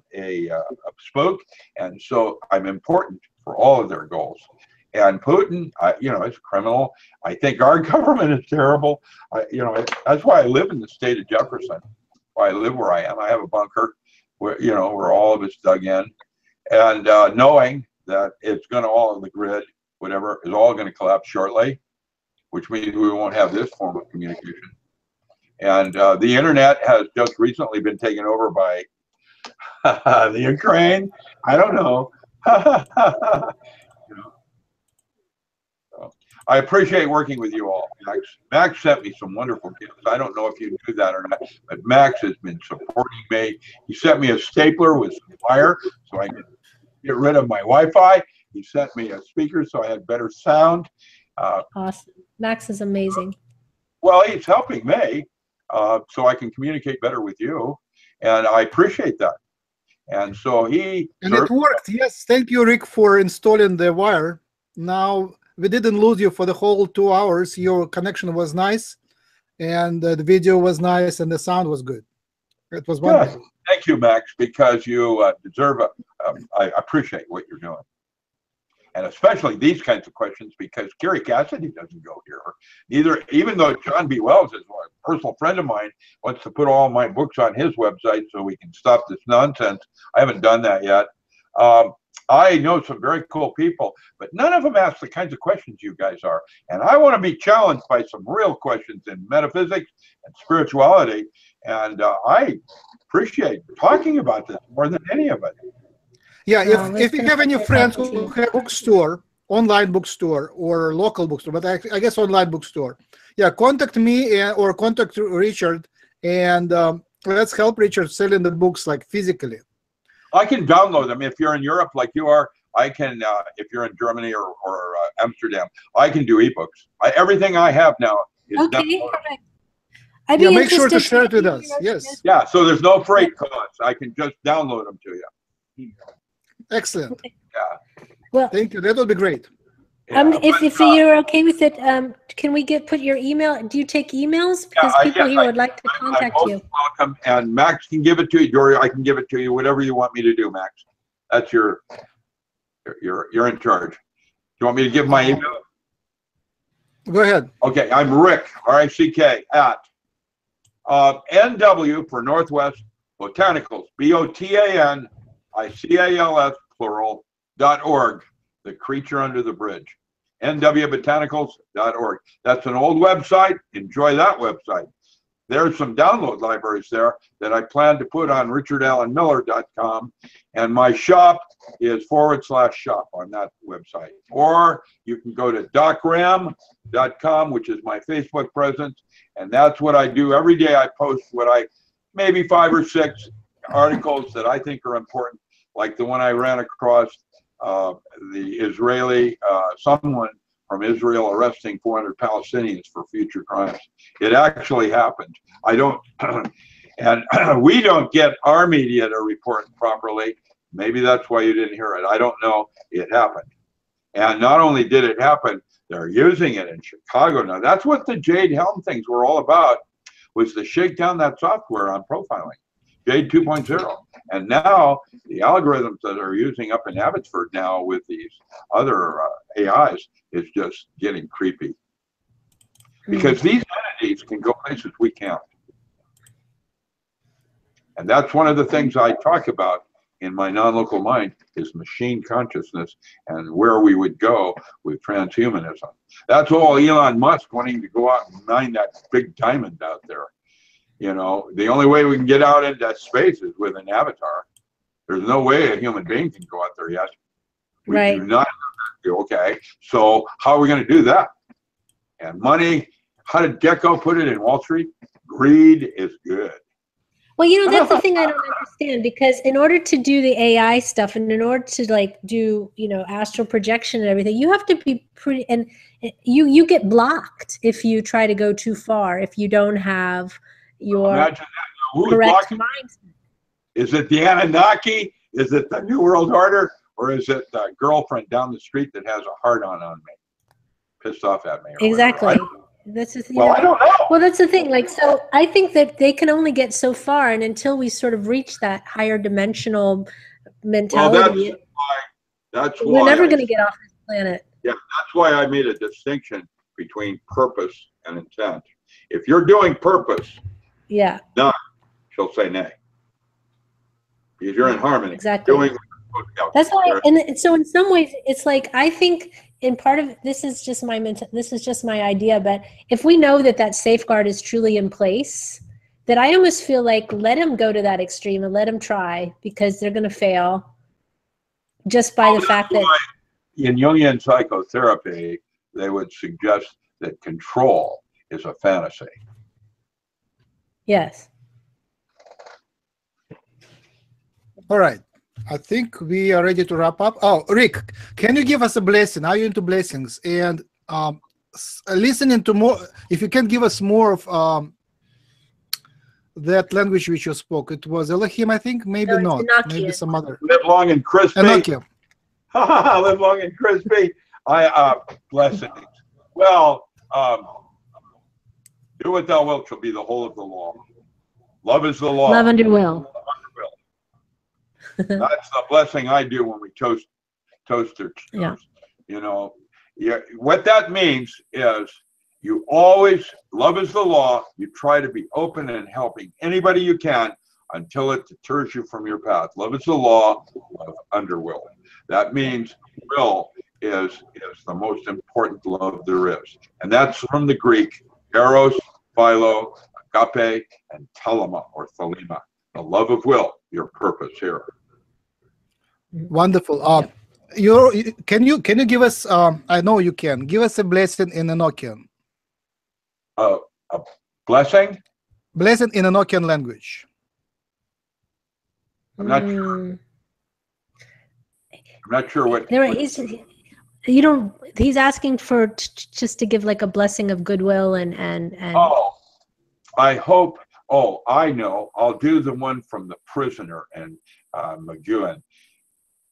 spook, and so I'm important for all of their goals. And Putin, you know, is a criminal. I think our government is terrible. You know, that's why I live in the state of Jefferson. Why I live where I am. I have a bunker, where you know, where all of it's dug in, and knowing that it's going to all the grid, whatever, is all going to collapse shortly, which means we won't have this form of communication. And the internet has just recently been taken over by the Ukraine. I don't know. You know. So, I appreciate working with you all. Max sent me some wonderful gifts. I don't know if you knew that or not, but Max has been supporting me. He sent me a stapler with some wire so I could get rid of my Wi-Fi. He sent me a speaker so I had better sound. Awesome. Max is amazing. Well, he's helping me. So I can communicate better with you, and I appreciate that. And so he it worked. Yes, thank you, Rick, for installing the wire. Now we didn't lose you for the whole 2 hours. Your connection was nice, and the video was nice, and the sound was good. It was wonderful. Yes. Thank you, Max, because you deserve. I appreciate what you're doing, and especially these kinds of questions, because Gary Cassidy doesn't go here. Neither, even though John B. Wells is a personal friend of mine, wants to put all my books on his website so we can stop this nonsense. I haven't done that yet. I know some very cool people, but none of them ask the kinds of questions you guys are. And I want to be challenged by some real questions in metaphysics and spirituality. And I appreciate talking about this more than any of us. Yeah, if you have any friends who have a bookstore, online bookstore or local bookstore, but I guess online bookstore, yeah, contact me or contact Richard, and let's help Richard selling the books like physically. I can download them. If you're in Europe like you are, I can, if you're in Germany or Amsterdam, I can do ebooks. Everything I have now is okay, perfect. Yeah, make sure to share it with us, yes. Yeah, so there's no freight costs. I can just download them to you. Excellent. Yeah. Well, thank you. That would be great. Yeah, if you're okay with it, can we put your email? Do you take emails? Because people here would like to contact you. Welcome, and Max can give it to you, Dory. I can give it to you. Whatever you want me to do, Max. That's you're in charge. Do you want me to give my email? Go ahead. Okay, I'm Rick R-I-C-K at NW for Northwest Botanicals BOTANICALS.org, the creature under the bridge, nwbotanicals.org. That's an old website. Enjoy that website. There's some download libraries there that I plan to put on richardalanmiller.com, and my shop is /shop on that website. Or you can go to docram.com, which is my Facebook presence, and that's what I do every day. I post maybe 5 or 6 articles that I think are important, like the one I ran across, the Israeli, someone from Israel arresting 400 Palestinians for future crimes. It actually happened. I don't, and we don't get our media to report properly. Maybe that's why you didn't hear it. I don't know. It happened. And not only did it happen, they're using it in Chicago now. That's what the Jade Helm things were all about, was to shake down that software on profiling. Jade 2.0, and now the algorithms that are using up in Abbotsford now with these other AIs is just getting creepy, because these entities can go places we can't, and that's one of the things I talk about in my non-local mind is machine consciousness and where we would go with transhumanism. That's all Elon Musk wanting to go out and mine that big diamond out there. You know, the only way we can get out into space is with an avatar. There's no way a human being can go out there yet. We right. do not. Okay, so how are we going to do that? And money, how did Gecko put it in Wall Street? Greed is good. Well, you know, that's the thing I don't understand, because in order to do the AI stuff and in order to like do, you know, astral projection and everything, you have to be pretty, and you get blocked if you try to go too far, if you don't have your correct mindset. Is it the Anunnaki? Is it the New World Order? Or is it the girlfriend down the street that has a heart on me, pissed off at me? Exactly. That's the thing. Well, I don't know. Well, that's the thing. Like, so I think that they can only get so far, and until we sort of reach that higher dimensional mentality, well, that's why we're never going to get off this planet. Yeah, that's why I made a distinction between purpose and intent. If you're doing purpose, yeah, none shall say nay, because you're in harmony. Exactly. Doing that's why, and so in some ways, it's like I think, and part of this is just my mental, this is just my idea. But if we know that that safeguard is truly in place, that I almost feel like let him go to that extreme and let him try, because they're going to fail just by the fact that. In Jungian psychotherapy, they would suggest that control is a fantasy. Yes. All right. I think we are ready to wrap up. Oh, Rick, can you give us a blessing? Are you into blessings? And listening to more, if you can give us more of that language which you spoke. It was Elohim, I think? Maybe no, not. Maybe some other. Live long and crispy. Enochian. Live long and crispy. Blessings. Well, do what thou wilt shall be the whole of the law. Love is the law. Love under will. That's the blessing I do when we toast or toast. Yeah. You know, yeah, what that means is you always, love is the law, you try to be open and helping anybody you can until it deters you from your path. Love is the law, love under will. That means will is the most important love there is. And that's from the Greek, eros, philo, agape, and thelema or thelema. The love of will, your purpose here. Wonderful. Can you give us? I know you can give us a blessing in Enochian. A blessing. Blessing in Enochian language. I'm not sure. I'm not sure what. He's asking for just to give like a blessing of goodwill and. Oh, I hope. Oh, I know. I'll do the one from The Prisoner and McGowan.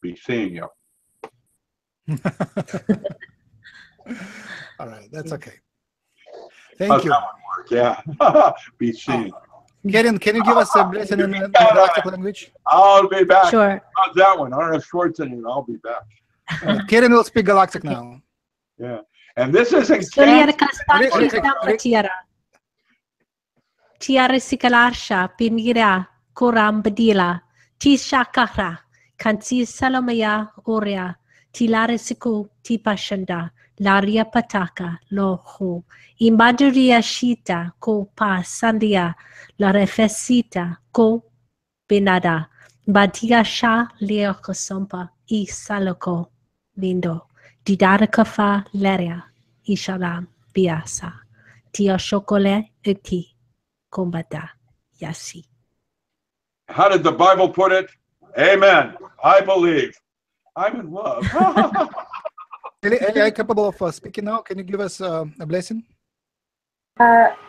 Be seeing you. All right, that's okay. Thank you. Yeah. Be seeing you. Karen, can you give us a blessing in the practical language? I'll be back. Sure. How's that one? Arnold Schwarzenegger, I'll be back. Karen will speak Galactic now. Yeah. And this is a Tiara Sikalasha, Pingira, Koram Badila, Ti Shakara, Kansi Salomea Oria, Tilaresiku, Tipashanda, Laria Pataka, Loho, Imaduria Shita, Ko Pa Sandia, La Refesita, Ko Benada, Badia Sha Leokosompa, I Saloko, Lindo, Didarakafa Leria, Ishalam, Biasa, Tia Shokole, Uti. Kombata Yasi. How did the Bible put it? Amen. I believe. I'm in love. Eli, are you capable of speaking now? Can you give us a blessing?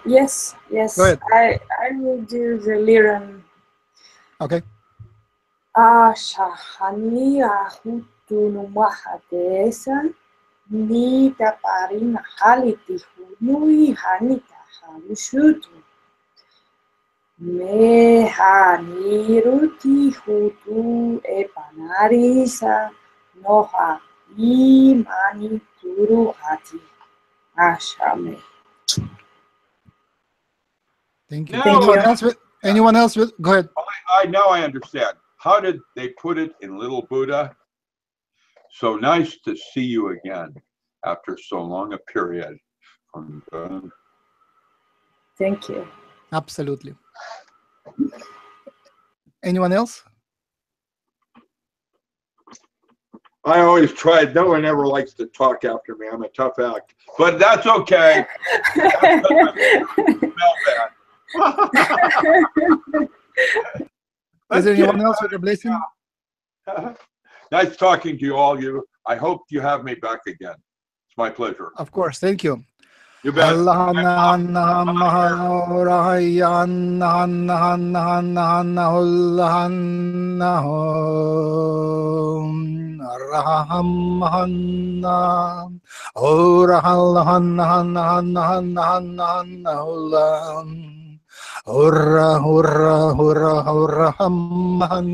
Yes. Go ahead. I will do the Liran. Okay. Ashahani ahutunu mahadesan ni taparina haliti hunui hanita halushutu. Me haniruti hutu epanarisa noha imani turu hati ashame. Thank you. Anyone else? Go ahead. I now I understand. How did they put it in Little Buddha? So nice to see you again after so long a period. Thank you. Absolutely. Anyone else? I always tried. No one ever likes to talk after me. I'm a tough act, but that's okay. Is there anyone else with a blessing? Nice talking to you all. I hope you have me back again. It's my pleasure. Of course. Thank you. You bet. Hurrah, hurrah, hurrah, hurrah, hum, hum,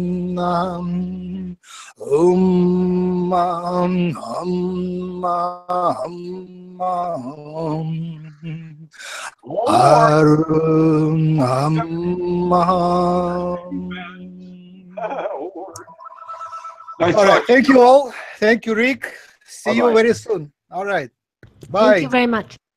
hum, arum, hum. All right, thank you all. Thank you, Rick. See you very soon. All right. Bye. Thank you very much.